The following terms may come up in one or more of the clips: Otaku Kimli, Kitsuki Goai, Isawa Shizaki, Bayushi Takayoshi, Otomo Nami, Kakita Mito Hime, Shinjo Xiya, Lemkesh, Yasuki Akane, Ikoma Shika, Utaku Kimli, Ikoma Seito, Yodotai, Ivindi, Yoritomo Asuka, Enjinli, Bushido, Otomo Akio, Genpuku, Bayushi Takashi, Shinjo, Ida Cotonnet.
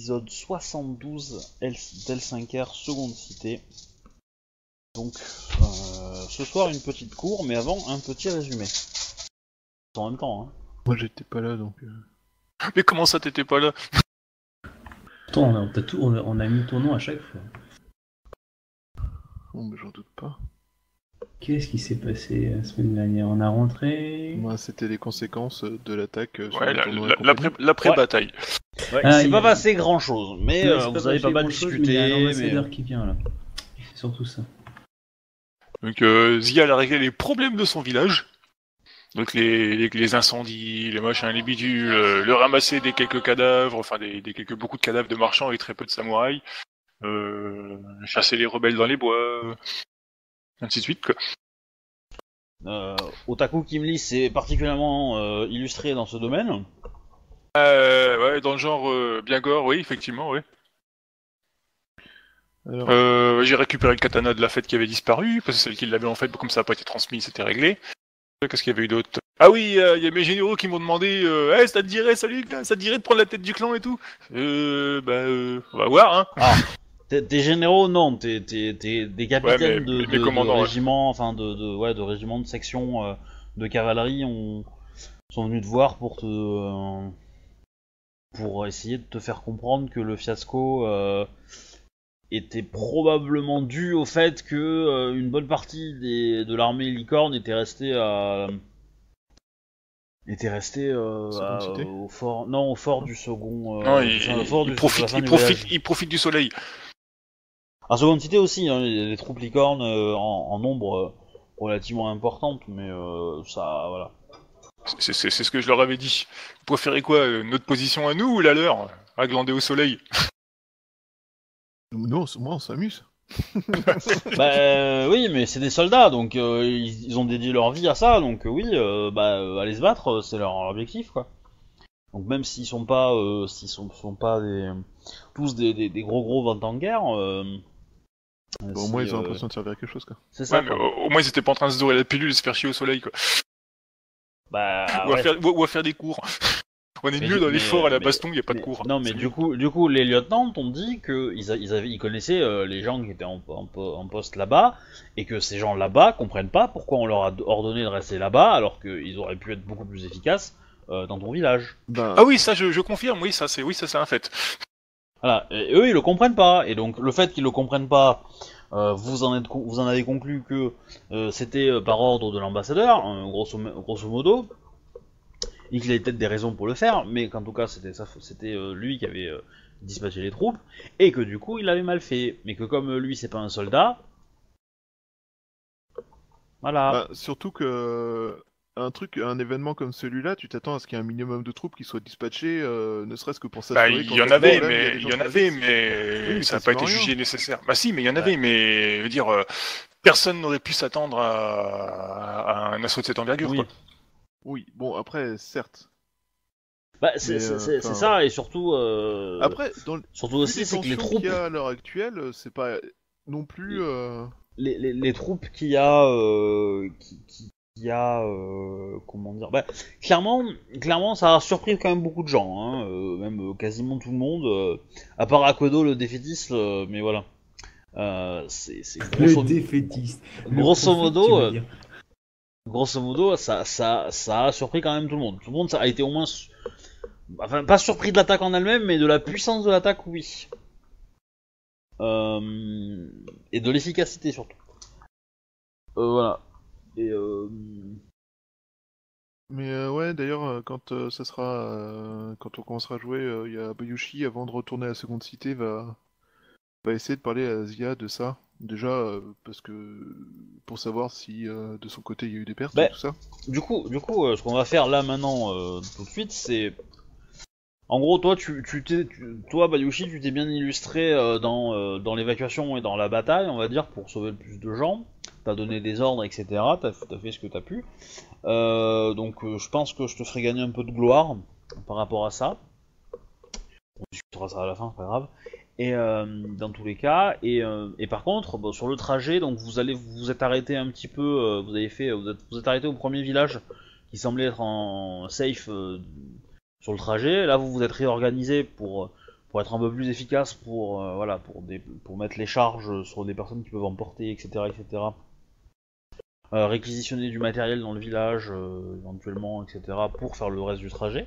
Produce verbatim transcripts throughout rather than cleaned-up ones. l'épisode soixante-douze d'L cinq R Seconde Cité. Donc euh, ce soir une petite cour, mais avant un petit résumé. En même temps, hein. Moi j'étais pas là donc... Euh... Mais comment ça t'étais pas là? Attends, on a, tout, on, a, on a mis ton nom à chaque fois. Bon, mais j'en doute pas. Qu'est-ce qui s'est passé la semaine dernière? On a rentré... Moi, ouais, c'était les conséquences de l'attaque sur ouais, l'après-bataille. La, la, la ouais. ouais, ah, c'est pas passé grand-chose, mais ouais, euh, vous avez pas mal discuté... Il y a un ambassadeur mais... qui vient, là. C'est surtout ça. Donc, euh, Zia a réglé les problèmes de son village. Donc, les, les, les incendies, les machins, les bidules, euh, le ramasser des quelques cadavres, enfin, des, des quelques beaucoup de cadavres de marchands et très peu de samouraïs. Euh, chasser les rebelles dans les bois... ainsi de suite, quoi. Euh, Otaku Kimli s'est particulièrement euh, illustré dans ce domaine. Euh, ouais, dans le genre euh, bien gore, oui, effectivement, oui. Alors... Euh, j'ai récupéré le katana de la fête qui avait disparu, parce que celle qui l'avait en fait, comme ça n'a pas été transmis, c'était réglé. Qu'est-ce qu'il y avait eu d'autre? Ah oui, il euh, y a mes généraux qui m'ont demandé euh, hey, ça te dirait, salut, ça te dirait de prendre la tête du clan et tout? Euh, bah, euh, on va voir, hein. Ah. Tes généraux, non, t'es des capitaines ouais, mais, de, de, de ouais. régiments, enfin de, de, ouais, de régiments de section euh, de cavalerie on... sont venus te voir pour te euh, pour essayer de te faire comprendre que le fiasco euh, était probablement dû au fait que euh, une bonne partie des, de l'armée licorne était restée à était resté euh, à, euh, au fort, non au fort du second, euh, non, il, enfin, il, fort il, du, profite, il, profite, il profite du soleil. À Seconde Cité aussi, hein, les troupes licornes euh, en, en nombre euh, relativement importante, mais euh, ça, voilà. C'est ce que je leur avais dit. Vous préférez quoi, euh, notre position à nous ou la leur? À glander au soleil? Non, moi on s'amuse. Bah euh, oui, mais c'est des soldats, donc euh, ils, ils ont dédié leur vie à ça, donc euh, oui, euh, bah euh, aller se battre, c'est leur objectif, quoi. Donc même s'ils sont pas, euh, s'ils sont, sont pas des, tous des, des, des gros gros vingt ans de guerre. Euh, Bon, au moins, ils ont l'impression euh... de servir à quelque chose, quoi. C'est ça. Ouais, quoi. Mais au, au moins, ils étaient pas en train de se dorer la pilule et se faire chier au soleil, quoi. Bah. Ou à, ouais. faire, ou, ou à faire des cours. On est mais, mieux dans mais, les forts à la mais, baston, il n'y a pas mais, de cours. Non, mais du coup, du coup, les lieutenants ont dit qu'ils ils ils connaissaient euh, les gens qui étaient en, en, en poste là-bas, et que ces gens là-bas comprennent pas pourquoi on leur a ordonné de rester là-bas, alors qu'ils auraient pu être beaucoup plus efficaces euh, dans ton village. Ben... Ah oui, ça, je, je confirme, oui, ça, c'est oui, un fait. Voilà, et eux ils le comprennent pas, et donc le fait qu'ils le comprennent pas, euh, vous, en êtes vous en avez conclu que euh, c'était euh, par ordre de l'ambassadeur, euh, grosso, grosso modo, et qu'il avait peut-être des raisons pour le faire, mais qu'en tout cas c'était euh, lui qui avait euh, dispatché les troupes, et que du coup il l'avait mal fait, mais que comme euh, lui c'est pas un soldat, voilà. Bah, surtout que... Un truc, un événement comme celui-là, tu t'attends à ce qu'il y ait un minimum de troupes qui soient dispatchées, euh, ne serait-ce que pour s'assurer. Bah, il y en avait, mais il y en avait, mais ça n'a pas été jugé nécessaire. Bah si, mais il y en avait, mais je veux dire, euh, personne n'aurait pu s'attendre à... à un assaut de cette envergure. Oui. Quoi. Oui. Bon, après, certes. Bah, c'est euh, ça, et surtout. Euh... Après, dans le... surtout aussi, c'est que les troupes qu'il y a à l'heure actuelle, c'est pas non plus. Euh... Les, les, les troupes qu'il y a, euh, qui, qui... Il y a euh, comment dire bah, clairement clairement ça a surpris quand même beaucoup de gens hein, euh, même euh, quasiment tout le monde euh, à part Akodo le défaitiste euh, mais voilà euh, c'est grosso... le défaitiste grosso modo euh, grosso modo ça ça ça a surpris quand même tout le monde tout le monde ça a été au moins su... enfin pas surpris de l'attaque en elle-même mais de la puissance de l'attaque oui euh... et de l'efficacité surtout euh, voilà. Et euh... Mais euh, ouais, d'ailleurs, quand euh, ça sera, euh, quand on commencera à jouer, il euh, y a Bayushi avant de retourner à la Seconde Cité va, va essayer de parler à Zia de ça. Déjà, euh, parce que pour savoir si euh, de son côté il y a eu des pertes bah, et tout ça. Du coup, du coup, euh, ce qu'on va faire là maintenant euh, tout de suite, c'est, en gros, toi, tu, tu t'es, toi, Bayushi, tu t'es bien illustré euh, dans euh, dans l'évacuation et dans la bataille, on va dire, pour sauver le plus de gens. T'as donné des ordres, et cetera. T'as fait ce que t'as pu. Euh, donc, euh, je pense que je te ferai gagner un peu de gloire par rapport à ça. On discutera ça à la fin, c'est pas grave. Et euh, dans tous les cas, et, euh, et par contre, bon, sur le trajet, donc vous allez vous êtes arrêté un petit peu. Euh, vous avez fait, vous êtes, vous êtes arrêté au premier village qui semblait être en safe euh, sur le trajet. Là, vous vous êtes réorganisé pour pour être un peu plus efficace, pour euh, voilà, pour, des, pour mettre les charges sur des personnes qui peuvent emporter, et cetera, et cetera. Euh, réquisitionner du matériel dans le village, euh, éventuellement, et cetera, pour faire le reste du trajet,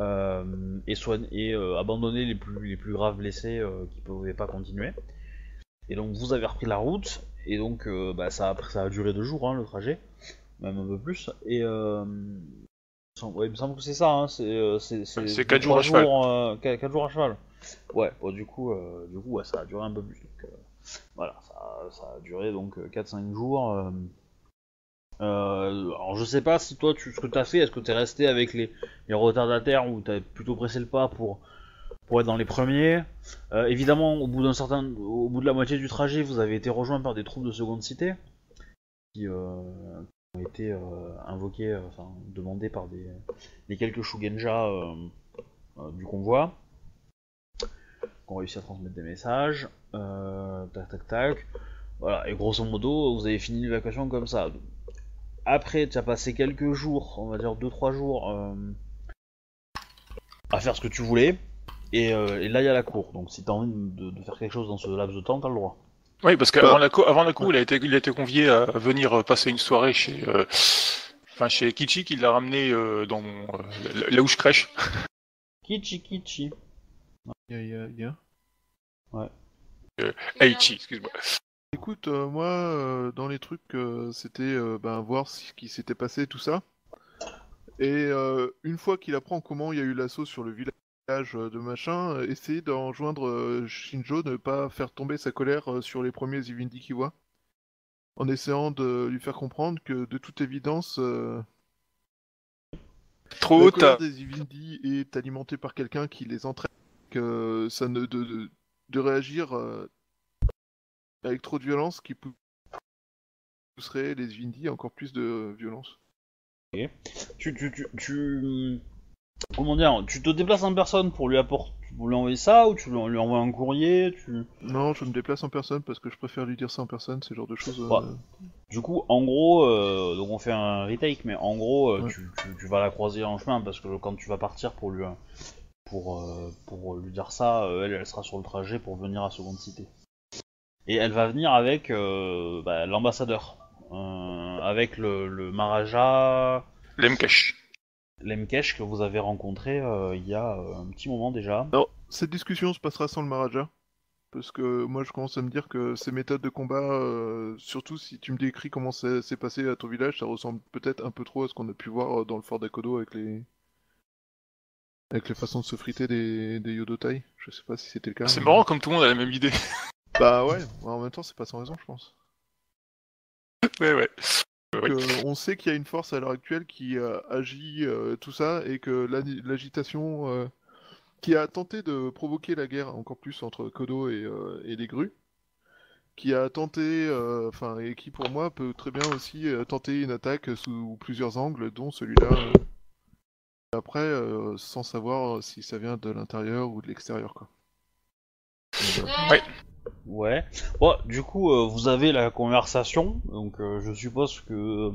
euh, et, soigner, et euh, abandonner les plus, les plus graves blessés euh, qui ne pouvaient pas continuer. Et donc vous avez repris la route, et donc euh, bah, ça, a, ça a duré deux jours hein, le trajet, même un peu plus, et euh, ouais, il me semble que c'est ça, hein, c'est quatre jours à cheval. Euh, quatre jours à cheval. Ouais, bon, du coup, euh, du coup ouais, ça a duré un peu plus. Donc, euh, voilà, ça, ça a duré donc quatre cinq jours. Euh, euh, alors je sais pas si toi, tu, ce que t'as fait, est-ce que t'es resté avec les, les retardataires ou t'as plutôt pressé le pas pour, pour être dans les premiers. euh, Évidemment, au bout d'un certain, au bout de la moitié du trajet, vous avez été rejoint par des troupes de Seconde Cité qui euh, ont été euh, invoqués, euh, enfin demandés par des, des quelques Shugenja euh, euh, du convoi, qui ont réussi à transmettre des messages, euh, tac tac tac, voilà, et grosso modo, vous avez fini l'évacuation comme ça. Après, tu as passé quelques jours, on va dire deux trois jours, euh, à faire ce que tu voulais, et, euh, et là il y a la cour, donc si tu as envie de, de faire quelque chose dans ce laps de temps, tu as le droit. Oui, parce qu'avant la, avant la cour, ouais. il, a été, il a été convié à venir passer une soirée chez, euh, enfin, chez Kichi, qui l'a ramené euh, dans mon, euh, là où je crèche. Kichi, Kichi. Yeah, yeah, yeah. Ouais. Euh, Aichi, excuse-moi. Écoute, euh, moi, euh, dans les trucs, euh, c'était euh, ben, voir ce qui s'était passé, tout ça. Et euh, une fois qu'il apprend comment il y a eu l'assaut sur le village, de machin, essayer d'en joindre Shinjo, ne pas faire tomber sa colère sur les premiers Ivindi qu'il voit, en essayant de lui faire comprendre que de toute évidence, euh, trop la colère des Ivindi est alimentée par quelqu'un qui les entraîne, que ça ne de, de, de réagir euh, avec trop de violence qui pousserait les Ivindi à encore plus de violence. Okay. Tu tu tu tu Comment dire, tu te déplaces en personne pour lui apporter, pour lui envoyer ça, ou tu lui envoies un courrier, tu... Non, je me déplace en personne parce que je préfère lui dire ça en personne, ce genre de choses. Euh... Ouais. Du coup, en gros, euh, donc on fait un retake, mais en gros, euh, ouais. tu, tu, tu vas la croiser en chemin parce que quand tu vas partir pour lui, pour, euh, pour lui dire ça, euh, elle, elle sera sur le trajet pour venir à Seconde Cité. Et elle va venir avec euh, bah, l'ambassadeur, euh, avec le, le Maharaja... Lemkesh. Lemkesh que vous avez rencontré euh, il y a euh, un petit moment déjà. Alors, cette discussion se passera sans le Maharaja, parce que moi je commence à me dire que ces méthodes de combat, euh, surtout si tu me décris comment ça s'est passé à ton village, ça ressemble peut-être un peu trop à ce qu'on a pu voir dans le fort d'Akodo avec les... avec les façons de se friter des, des Yodotai. Je sais pas si c'était le cas. C'est mais... marrant comme tout le monde a la même idée. Bah ouais, en même temps c'est pas sans raison je pense. Ouais ouais. Donc, euh, on sait qu'il y a une force à l'heure actuelle qui euh, agit euh, tout ça, et que l'agitation euh, qui a tenté de provoquer la guerre encore plus entre Kodo et, euh, et les grues, qui a tenté, enfin euh, et qui pour moi peut très bien aussi euh, tenter une attaque sous plusieurs angles, dont celui-là. Euh, après, euh, sans savoir si ça vient de l'intérieur ou de l'extérieur, quoi. Ouais. Ouais. Bon, du coup, euh, vous avez la conversation, donc euh, je suppose que...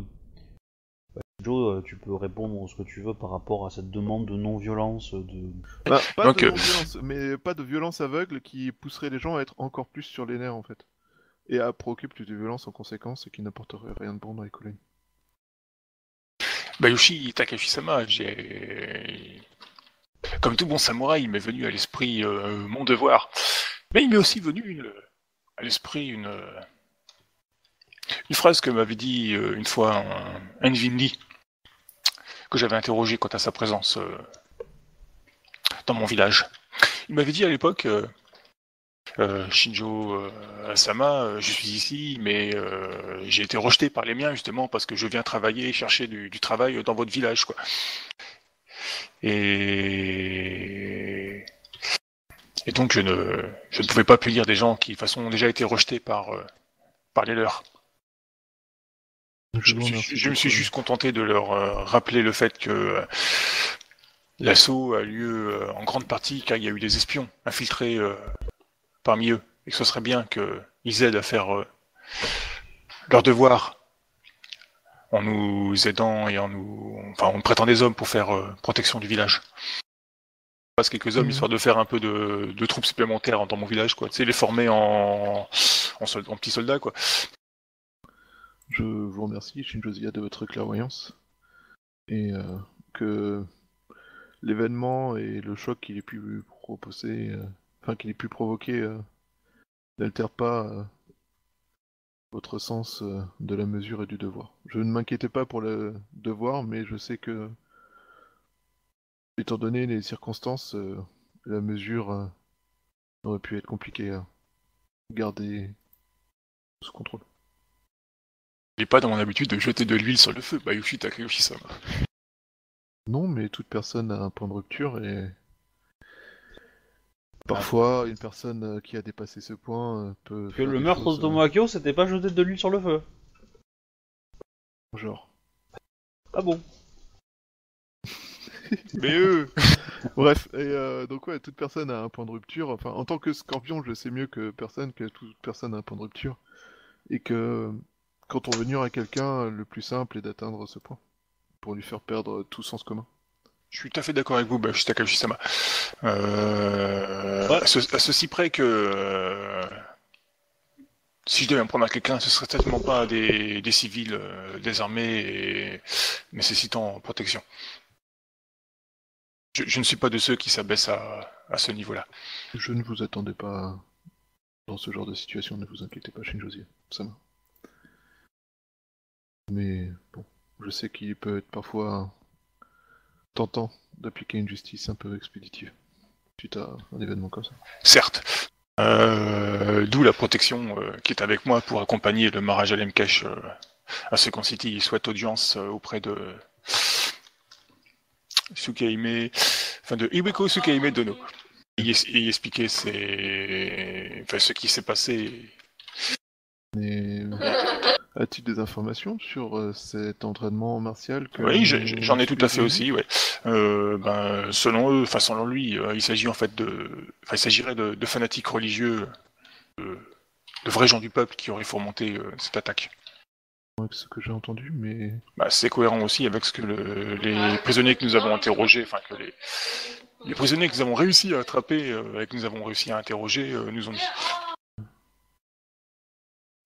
Bah, Joe, euh, tu peux répondre ce que tu veux par rapport à cette demande de non-violence, de... Bah, pas donc, de non-violence, euh... mais pas de violence aveugle qui pousserait les gens à être encore plus sur les nerfs, en fait. Et à provoquer plus de violence en conséquence, et qui n'apporterait rien de bon dans les colonies. Bayushi Takashi-sama, j'ai... Comme tout bon samouraï, il m'est venu à l'esprit euh, mon devoir. Mais il m'est aussi venu une, à l'esprit une, une phrase que m'avait dit euh, une fois un, un Enjinli, que j'avais interrogé quant à sa présence euh, dans mon village. Il m'avait dit à l'époque, euh, euh, Shinjo euh, Asama, euh, je suis ici, mais euh, j'ai été rejeté par les miens justement parce que je viens travailler, chercher du, du travail dans votre village, quoi. Et... Et donc je ne, je ne pouvais pas punir des gens qui de toute façon ont déjà été rejetés par, euh, par les leurs. Je, je, me, suis, je me suis juste contenté de leur euh, rappeler le fait que euh, l'assaut a lieu euh, en grande partie car il y a eu des espions infiltrés euh, parmi eux, et que ce serait bien qu'ils aident à faire euh, leur devoir en nous aidant et en nous... Enfin, on prêtant des hommes pour faire euh, protection du village. passe quelques hommes, mmh. histoire de faire un peu de, de troupes supplémentaires dans mon village, quoi. Tu sais, les former en, en, sold, en petits soldats, quoi. Je vous remercie, Shinjo Xiya, de votre clairvoyance. Et euh, que l'événement et le choc qu'il ait pu proposer, euh, enfin qu'il ait pu provoquer, euh, n'altèrent pas euh, votre sens euh, de la mesure et du devoir. Je ne m'inquiétais pas pour le devoir, mais je sais que, étant donné les circonstances, euh, la mesure euh, aurait pu être compliquée à garder sous contrôle. Il n'est pas dans mon habitude de jeter de l'huile sur le feu, Bayushi Takayoshi-sama. Non, mais toute personne a un point de rupture et parfois une personne qui a dépassé ce point peut. Que le meurtre de Tomoe Akio, c'était pas jeter de l'huile sur le feu. Genre. Ah bon. Mais eux. Bref, et euh, donc ouais, toute personne a un point de rupture. Enfin, en tant que Scorpion, je sais mieux que personne que toute personne a un point de rupture et que quand on venir à quelqu'un, le plus simple est d'atteindre ce point pour lui faire perdre tout sens commun. Je suis tout à fait d'accord avec vous, Bayushi Takashi-sama. Euh... Ouais. À, ce, à ceci près que euh... si je devais en prendre à quelqu'un, ce serait certainement pas des, des civils euh, désarmés et nécessitant protection. Je, je ne suis pas de ceux qui s'abaissent à, à ce niveau-là. Je ne vous attendais pas dans ce genre de situation, ne vous inquiétez pas, Shinjo Xiya-sama. Mais bon, je sais qu'il peut être parfois tentant d'appliquer une justice un peu expéditive suite à un événement comme ça. Certes, euh, d'où la protection euh, qui est avec moi pour accompagner le mariage à Lemkesh euh, à Seconde Cité. Il souhaite audience euh, auprès de euh, Sukaime, enfin de Iweko Sukime Dono. Il, es il expliquait ses... enfin, ce qui s'est passé. Et... as-tu des informations sur euh, cet entraînement martial que... Oui, j'en ai tout à fait aussi. Ouais. Euh, ben, selon eux, enfin selon lui, euh, il s'agit en fait de, enfin il s'agirait de, de fanatiques religieux, de, de vrais gens du peuple qui auraient fomenté euh, cette attaque. Avec ce que j'ai entendu, mais bah, c'est cohérent aussi avec ce que le, les prisonniers que nous avons interrogés, enfin que les, les prisonniers que nous avons réussi à attraper euh, et que nous avons réussi à interroger euh, nous ont dit.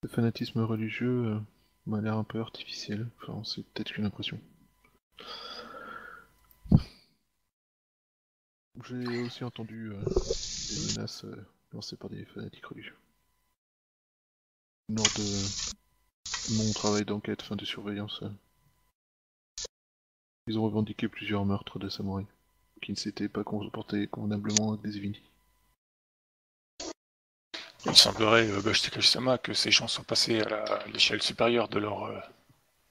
Le fanatisme religieux euh, m'a l'air un peu artificiel, enfin c'est peut-être qu'une impression. J'ai aussi entendu euh, des menaces euh, lancées par des fanatiques religieux. Lors de mon travail d'enquête, fin de surveillance, euh, ils ont revendiqué plusieurs meurtres de samouraïs, qui ne s'étaient pas comportés convenablement avec des Ivindi. Il semblerait, euh, Bayushi Takashi-sama, que ces gens sont passés à l'échelle supérieure de leur euh,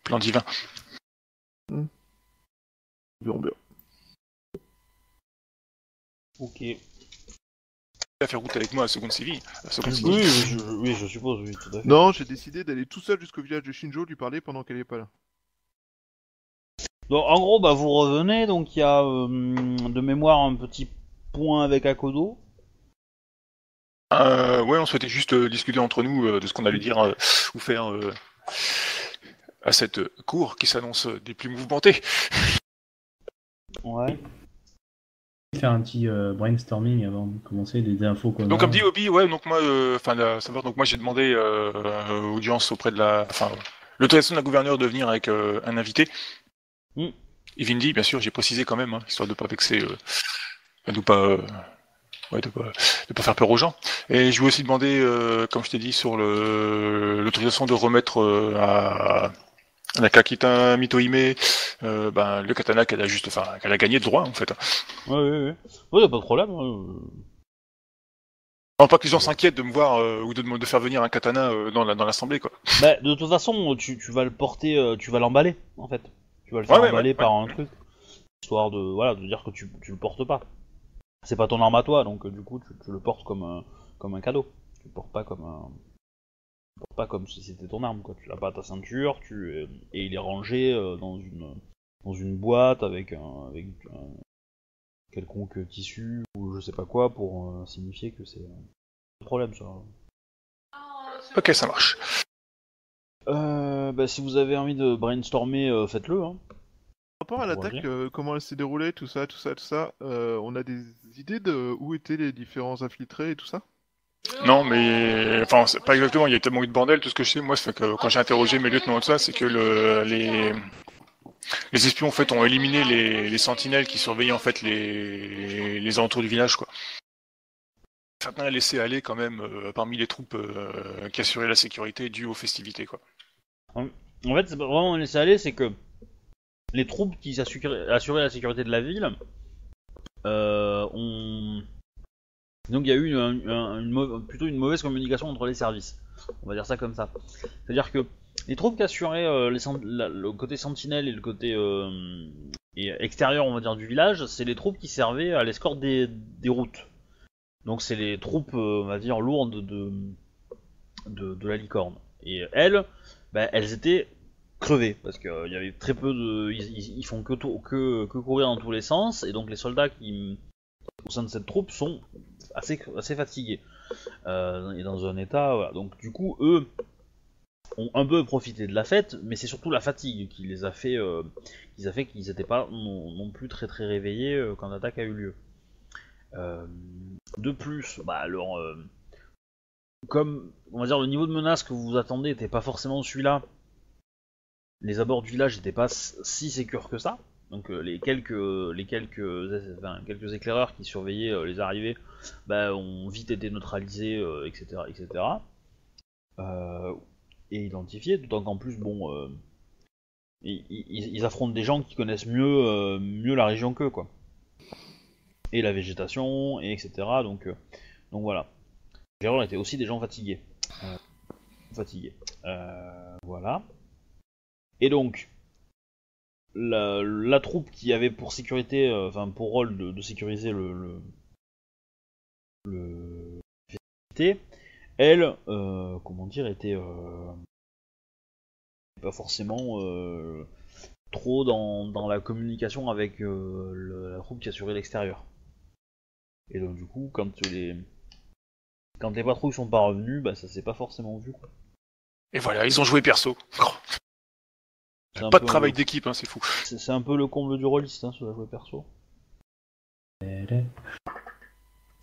plan divin. Mmh. Bien, bien. Ok. Tu vas faire route avec moi à Seconde Cité. Oui, je, oui, je suppose, oui, tout à fait. Non, j'ai décidé d'aller tout seul jusqu'au village de Shinjo, lui parler pendant qu'elle n'est pas là. Donc, en gros, bah, vous revenez, donc il y a euh, de mémoire un petit point avec Akodo. Euh, ouais, on souhaitait juste euh, discuter entre nous euh, de ce qu'on allait dire euh, ou faire euh, à cette euh, cour qui s'annonce euh, des plus mouvementées. Ouais. Faire un petit euh, brainstorming avant de commencer des infos. Quoi, donc comme dit Obi, ouais, donc moi, enfin, euh, savoir, donc moi j'ai demandé euh, euh, audience auprès de la, enfin, euh, l'autorisation de la gouverneure de venir avec euh, un invité. Mm. Ivindi, bien sûr, j'ai précisé quand même, hein, histoire de pas vexer, euh, de pas. Euh, Ouais, de pas, de pas faire peur aux gens. Et je lui ai aussi demandé, euh, comme je t'ai dit, sur l'autorisation de remettre euh, à, à la Kakita Mito Hime, euh, ben, le katana qu'elle a juste, enfin, qu'elle a gagné de droit, en fait. Ouais, ouais, ouais. Ouais, y'a pas de problème. Euh... Non, pas que les gens s'inquiètent de me voir euh, ou de, de faire venir un katana euh, dans l'assemblée, la, dans quoi. Bah, de toute façon, tu, tu vas le porter, euh, tu vas l'emballer, en fait. Tu vas le faire ouais, emballer ouais, ouais, par ouais. un truc, histoire de, voilà, de dire que tu, tu le portes pas. C'est pas ton arme à toi, donc euh, du coup tu, tu le portes comme un, comme un cadeau. Tu le portes pas comme un... tu le portes pas comme si c'était ton arme, quoi. Tu l'as pas à ta ceinture, tu euh, et il est rangé euh, dans une dans une boîte avec un avec un quelconque tissu ou je sais pas quoi pour euh, signifier que c'est un problème ça. Ok, ça marche. Euh, bah, si vous avez envie de brainstormer, euh, faites-le. Hein. Par rapport à l'attaque, euh, comment elle s'est déroulée, tout ça, tout ça, tout ça, euh, on a des idées de où étaient les différents infiltrés et tout ça? Non, mais enfin, pas exactement, il y a tellement eu de bordel, tout ce que je sais, moi, c'est que quand j'ai interrogé mes lieutenants et tout ça, c'est que le, les... les espions, en fait, ont éliminé les, les sentinelles qui surveillaient, en fait, les, les alentours du village, quoi. Certains laissaient aller, quand même, euh, parmi les troupes euh, qui assuraient la sécurité due aux festivités, quoi. En, en fait, c'est pas vraiment laisser aller, c'est que les troupes qui assuraient, assuraient la sécurité de la ville, euh, ont... Donc il y a eu une, une, une, plutôt une mauvaise communication entre les services, on va dire ça comme ça. C'est-à-dire que les troupes qui assuraient euh, les, la, le côté sentinelle et le côté euh, et extérieur, on va dire, du village, c'est les troupes qui servaient à l'escorte des, des routes. Donc c'est les troupes, euh, on va dire, lourdes de, de, de la licorne. Et elles, bah, elles étaient crevées, parce qu'il euh, y avait très peu de... Ils, ils, ils font que, tôt, que, que courir dans tous les sens, et donc les soldats qui... au sein de cette troupe sont assez, assez fatigués euh, et dans un état, voilà. Donc du coup eux ont un peu profité de la fête, mais c'est surtout la fatigue qui les a fait euh, qui les a fait qu'ils n'étaient pas non, non plus très très réveillés euh, quand l'attaque a eu lieu. Euh, de plus, bah alors euh, comme on va dire le niveau de menace que vous attendez n'était pas forcément celui-là, les abords du village n'étaient pas si sécures que ça. Donc euh, les, quelques, les quelques, enfin, quelques éclaireurs qui surveillaient euh, les arrivées bah, ont vite été neutralisés, euh, et cetera et cetera. Euh, et identifiés, d'autant qu'en plus, bon, euh, ils, ils, ils affrontent des gens qui connaissent mieux, euh, mieux la région qu'eux, quoi. Et la végétation, et etc. Donc, euh, donc voilà. Les gérants étaient aussi des gens fatigués. Euh, fatigués. Euh, voilà. Et donc... La, la troupe qui avait pour sécurité, euh, enfin pour rôle de, de sécuriser le, le, le festivité, elle, euh, comment dire, était euh, pas forcément euh, trop dans, dans la communication avec euh, le, la troupe qui assurait l'extérieur. Et donc du coup, quand les quand les patrouilles sont pas revenues, bah ça s'est pas forcément vu, quoi. Et voilà, ils ont joué perso. Pas de travail le... d'équipe, hein, c'est fou. C'est, c'est un peu le comble du rôliste, hein, sur la jouer perso.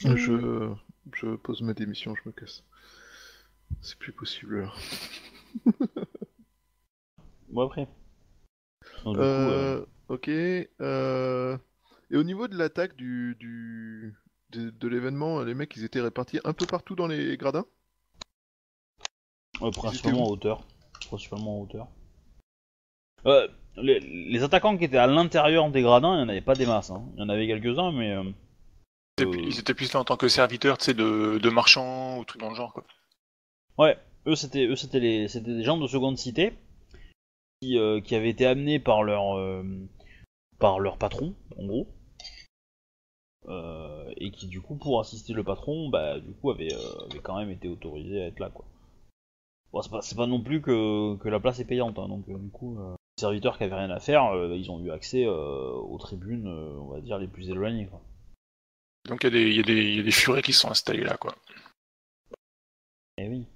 Je... je pose ma démission, je me casse. C'est plus possible, là. Moi, après. Donc, euh, coup, euh... Ok. Euh... Et au niveau de l'attaque du, du... de, de l'événement, les mecs, ils étaient répartis un peu partout dans les gradins euh, Principalement en hauteur. Principalement en hauteur. Euh, les, les attaquants qui étaient à l'intérieur des gradins, il n'y en avait pas des masses, hein. Il y en avait quelques-uns, mais... Euh, ils, étaient plus, euh... ils étaient plus là en tant que serviteurs, tu sais, de, de marchands ou trucs dans le genre, quoi. Ouais, eux c'était eux c'était les c'était des gens de Seconde Cité, qui, euh, qui avaient été amenés par leur, euh, par leur patron, en gros, euh, et qui du coup, pour assister le patron, bah du coup, avaient, euh, avaient quand même été autorisés à être là, quoi. Bon, c'est pas, c'est pas non plus que, que la place est payante, hein, donc euh, du coup... Euh... serviteurs qui avaient rien à faire, euh, ils ont eu accès euh, aux tribunes, euh, on va dire, les plus éloignées, quoi. Donc il y, y, y a des furets qui sont installés là, quoi. Eh oui.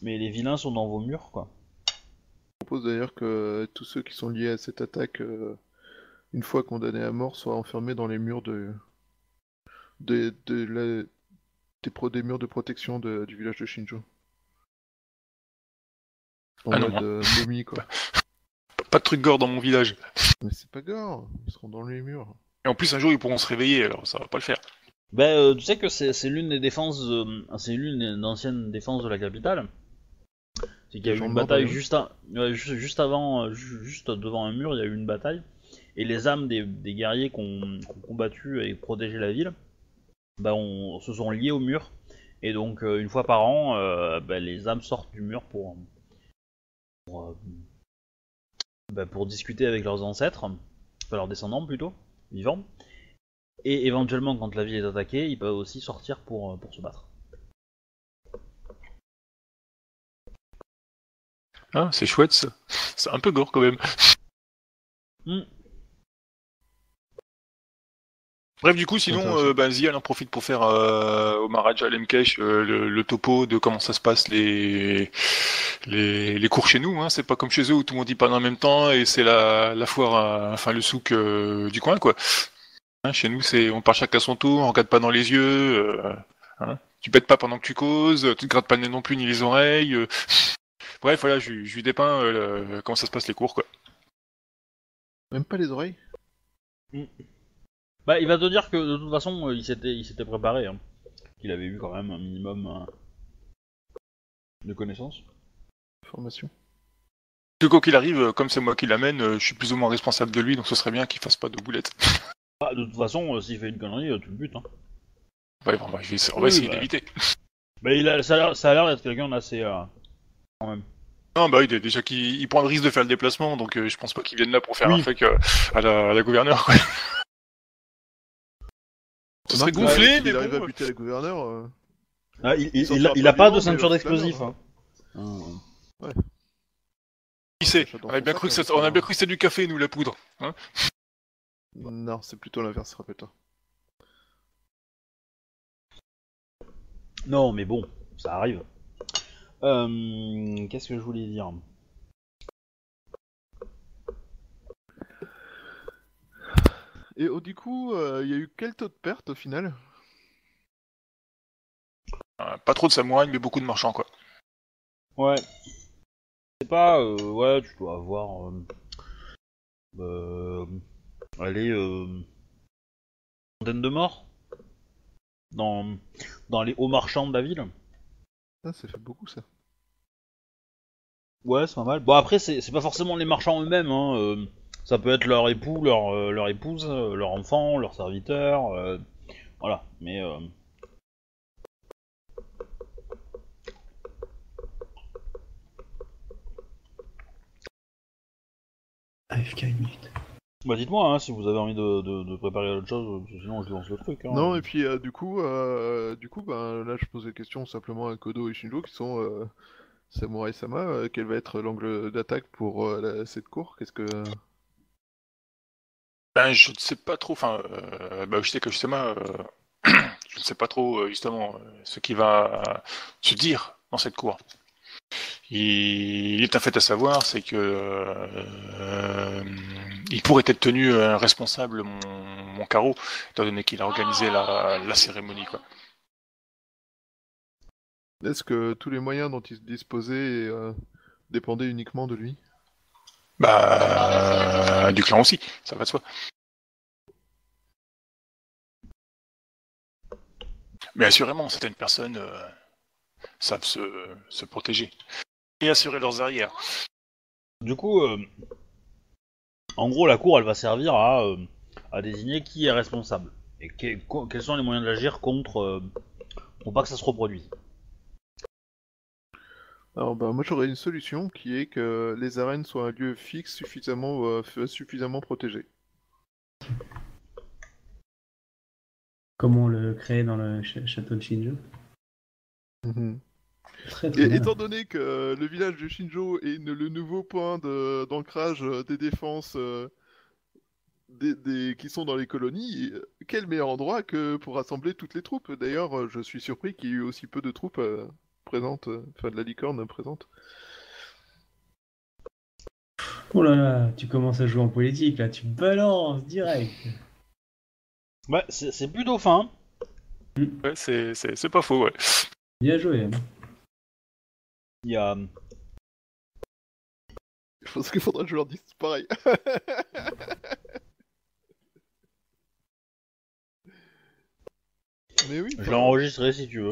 Mais les vilains sont dans vos murs, quoi. Je propose d'ailleurs que tous ceux qui sont liés à cette attaque, euh, une fois condamnés à mort, soient enfermés dans les murs de... de, de, de la... des, pro... des murs de protection de, du village de Shinjo. En ah mode non, euh, demi, quoi. Pas, pas de truc gore dans mon village. Mais c'est pas gore, ils seront dans les murs. Et en plus, un jour, ils pourront se réveiller, alors ça va pas le faire. Bah, euh, tu sais que c'est, c'est l'une des défenses, euh, c'est l'une des anciennes défenses de la capitale. C'est qu'il y a eu une bataille juste, à, euh, juste, juste avant, euh, juste devant un mur, il y a eu une bataille. Et les âmes des, des guerriers qui ont combattu et protégé la ville, bah, on, se sont liées au mur. Et donc, euh, une fois par an, euh, bah, les âmes sortent du mur pour... Pour, euh, bah pour discuter avec leurs ancêtres, enfin leurs descendants plutôt, vivants, et éventuellement quand la ville est attaquée, ils peuvent aussi sortir pour, pour se battre. Ah, c'est chouette ça, c'est un peu gore quand même. Mm. Bref, du coup, sinon, euh, bah, Zia en profite pour faire euh, au Maharaja Lemkesh euh, le, le topo de comment ça se passe les les, les cours chez nous. Hein. C'est pas comme chez eux où tout le monde y parle en même temps et c'est la, la foire, à, enfin le souk euh, du coin, quoi. Hein, chez nous, c'est on parle chacun à son tour, on regarde pas dans les yeux, euh, hein. Tu pètes pas pendant que tu causes, tu te grattes pas le nez non plus ni les oreilles. Euh. Bref, voilà, je lui dépeins euh, comment ça se passe les cours, quoi. Même pas les oreilles. Mm. Bah, il va te dire que de toute façon, il s'était, il s'était préparé, hein. Qu'il avait eu quand même un minimum euh, de connaissances. Formation. Que quoi qu'il arrive, comme c'est moi qui l'amène, je suis plus ou moins responsable de lui, donc ce serait bien qu'il fasse pas de boulettes. Bah, de toute façon, euh, s'il fait une connerie, euh, tu le butes, hein. Ouais, bah, bah, je vais, on va oui, essayer bah... d'éviter. Bah, il a, ça a l'air d'être quelqu'un d'assez... Euh, quand même. Non, bah, il est déjà qu'il il prend le risque de faire le déplacement, donc euh, je pense pas qu'il vienne là pour faire oui. un fake euh, à, la, à la gouverneure, quoi. Ça serait gonflé, ouais, mais il arrive bon, à buter le gouverneur. Euh... Ah, il, il, il, il a pas de ceinture d'explosif. Hein. Mmh. Ouais. Qui sait, on a bien cru que c'était du café, nous, la poudre. Hein non, c'est plutôt l'inverse, rappelle-toi. Non, mais bon, ça arrive. Euh, Qu'est-ce que je voulais dire? Et oh, du coup, il euh, y a eu quel taux de perte au final? euh, Pas trop de samouraïs, mais beaucoup de marchands, quoi. Ouais. Je sais pas, euh, ouais, tu dois avoir... Euh, euh, allez, euh... centaine de morts dans, dans les hauts marchands de la ville. Ça, ça fait beaucoup, ça. Ouais, c'est pas mal. Bon, après, c'est pas forcément les marchands eux-mêmes, hein... Euh... Ça peut être leur époux, leur, euh, leur épouse, euh, leur enfant, leur serviteur, euh, voilà, mais... Euh... A F K une minute. Bah dites-moi hein, si vous avez envie de, de, de préparer autre chose, sinon je lance le truc. Hein. Non, et puis euh, du coup, euh, du coup bah, là je posais la question simplement à Kodo et Shinjo qui sont... Euh... Samurai Sama, euh, quel va être l'angle d'attaque pour euh, la, cette cour? Qu'est-ce que... Ben, je ne sais pas trop, enfin, euh, ben, je sais que justement, euh, je ne sais pas trop, euh, justement, euh, ce qui va euh, se dire dans cette cour. Il, il est un fait à savoir, c'est que euh, il pourrait être tenu euh, responsable, mon, mon carreau, étant donné qu'il a organisé la, la cérémonie, quoi. Est-ce que tous les moyens dont il disposait euh, dépendaient uniquement de lui? Bah... du clan aussi, ça va de soi. Mais assurément, certaines personnes euh, savent se, se protéger. Et assurer leurs arrières. Du coup, euh, en gros, la cour, elle va servir à, euh, à désigner qui est responsable. Et que, qu quels sont les moyens d'agir contre... Euh, pour pas que ça se reproduise. Alors bah moi j'aurais une solution qui est que les arènes soient un lieu fixe suffisamment euh, suffisamment protégé. Comme on le crée dans le ch château de Shinjo. Mm-hmm. Très, très et, étant donné que le village de Shinjo est une, le nouveau point d'ancrage de, des défenses euh, des, des, qui sont dans les colonies, quel meilleur endroit que pour rassembler toutes les troupes. D'ailleurs je suis surpris qu'il y ait eu aussi peu de troupes. Euh, présente, enfin de la licorne présente. Oh là là, tu commences à jouer en politique là, tu balances direct. Ouais, c'est plus dauphin. Hein. Mm. Ouais, c'est pas faux, ouais. Bien joué. Hein. Il y a... Je pense qu'il faudrait que je leur dise pareil. Mais oui. Je l'ai enregistré si tu veux.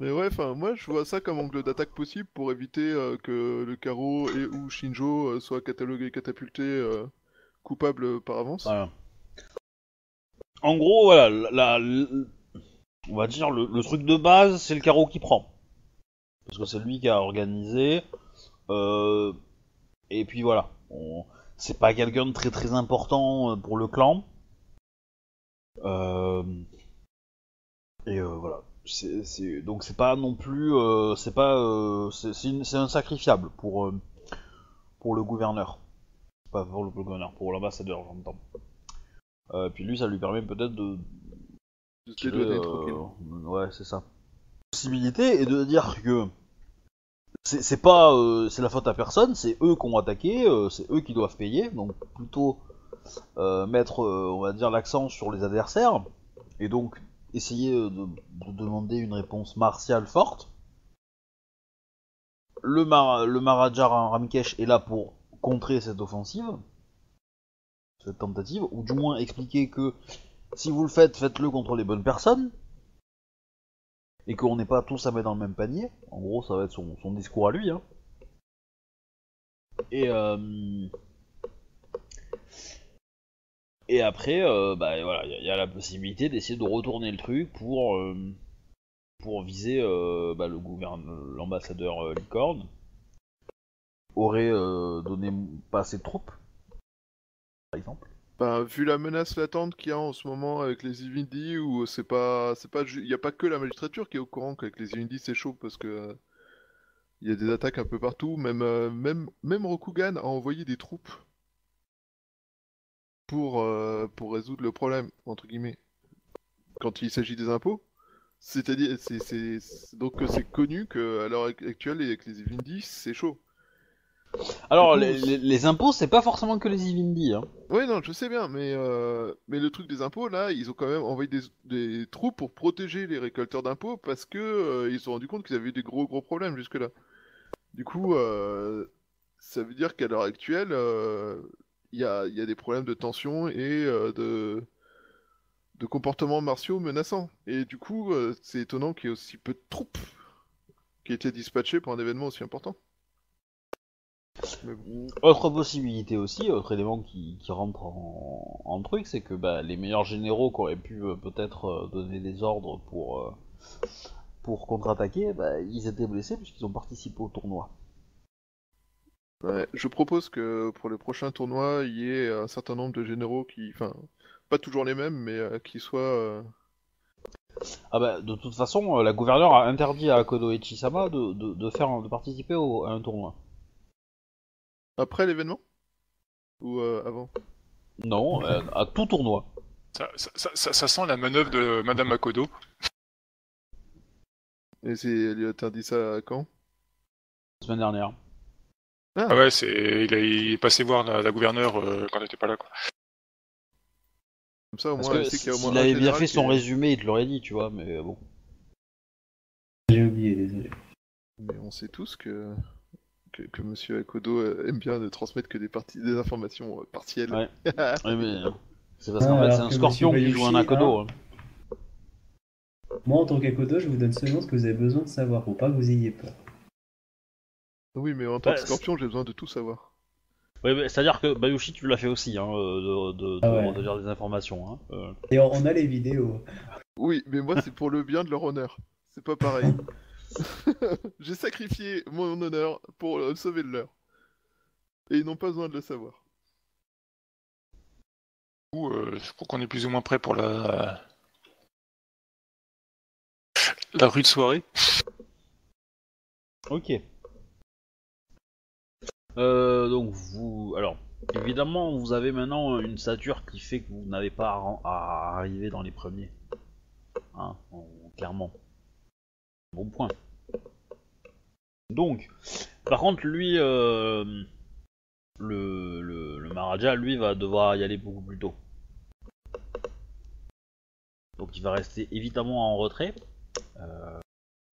Mais ouais, enfin, moi je vois ça comme angle d'attaque possible pour éviter euh, que le carreau et ou Shinjo euh, soient catalogués, catapultés, euh, coupables par avance. Voilà. En gros, voilà, la, la, la, on va dire le, le truc de base, c'est le carreau qui prend. Parce que c'est lui qui a organisé. Euh, et puis voilà. C'est pas quelqu'un de très très important pour le clan. Euh, et euh, voilà. C'est, c'est, donc c'est pas non plus, euh, c'est pas, euh, c'est insacrifiable pour euh, pour le gouverneur. pas pour le gouverneur, pour l'ambassadeur, j'entends. Euh, puis lui, ça lui permet peut-être de... De se donner euh... tranquillement. Ouais, c'est ça. Possibilité, et de dire que... C'est, c'est pas... Euh, c'est la faute à personne, c'est eux qui ont attaqué, euh, c'est eux qui doivent payer, donc plutôt euh, mettre, euh, on va dire, l'accent sur les adversaires, et donc essayer de, de demander une réponse martiale forte. Le, Mar- le Maharaja Ramkesh est là pour contrer cette offensive, cette tentative, ou du moins expliquer que si vous le faites, faites-le contre les bonnes personnes, et qu'on n'est pas tous à mettre dans le même panier. En gros, ça va être son, son discours à lui. Hein. Et, euh... et après, euh, bah, voilà, il y, y a la possibilité d'essayer de retourner le truc pour... Euh... pour viser euh, bah, le gouverneur, l'ambassadeur euh, Licorne, aurait euh, donné pas assez de troupes, par exemple. Bah, vu la menace latente qu'il y a en ce moment avec les Ivindi, où c'est pas, c'est pas, il n'y a pas que la magistrature qui est au courant qu'avec les Ivindi c'est chaud, parce que il euh, y a des attaques un peu partout, même, euh, même, même Rokugan a envoyé des troupes pour, euh, pour résoudre le problème, entre guillemets, quand il s'agit des impôts. C'est-à-dire, c'est, c'est, c'est, donc c'est connu qu'à l'heure actuelle, avec les Ivindi, c'est chaud. Alors, coup, les, les, les impôts, c'est pas forcément que les Ivindi. Hein. Oui, non, je sais bien, mais, euh, mais le truc des impôts, là, ils ont quand même envoyé des, des troupes pour protéger les récolteurs d'impôts parce que euh, ils se sont rendus compte qu'ils avaient eu des gros gros problèmes jusque-là. Du coup, euh, ça veut dire qu'à l'heure actuelle, il euh, y, a, y a des problèmes de tension et euh, de... de comportements martiaux menaçants. Et du coup, euh, c'est étonnant qu'il y ait aussi peu de troupes qui étaient dispatchées pour un événement aussi important. Mais bon. Autre possibilité aussi, autre élément qui, qui rentre en, en truc, c'est que bah, les meilleurs généraux qui auraient pu euh, peut-être euh, donner des ordres pour, euh, pour contre-attaquer, bah, ils étaient blessés puisqu'ils ont participé au tournoi. Ouais, je propose que pour le prochain tournoi, il y ait un certain nombre de généraux qui... Enfin, pas toujours les mêmes, mais euh, qui soient... Euh... Ah bah, de toute façon, euh, la gouverneure a interdit à Akodo et Chisaba de, de, de, faire un, de participer au, à un tournoi. Après l'événement ? Ou euh, avant ? Non, euh, à tout tournoi. Ça, ça, ça, ça, ça sent la manœuvre de Madame Akodo. Et c'est, elle lui a interdit ça quand ? La semaine dernière. Ah, ah ouais, c'est, il, a, il est passé voir la, la gouverneure euh, quand elle n'était pas là, quoi. Comme ça, au moins, parce que s'il si avait bien fait son est... résumé, il te l'aurait dit, tu vois, mais bon. J'ai oublié, désolé. Mais on sait tous que, que, que Monsieur Akodo aime bien ne transmettre que des, parties, des informations partielles. Ouais, ouais mais c'est parce qu'en ah, fait, c'est un scorpion Bayushi, qui joue un Akodo. Hein. Hein. Moi, en tant qu'Akodo, je vous donne seulement ce que vous avez besoin de savoir, pour pas que vous ayez peur. Oui, mais en tant que scorpion, c'est... j'ai besoin de tout savoir. Ouais, mais c'est-à-dire que Bayushi, tu l'as fait aussi, hein, de, de, de, ah ouais. de dire des informations. Hein. Euh... Et on a les vidéos. Oui, mais moi, c'est pour le bien de leur honneur. C'est pas pareil. J'ai sacrifié mon honneur pour sauver le leur. Et ils n'ont pas besoin de le savoir. Ou, euh, je crois qu'on est plus ou moins prêt pour la... la rue de soirée. Ok. Euh, donc vous, alors évidemment vous avez maintenant une stature qui fait que vous n'avez pas à, à arriver dans les premiers, hein, on, clairement. Bon point. Donc, par contre lui, euh, le, le le Maharaja, lui va devoir y aller beaucoup plus tôt. Donc il va rester évidemment en retrait. Euh...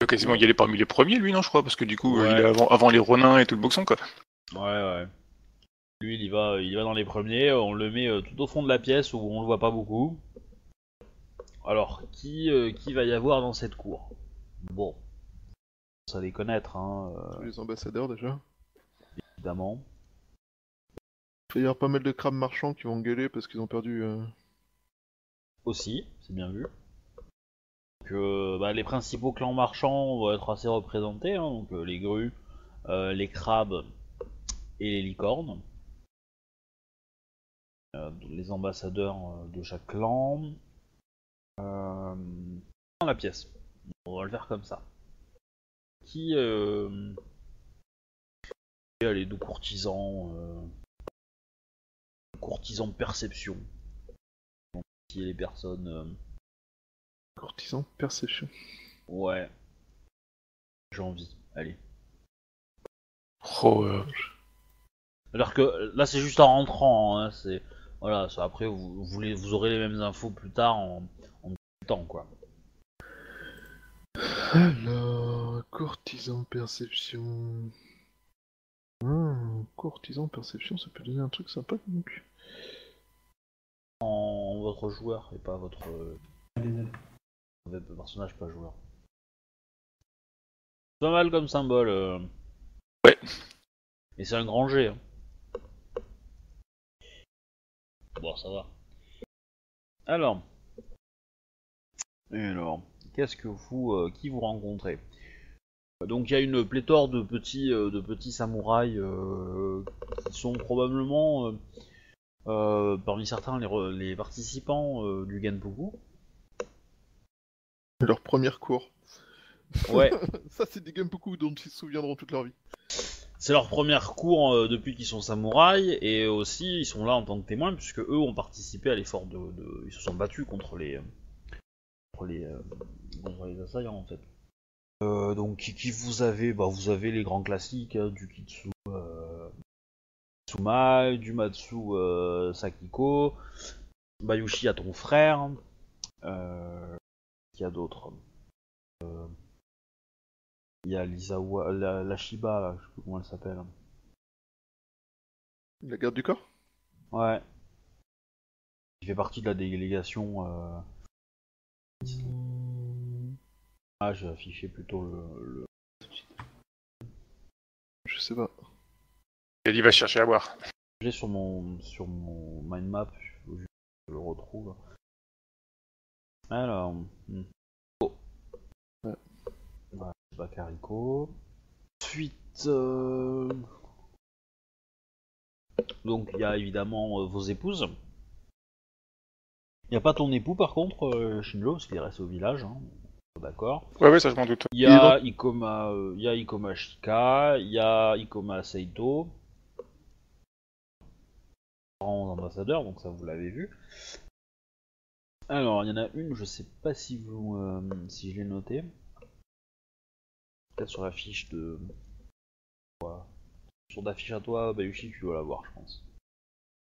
Il va quasiment y aller parmi les premiers, lui, non, je crois, parce que du coup ouais. Il est avant avant les Ronins et tout le boxon, quoi. Ouais, ouais. Lui, il y va, il y va dans les premiers. On le met euh, tout au fond de la pièce où on le voit pas beaucoup. Alors, qui, euh, qui va y avoir dans cette cour ? Bon, ça les connaître, hein. Euh... Les ambassadeurs déjà. Évidemment. Il va y avoir pas mal de crabes marchands qui vont gueuler parce qu'ils ont perdu. Euh... Aussi, c'est bien vu. Donc, euh, bah, les principaux clans marchands vont être assez représentés, hein. Donc euh, les grues, euh, les crabes. Et les licornes, euh, les ambassadeurs euh, de chaque clan, euh, dans la pièce, on va le faire comme ça. Qui, euh, il y a les deux courtisans, euh, courtisan perception. Donc, si les personnes. Euh... Courtisan perception. Ouais. J'ai envie. Allez. Oh. Euh... Alors que là, c'est juste en rentrant. Hein, c'est voilà. Ça, après, vous, vous, les, vous aurez les mêmes infos plus tard en en temps quoi. Alors, courtisan perception. Hmm, courtisan perception, ça peut donner un truc sympa donc. En votre joueur et pas votre euh, personnage pas joueur. Pas mal comme symbole. Euh... Ouais. Et c'est un grand G. Hein. Bon, ça va. Alors. Et alors. Qu'est-ce que vous, euh, qui vous rencontrez? Donc il y a une pléthore de petits, euh, de petits samouraïs euh, qui sont probablement, euh, euh, parmi certains, les, re, les participants euh, du Genpuku. Leur première cour. Ouais. Ça c'est des Genpuku dont ils se souviendront toute leur vie. C'est leur première cour euh, depuis qu'ils sont samouraïs et aussi ils sont là en tant que témoins puisque eux ont participé à l'effort de, de... Ils se sont battus contre les... Euh... Les, euh, les assaillants en fait. Euh, donc qui, qui vous avez, bah vous avez les grands classiques hein, du Kitsu, euh, Kitsumai, du Matsu euh, Sakiko, Bayushi à ton frère, euh, il y a d'autres. Euh, il y a l'Isawa, la, la Shiba, là, je sais plus comment elle s'appelle. La garde du corps. Ouais. Qui fait partie de la délégation. Euh, Ah, j'ai affiché plutôt le, le. Je sais pas. Il va chercher à boire. J'ai sur mon sur mon mind map, je le retrouve. Alors. Oh. Ouais. Voilà, Bakarico. Ensuite. Euh... Donc il y a évidemment euh, vos épouses. Il n'y a pas ton époux par contre, euh, Shinjo, parce qu'il reste au village, hein. D'accord. Ouais, ouais, ça je m'en doute. Il y a Ikoma, euh, il y a Ikoma Shika, il y a Ikoma Seito, grands ambassadeurs, donc ça vous l'avez vu. Alors, il y en a une, je sais pas si vous, euh, si je l'ai notée. Peut-être sur la fiche de, voilà. Sur ta fiche à toi, Bayushi, tu dois la voir, je pense.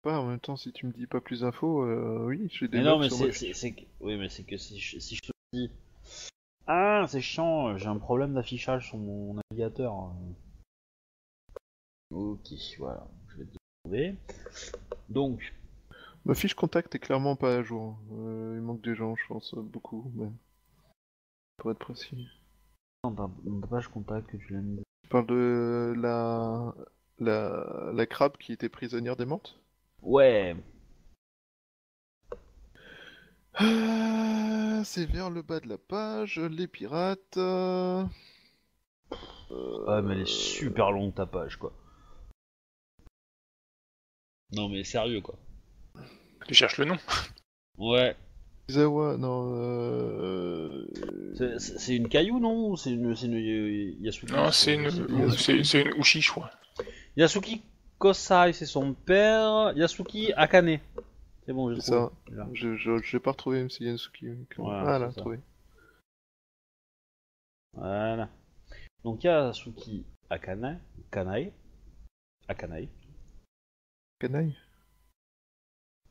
Pas en même temps, si tu me dis pas plus d'infos, euh, oui, je suis. Mais non, mais c'est, c'est, c'est que... oui, mais c'est que si je, si je te dis, ah, c'est chiant, j'ai un problème d'affichage sur mon navigateur. Ok, voilà, je vais te trouver. Donc, ma fiche contact est clairement pas à jour. Euh, il manque des gens, je pense, beaucoup, même. Pour être précis. Non, ta page contact que tu l'as mise. Tu parles de la, la, la crabe qui était prisonnière des mortes. Ouais. Ah, c'est vers le bas de la page, les pirates. Euh... Ah mais elle est super longue ta page quoi. Non mais sérieux quoi. Tu cherches le nom. Ouais. Isawa, non. Euh... C'est, c'est, c'est une caillou non? C'est une, c'est une Yasuki. Non c'est une, c'est, c'est une Ushi je crois. Yasuki Kosai, c'est son père, Yasuki Akane. C'est bon, je ça. Je, je, je l'ai pas retrouvé, même si Yasuki. Voilà, ah là, trouvé. Voilà. Donc il y a Yasuki Akane. Kanae. Akane. Kanae.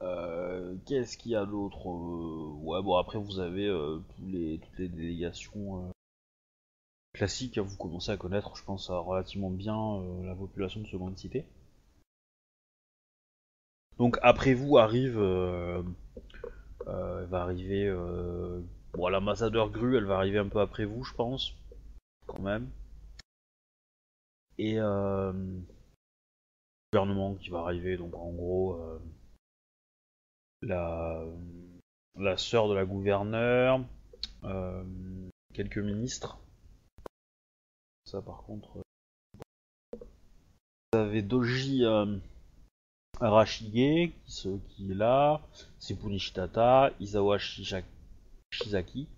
Euh, Qu'est-ce qu'il y a d'autre? euh, Ouais, bon, après vous avez euh, tous les, toutes les délégations. Euh... classique, vous commencez à connaître, je pense, relativement bien euh, la population de Seconde Cité. Donc après vous arrive, euh, euh, elle va arriver, euh, bon l'ambassadeur Gru, elle va arriver un peu après vous, je pense, quand même. Et euh, le gouvernement qui va arriver, donc en gros, euh, la la sœur de la gouverneure, euh, quelques ministres. Ça par contre euh... vous avez Doji euh, Arashige qui, se... qui est là, Seppun Shitata, Isawa Shizaki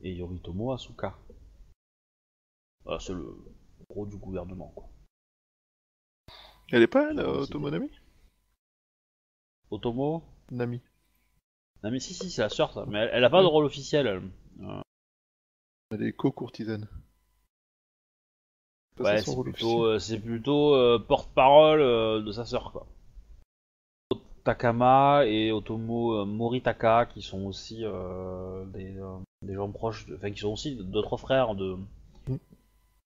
et Yoritomo Asuka. Voilà, c'est le gros du gouvernement quoi. Elle est pas là, Otomo Nami? Otomo Nami. Nami, si, si, c'est la sœur, ça. Mais elle, elle a pas de rôle officiel. Elle, euh... elle est co-courtisane. Ouais, c'est plutôt, euh, plutôt euh, porte-parole euh, de sa sœur, quoi. Takama et Otomo euh, Moritaka, qui sont aussi euh, des, euh, des gens proches, enfin qui sont aussi d'autres frères de, mm.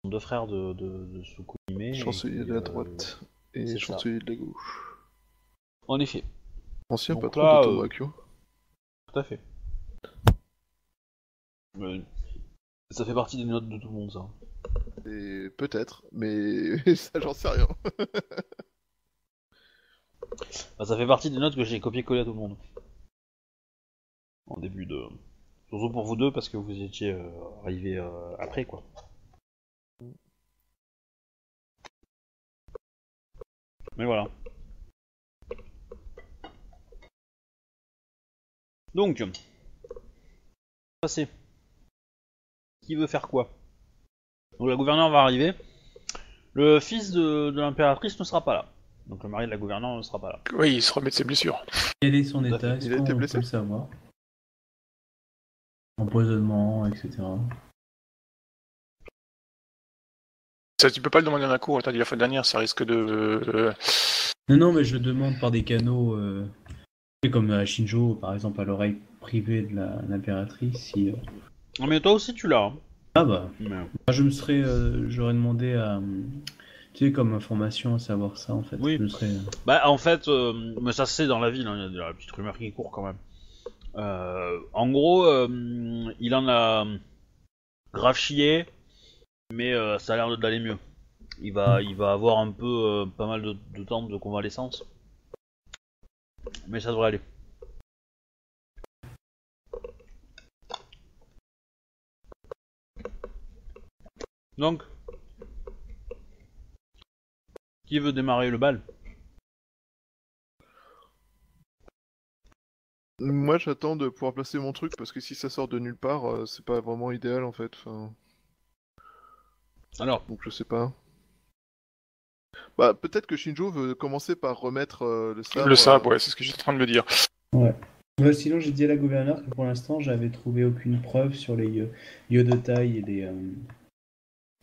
deux frères de, de, de Sukime. Chancelier de la droite euh, et chancelier de la gauche. En effet. Ancien donc patron là, de Otomo Akio. Euh, tout à fait. Mais, ça fait partie des notes de tout le monde, ça. Et peut-être, mais ça j'en sais rien. Bah, ça fait partie des notes que j'ai copié-collé à tout le monde. En début de... Surtout pour vous deux, parce que vous étiez euh, arrivés euh, après, quoi. Mais voilà. Donc... Passé. Qui veut faire quoi? Donc la gouverneure va arriver. Le fils de, de l'impératrice ne sera pas là. Donc le mari de la gouverneure ne sera pas là. Oui, il se remet de ses blessures. Quel est son état? Est-ce qu'on peut le savoir? Empoisonnement, et cetera. Ça, tu peux pas le demander d'un coup. T'as dit la fois dernière, ça risque de... Non, non, mais je demande par des canaux... Euh, comme à Shinjo, par exemple, à l'oreille privée de l'impératrice. Si, euh... Non, mais toi aussi, tu l'as. Ah bah, mais... moi, je me serais... Euh, j'aurais demandé à... comme information à savoir ça en fait. Oui. Je serais... Bah en fait, euh, mais ça c'est dans la ville, hein, il y a la petite rumeur qui court quand même. Euh, en gros, euh, il en a grave chié, mais euh, ça a l'air d'aller mieux. Il va, mmh. il va avoir un peu, euh, pas mal de, de temps de convalescence, mais ça devrait aller. Donc. Qui veut démarrer le bal? Moi j'attends de pouvoir placer mon truc parce que si ça sort de nulle part, euh, c'est pas vraiment idéal en fait. Enfin... Alors. Donc je sais pas. Bah peut-être que Shinjo veut commencer par remettre euh, le sabre. Le sabre, euh... ouais, c'est ce que j'étais en train de me dire. Ouais. Bah, sinon j'ai dit à la gouverneure que pour l'instant j'avais trouvé aucune preuve sur les euh, Yodotai et les. Euh...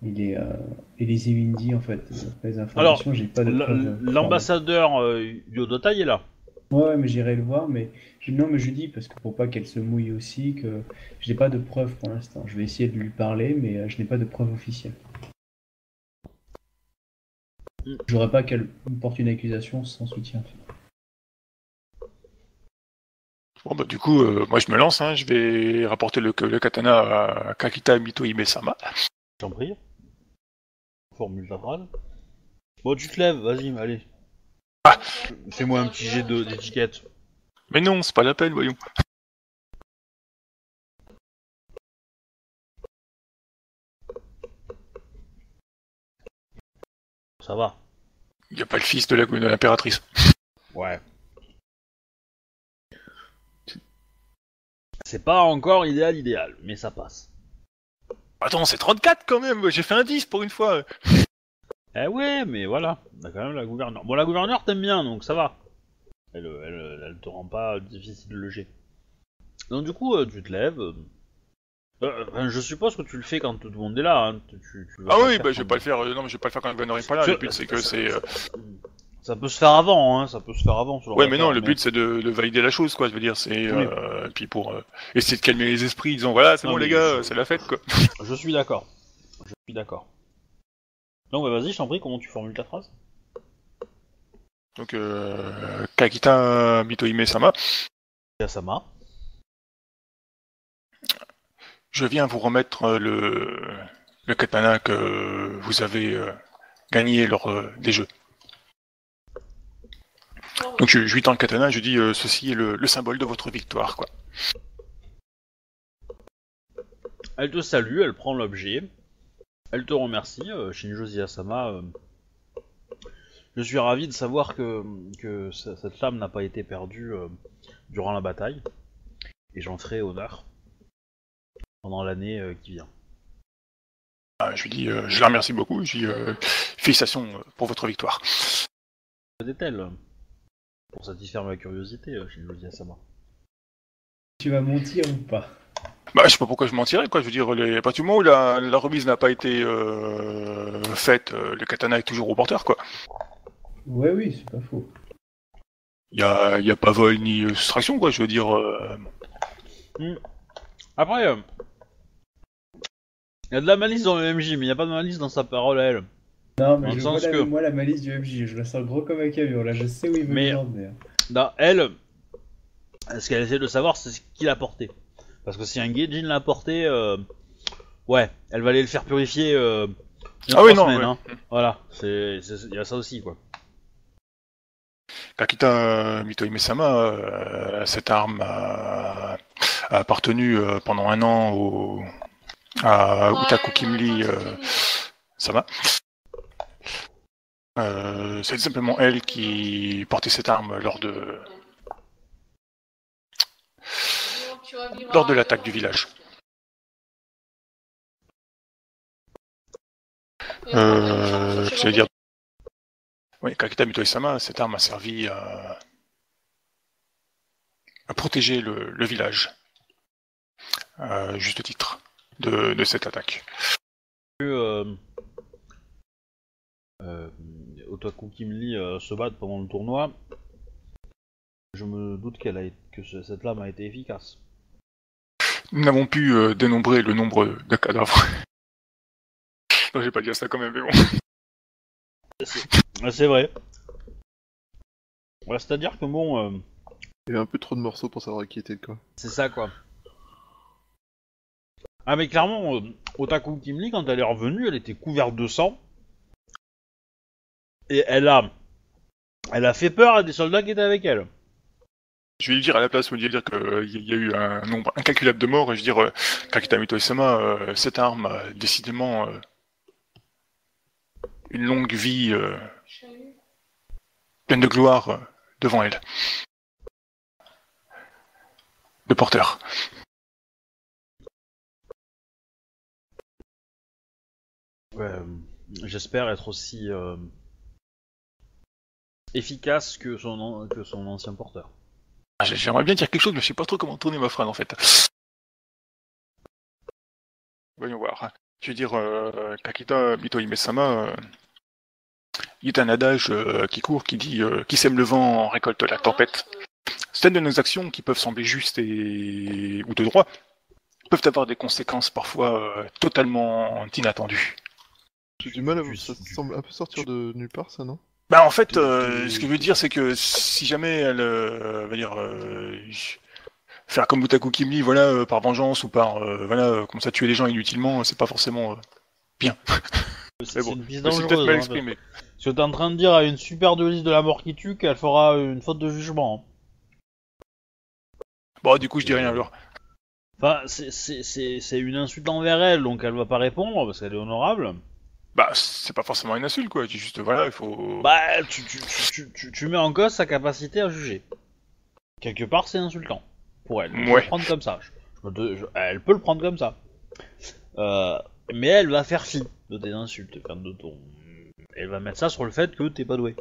Il est, euh, et les Ivindi en fait, les informations, j'ai pas de... L'ambassadeur euh, Yodotai est là. Ouais, mais j'irai le voir, mais je, non, mais je dis parce que pour pas qu'elle se mouille aussi, que je n'ai pas de preuves pour l'instant. Je vais essayer de lui parler, mais euh, je n'ai pas de preuves officielles. Mm. J'aurais pas qu'elle porte une accusation sans soutien. Bon bah du coup, euh, moi je me lance, hein, je vais rapporter le, le katana à Kakita Mito Ime-sama. J'en prie. Formule favorable. Bon, tu te lèves, vas-y, allez. Ah. Fais-moi un petit jet d'étiquette. Mais non, c'est pas la peine, voyons. Ça va. Y a pas le fils de l'impératrice. Ouais. C'est pas encore idéal, idéal, mais ça passe. Attends, c'est trente-quatre quand même, j'ai fait un dix pour une fois. Eh ouais, mais voilà, on a quand même la gouverneure. Bon, la gouverneure t'aime bien, donc ça va. Elle, elle, elle te rend pas difficile de loger. Donc du coup, tu te lèves. Euh, je suppose que tu le fais quand tout le monde est là. Hein. Tu, tu vas ah oui, bah je vais pas le faire. Euh, non, mais je vais pas le faire quand la gouverneure est pas là. Le but c'est que c'est. Euh... Ça peut se faire avant, hein. Ça peut se faire avant. Ouais, mais non, le but c'est de, de valider la chose, quoi. Je veux dire, c'est oui. euh, puis pour euh, essayer de calmer les esprits, disant voilà, c'est bon les gars, je... c'est la fête, quoi. Je suis d'accord. Je suis d'accord. Donc bah, vas-y, je t'en prie, comment tu formules ta phrase? Donc euh, Kakita Mitoime-sama. Sama. Je viens vous remettre le le katana que vous avez euh, gagné lors euh, des jeux. Donc je, je lui tends le katana et je dis euh, ceci est le, le symbole de votre victoire, quoi. Elle te salue, elle prend l'objet, elle te remercie, euh, Shinjo Xiya-sama. Euh, je suis ravi de savoir que, que cette femme n'a pas été perdue euh, durant la bataille, et j'en ferai honneur pendant l'année euh, qui vient. Ah, je lui dis, euh, je la remercie beaucoup, je lui dis euh, félicitations pour votre victoire. Des telles. pour satisfaire ma curiosité, Shinjo Xiya-sama. Tu vas mentir ou pas? Bah, je sais pas pourquoi je mentirais, quoi. Je veux dire, les... à partir du moment où la, la remise n'a pas été euh, faite, euh, le katana est toujours au porteur, quoi. Ouais, oui, c'est pas faux. Il y a, y a pas vol ni soustraction, quoi. Je veux dire. Euh... Mm. Après, il euh, y a de la malice dans le M J, mais il y a pas de malice dans sa parole à elle. Non, mais je vois la, que... moi la malice du M J. Je la sens gros comme un camion. Là, je sais où il veut me l'emmener. Non, elle. Ce qu'elle essaie de savoir, c'est ce qu'il a porté. Parce que si un Gaijin l'a porté, euh... ouais, elle va aller le faire purifier euh... ah oui, non, semaines, ouais. Hein. Voilà, c'est... c'est... il y a ça aussi, quoi. Kakita Mito Ime-sama, euh, cette arme a, a appartenu euh, pendant un an au... à Utaku Kimli euh... Sama. Euh, c'est simplement elle qui portait cette arme lors de... lors de l'attaque du village. Euh, je vais dire... Oui, Kakita Mito-sama, cette arme a servi à, à protéger le, le village, à juste titre, de, de cette attaque. Euh, euh, Otaku Kimli euh, se battre pendant le tournoi, je me doute qu'elle a, que cette lame a été efficace. Nous n'avons pu euh, dénombrer le nombre de cadavres. Non, j'ai pas dit ça quand même, mais bon. C'est, c'est vrai. Ouais, c'est-à-dire que bon... Euh... il y avait un peu trop de morceaux pour savoir qui était de quoi. C'est ça, quoi. Ah, mais clairement, euh, Otaku Kimli, quand elle est revenue, elle était couverte de sang. Et elle a... elle a fait peur à des soldats qui étaient avec elle. Je vais lui dire à la place, je vais lui dire qu'il euh, y a eu un nombre incalculable de morts, et je vais dire, euh, Kakita Mito-sama, euh, cette arme a décidément euh, une longue vie euh, pleine de gloire euh, devant elle. De porteur. Ouais, euh, j'espère être aussi euh, efficace que son, que son ancien porteur. J'aimerais bien dire quelque chose, mais je sais pas trop comment tourner ma phrase en fait. Voyons voir. Je veux dire, euh, Kakita Mito Ime-sama, euh, il y a un adage euh, qui court qui dit euh, qui sème le vent récolte la tempête. Certaines de nos actions qui peuvent sembler justes et ou de droit peuvent avoir des conséquences parfois euh, totalement inattendues. J'ai du mal à vous. Ça semble un peu sortir de nulle part, ça, non? Bah en fait, euh, ce que je veux dire, c'est que si jamais elle euh, va dire euh, faire comme Utaku Kimli, voilà, euh, par vengeance ou par euh, voilà, euh, comme ça tuer les gens inutilement, c'est pas forcément euh, bien. C'est, bon, c'est, c'est peut-être mal exprimé. Hein, parce... parce que t'es en train de dire à une super dueliste de la mort qui tue qu'elle fera une faute de jugement. Bon, du coup, je dis rien alors. Enfin, c'est, c'est, c'est, c'est une insulte envers elle, donc elle va pas répondre parce qu'elle est honorable. Bah, c'est pas forcément une insulte, quoi. Tu juste, voilà, il faut... Bah, tu, tu, tu, tu, tu mets en cause sa capacité à juger. Quelque part, c'est insultant. Pour elle. Ouais. Je peux le prendre comme ça. Je, je, je, elle peut le prendre comme ça. Euh, mais elle va faire fi de tes insultes. Enfin, de ton... elle va mettre ça sur le fait que t'es pas doué.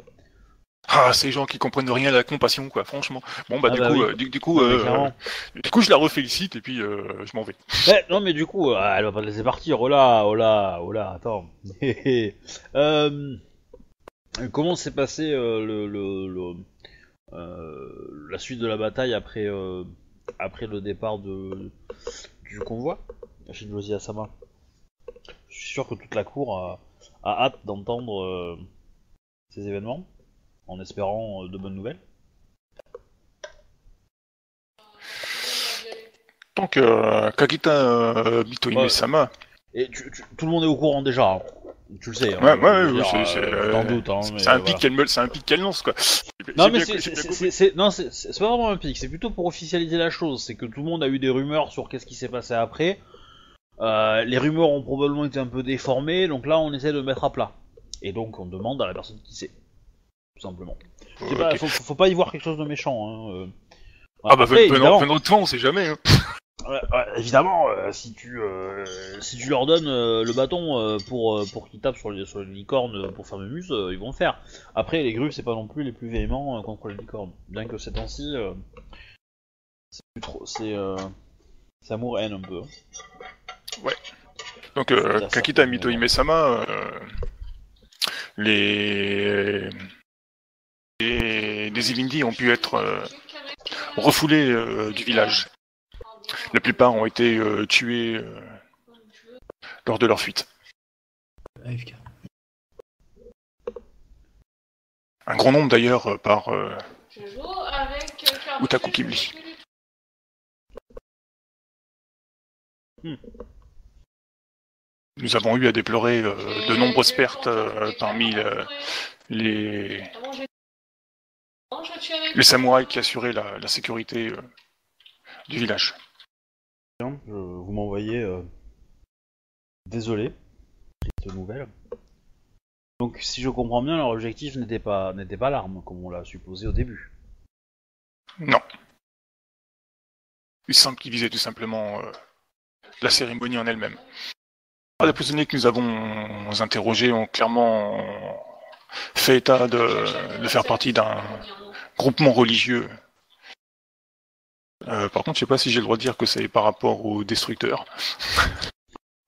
Ah, ces gens qui comprennent rien à la compassion, quoi, franchement. Bon, bah, ah du, bah coup, oui. euh, du, du coup, ouais, euh, du coup, je la refélicite et puis euh, je m'en vais. Mais, non, mais du coup, euh, elle va pas te laisser partir. Oh là, oh là, oh là, attends. euh, comment s'est passé euh, le, le, le euh, la suite de la bataille après euh, après le départ de du convoi, Shinjo Xiya-sama? Je suis sûr que toute la cour a, a hâte d'entendre euh, ces événements. En espérant de bonnes nouvelles. Donc, euh, Kakita euh, Mito Ime-sama. Et tu, tu, tout le monde est au courant déjà. Hein. Tu le sais. Ouais, hein, ouais, ouais. C'est, c'est, euh, doute, hein, c'est, un voilà. me, c'est un pic qu'elle lance, quoi. Non, mais c'est, c'est, c'est, c'est, non, c'est, c'est pas vraiment un pic. C'est plutôt pour officialiser la chose. C'est que tout le monde a eu des rumeurs sur qu'est-ce qui s'est passé après. Euh, les rumeurs ont probablement été un peu déformées. Donc là, on essaie de mettre à plat. Et donc, on demande à la personne qui sait. Tout simplement. Oh, okay. pas, faut, faut pas y voir quelque chose de méchant. Hein. Euh... Enfin, ah bah, venant de toi, on sait jamais. Hein. Euh, euh, évidemment, euh, si tu euh, si tu leur donnes euh, le bâton euh, pour euh, pour qu'ils tapent sur les sur les licornes pour faire le mus, euh, ils vont le faire. Après, les grues, c'est pas non plus les plus véhéments euh, contre les licornes. Bien que ces temps-ci, euh, c'est trop, c'est euh, c'est amour-haine un peu. Ouais. Donc euh, Kakita Mito Ime-sama, euh, les les, les Ivindi ont pu être euh, refoulés euh, du village. La plupart ont été euh, tués euh, lors de leur fuite. A F K. Un grand nombre d'ailleurs par euh, Utaku Kimli. Hmm. Nous avons eu à déplorer euh, de nombreuses pertes euh, parmi euh, les... les samouraïs qui assuraient la, la sécurité euh, du village. Je, vous m'envoyez euh, désolé, triste nouvelle. Donc si je comprends bien, leur objectif n'était pas n'était pas l'arme, comme on l'a supposé au début. Non. Il semble qu'ils visaient tout simplement euh, la cérémonie en elle-même. Les prisonniers que nous avons interrogés ont clairement fait état de, de faire partie d'un groupement religieux. Euh, par contre, je sais pas si j'ai le droit de dire que c'est par rapport aux destructeurs.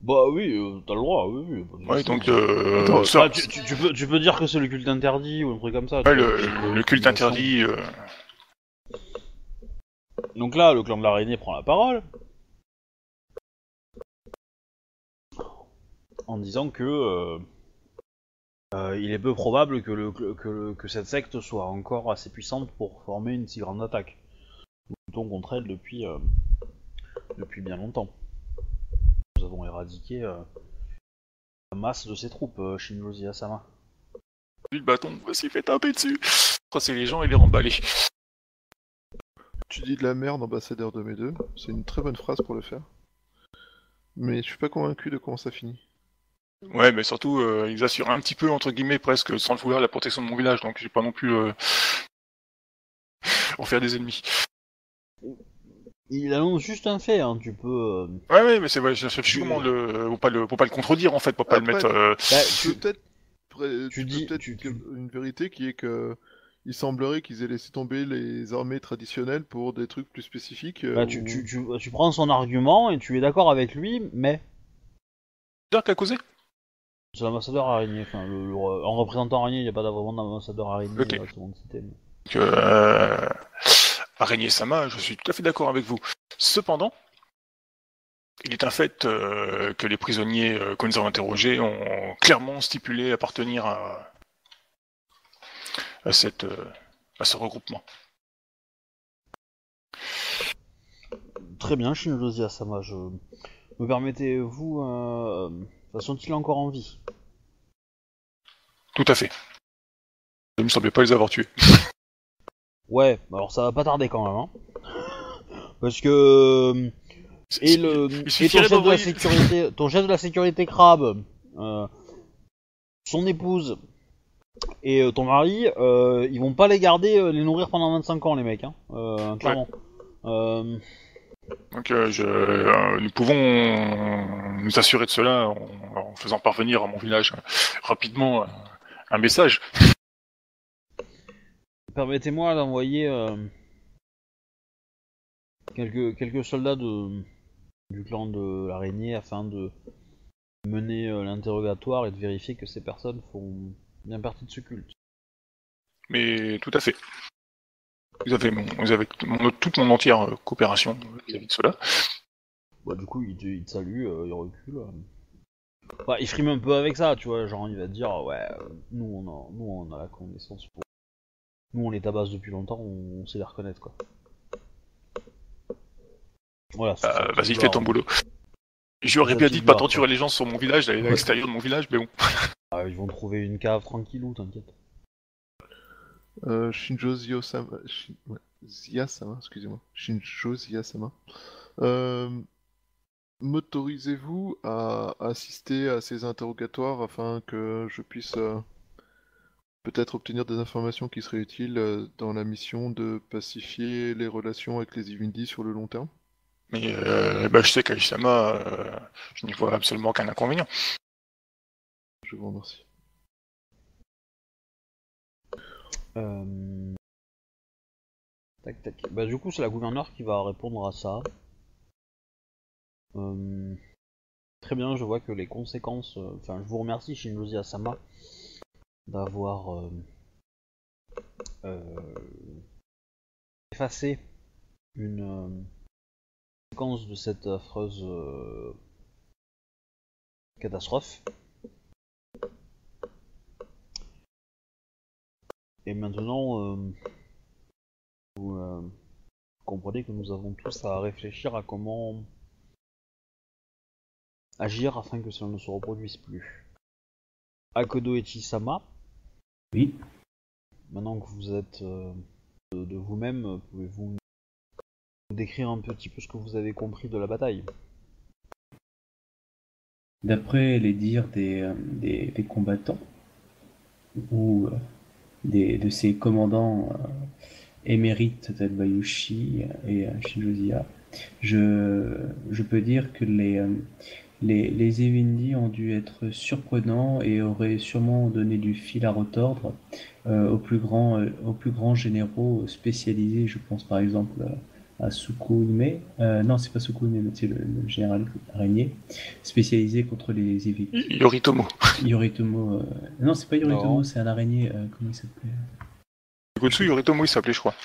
Bah oui, euh, t'as le droit, oui, oui. Ouais, donc, euh, Attends, ça, ah, tu, tu, tu, peux, tu peux dire que c'est le culte interdit ou un truc comme ça. Ouais, le, le, le culte interdit... Euh... Donc là, le clan de l'araignée prend la parole. En disant que... Euh, euh, il est peu probable que, le, que, le, que cette secte soit encore assez puissante pour former une si grande attaque. Contre elle depuis, euh, depuis bien longtemps. Nous avons éradiqué euh, la masse de ses troupes, euh, Shinjo Xiya-sama. Le bâton s'est fait taper dessus. C'est les gens et les remballer. Tu dis de la merde, ambassadeur de mes deux. C'est une très bonne phrase pour le faire. Mais je suis pas convaincu de comment ça finit. Ouais, mais surtout, euh, ils assurent un petit peu, entre guillemets, presque, sans le vouloir, la protection de mon village, donc j'ai pas non plus euh... en faire des ennemis. Il annonce juste un fait, hein, tu peux... Euh... Ouais, ouais, mais c'est vrai, je cherche comment le... Pour pas le... Pour pas le contredire, en fait, pour pas après, le mettre... Euh... Bah, tu peut-être tu tu dis... peut-être tu... une vérité qui est que... Il semblerait qu'ils aient laissé tomber les armées traditionnelles pour des trucs plus spécifiques... Euh, bah, tu, où... tu, tu, tu prends son argument et tu es d'accord avec lui, mais... C'est qui a causé ? C'est l'ambassadeur araignée, enfin, le, le... en représentant araignée, il n'y a pas vraiment d'ambassadeur araignée, okay. Là, tout le monde cité, mais... Donc, euh... Araignée-sama, je suis tout à fait d'accord avec vous. Cependant, il est un fait euh, que les prisonniers euh, que nous avons interrogés ont clairement stipulé appartenir à, à, cette, euh, à ce regroupement. Très bien, Shinjo Xiya-sama. Je... Me permettez-vous... Euh... Sont-ils encore en vie? Tout à fait. Il ne me semblait pas les avoir tués. Ouais, alors ça va pas tarder quand même, hein. Parce que... Et, le... Et ton, chef de la sécurité... ton chef de la sécurité crabe, euh... son épouse et ton mari, euh... ils vont pas les garder, euh... les nourrir pendant vingt-cinq ans, les mecs, hein, euh... clairement. Ouais. Euh... Donc euh, je... euh, nous pouvons nous assurer de cela en, en faisant parvenir à mon village euh, rapidement euh, un message. Permettez-moi d'envoyer euh, quelques, quelques soldats de, du clan de l'araignée afin de mener euh, l'interrogatoire et de vérifier que ces personnes font bien partie de ce culte. Mais tout à fait. Vous avez, mon, vous avez mon, toute mon entière euh, coopération vis-à-vis euh, de cela. Bah, du coup, il te, il te salue, euh, il recule. Euh. Bah, il frime un peu avec ça, tu vois. Genre, il va te dire, ouais, euh, nous, on a, nous on a la connaissance pour... Nous, on les tabasse depuis longtemps, on sait les reconnaître, quoi. Voilà. Euh, Vas-y, fais ton boulot. J'aurais bien dit de pas torturer les gens sur mon village, d'aller à l'extérieur de mon village, mais bon. Ah, ils vont trouver une cave tranquillou, t'inquiète. Euh, Shinjo Xiya-sama... Shin... Ouais. Xiya-sama, excusez-moi. Shinjo Xiya-sama. Euh... M'autorisez-vous à assister à ces interrogatoires afin que je puisse... Euh... peut-être obtenir des informations qui seraient utiles dans la mission de pacifier les relations avec les Ivindi sur le long terme. Mais euh, bah, je sais qu'Aisama, euh, je n'y vois absolument aucun inconvénient. Je vous remercie. Euh... Tac, tac. Bah, du coup, c'est la gouverneure qui va répondre à ça. Euh... Très bien, je vois que les conséquences... Euh... Enfin, je vous remercie, Shinjo Xiya-sama, d'avoir euh... Euh... effacé une... Euh... de cette affreuse euh, catastrophe. Et maintenant, euh, vous euh, comprenez que nous avons tous à réfléchir à comment agir afin que cela ne se reproduise plus. Akodo et Chisama. Oui. Maintenant que vous êtes euh, de, de vous-même, pouvez-vous décrire un petit peu ce que vous avez compris de la bataille? D'après les dires des, des, des combattants ou des, de ces commandants euh, émérites de Bayushi et euh, Shinjo Xiya, je, je peux dire que les, les, les Ivindi ont dû être surprenants et auraient sûrement donné du fil à retordre euh, aux, plus grands, euh, aux plus grands généraux spécialisés, je pense par exemple euh, à Sukume, euh, non c'est pas Sukume, mais c'est le, le général araignée, spécialisé contre les évêques. Yoritomo. Yoritomo, euh... non c'est pas Yoritomo, c'est un araignée, euh, comment il s'appelait? Gotsu Yoritomo il s'appelait je crois.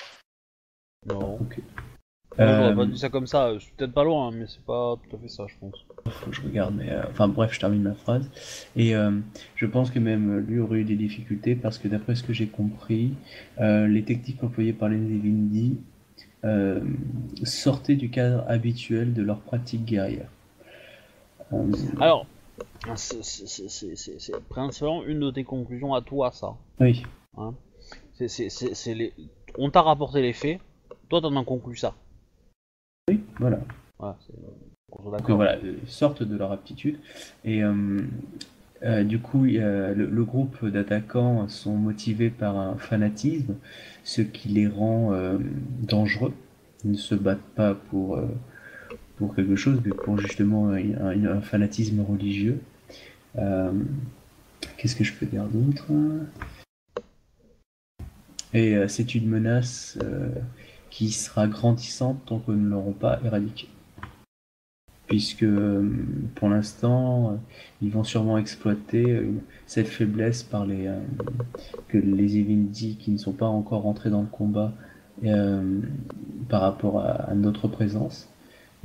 Non. Ok. Moi, euh... j'aurais pas dit ça comme ça, je suis peut-être pas loin, mais c'est pas tout à fait ça je pense. Faut que je regarde, mais euh... enfin bref, je termine ma phrase. Et euh, je pense que même lui aurait eu des difficultés parce que d'après ce que j'ai compris, euh, les techniques employées par les Ivindi Euh, sortaient du cadre habituel de leur pratique guerrière. Euh... Alors, c'est principalement une de tes conclusions à toi, ça. Oui. Hein, c'est, c'est, c'est, c'est les... On t'a rapporté les faits, toi t'en as conclu ça. Oui, voilà. Voilà, c'est... Donc, voilà, sortent de leur aptitude. Et euh, euh, du coup, euh, le, le groupe d'attaquants sont motivés par un fanatisme, ce qui les rend euh, dangereux. Ils ne se battent pas pour, euh, pour quelque chose, mais pour justement un, un, un fanatisme religieux. Euh, Qu'est-ce que je peux dire d'autre? Et euh, c'est une menace euh, qui sera grandissante tant que nous ne l'aurons pas éradiquée. Puisque euh, pour l'instant, ils vont sûrement exploiter euh, cette faiblesse par les euh, que les Ivindi qui ne sont pas encore entrés dans le combat euh, par rapport à, à notre présence.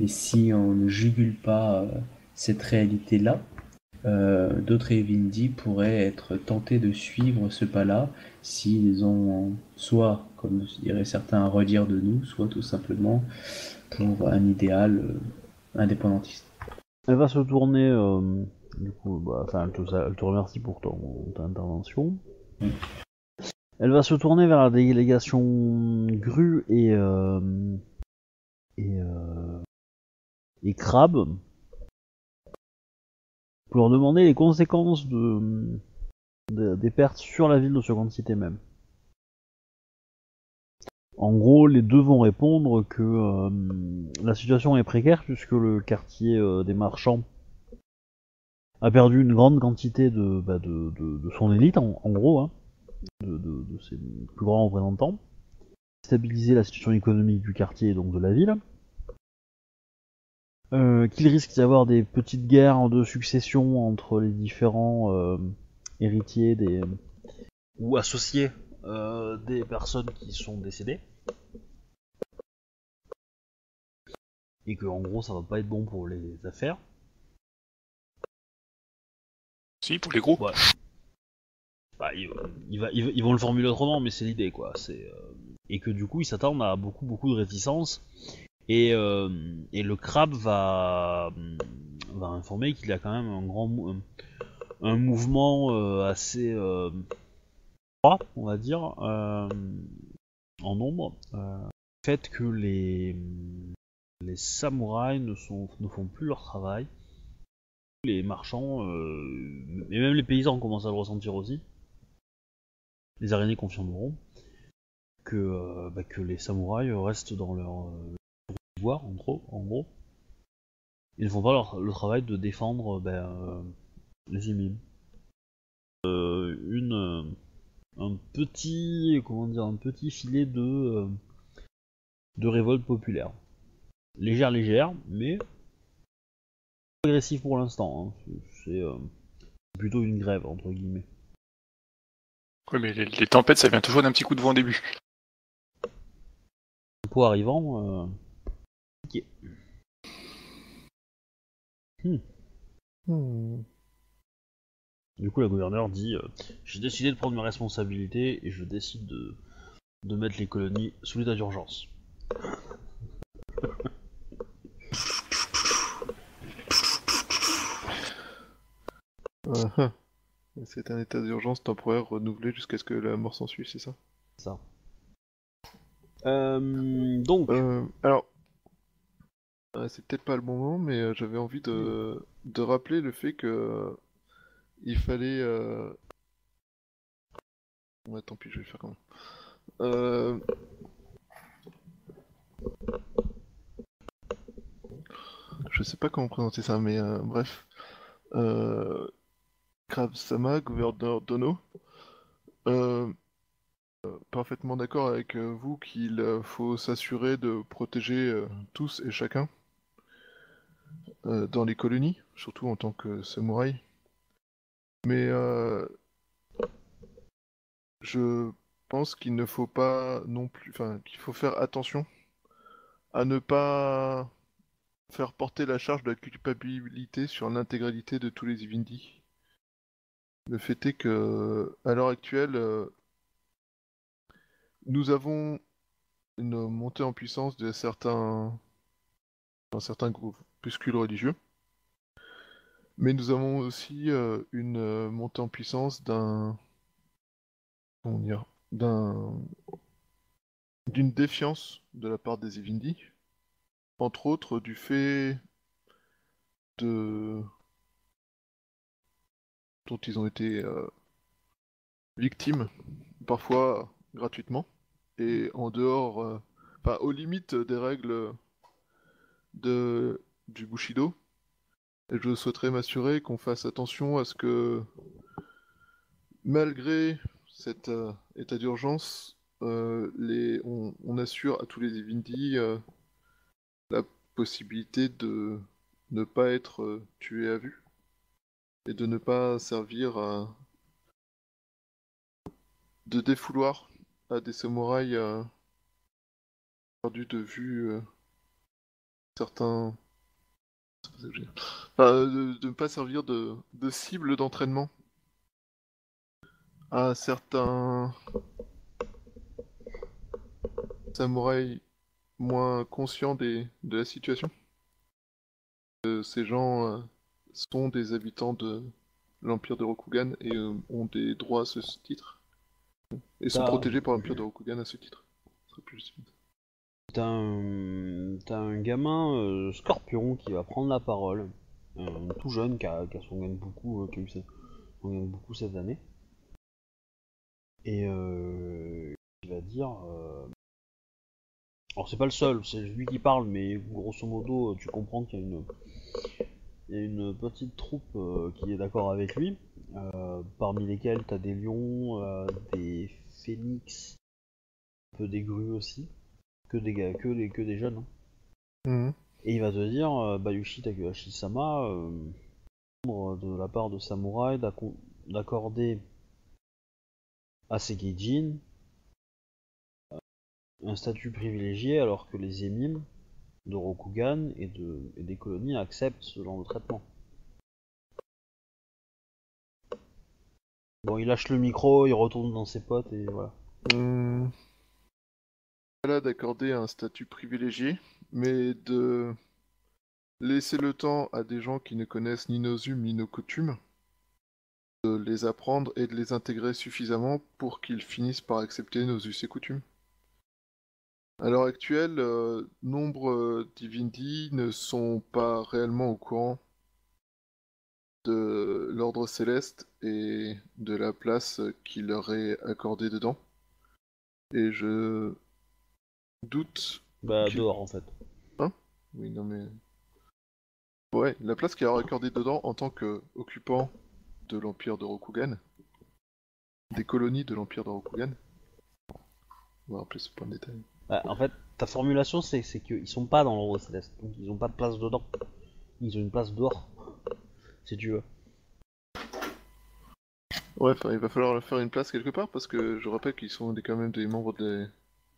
Et si on ne jugule pas euh, cette réalité-là, euh, d'autres Ivindi pourraient être tentés de suivre ce pas-là s'ils ont soit, comme diraient certains, à redire de nous, soit tout simplement pour un idéal euh, indépendantiste. Elle va se tourner... Euh... Du coup, bah, elle, te, elle te remercie pour ton, ton intervention. Mm. Elle va se tourner vers la délégation Grue et euh, et, euh, et Crabe pour leur demander les conséquences de, de, des pertes sur la ville de Seconde Cité même. En gros, les deux vont répondre que euh, la situation est précaire puisque le quartier euh, des marchands a perdu une grande quantité de, bah de, de, de son élite, en, en gros, hein, de, de, de ses plus grands représentants, stabiliser la situation économique du quartier et donc de la ville, euh, qu'il risque d'y avoir des petites guerres de succession entre les différents euh, héritiers des ou associés euh, des personnes qui sont décédées, et que en gros ça va pas être bon pour les affaires. Pour les groupes. Ouais. Bah, ils, ils, va, ils, ils vont le formuler autrement, mais c'est l'idée quoi. C'est euh... et que du coup ils s'attendent à beaucoup beaucoup de réticence et, euh, et le crabe va va informer qu'il y a quand même un grand un, un mouvement euh, assez euh, froid, on va dire euh, en nombre. Euh, le fait que les les samouraïs ne sont ne font plus leur travail. Les marchands, euh, et même les paysans commencent à le ressentir aussi. Les araignées confirmeront que, euh, bah, que les samouraïs restent dans leur euh, pouvoir, en gros. En gros. Ils ne font pas leur, le travail de défendre ben, euh, les émiles. Euh, une, euh, un petit, comment dire, un petit filet de, euh, de révolte populaire. Légère, légère, mais pas agressive pour l'instant. Hein. C'est euh, plutôt une grève, entre guillemets. Oui, mais les, les tempêtes, ça vient toujours d'un petit coup de vent au début. Pour arrivant, euh... ok. Hmm. Hmm. Du coup, la gouverneure dit euh, « J'ai décidé de prendre mes responsabilités et je décide de, de mettre les colonies sous l'état d'urgence. Uh-huh. » C'est un état d'urgence temporaire renouvelé jusqu'à ce que la mort s'ensuive, c'est ça ? C'est ça. Euh, donc... Euh, alors... C'est peut-être pas le bon moment, mais j'avais envie de, de rappeler le fait que... Il fallait... Euh... Ouais, tant pis, je vais faire comment... Euh... Je sais pas comment présenter ça, mais euh, bref... Euh... Krabsama, gouverneur Dono, euh, euh, parfaitement d'accord avec euh, vous qu'il euh, faut s'assurer de protéger euh, tous et chacun euh, dans les colonies, surtout en tant que samouraï. Mais euh, je pense qu'il ne faut pas non plus, enfin qu'il faut faire attention à ne pas faire porter la charge de la culpabilité sur l'intégralité de tous les Ivindi. Le fait est que, à l'heure actuelle, euh, nous avons une montée en puissance de certains, dans certains groupuscules religieux, mais nous avons aussi euh, une montée en puissance d'un, comment dire, d'un, d'une défiance de la part des Ivindi, entre autres du fait de dont ils ont été euh, victimes, parfois gratuitement, et en dehors, euh, enfin aux limites des règles de, du Bushido. Et je souhaiterais m'assurer qu'on fasse attention à ce que, malgré cet euh, état d'urgence, euh, les, on, on assure à tous les Ivindi euh, la possibilité de ne pas être euh, tués à vue. Et de ne pas servir à... de défouloir à des samouraïs euh... perdus de vue euh... certains... Enfin, de, de ne pas servir de, de cible d'entraînement à certains samouraïs moins conscients des, de la situation. Euh, ces gens... Euh... sont des habitants de l'Empire de Rokugan et euh, ont des droits à ce titre. Et sont protégés par l'Empire de Rokugan à ce titre. Ce serait plus vite. T'as un... T'as un gamin euh, scorpion qui va prendre la parole. Euh, tout jeune, qui a, qui a son Genpuku, euh, qui a eu son Genpuku cette année. Et euh, il va dire... Euh... Alors c'est pas le seul, c'est lui qui parle, mais grosso modo, tu comprends qu'il y a une... Il y a une petite troupe euh, qui est d'accord avec lui, euh, parmi lesquelles t'as des lions, euh, des phénix, un peu des grues aussi, que des gars, que des, que des jeunes. Hein. Mmh. Et il va te dire, euh, Bayushi Takashi-sama, euh, de la part de samouraï, d'accorder à Sekijin euh, un statut privilégié alors que les émimes de Rokugan et, de, et des colonies acceptent ce genre de traitement. Bon, il lâche le micro, il retourne dans ses potes et voilà. Mmh. Voilà, d'accorder un statut privilégié, mais de laisser le temps à des gens qui ne connaissent ni nos humes ni nos coutumes, de les apprendre et de les intégrer suffisamment pour qu'ils finissent par accepter nos us et coutumes. À l'heure actuelle, euh, nombre euh, d'Ivindi ne sont pas réellement au courant de l'ordre céleste et de la place qui leur est accordée dedans. Et je doute... Bah, dehors en fait. Hein ? Oui, non mais... Ouais, la place qu'il a accordée dedans en tant qu'occupant de l'Empire de Rokugan, des colonies de l'Empire de Rokugan. On va rappeler ce point de détail. Bah, en fait, ta formulation, c'est qu'ils sont pas dans l'Ordre Céleste, donc ils ont pas de place dedans. Ils ont une place dehors, si tu veux. Ouais, il va falloir leur faire une place quelque part, parce que je rappelle qu'ils sont des, quand même des membres des...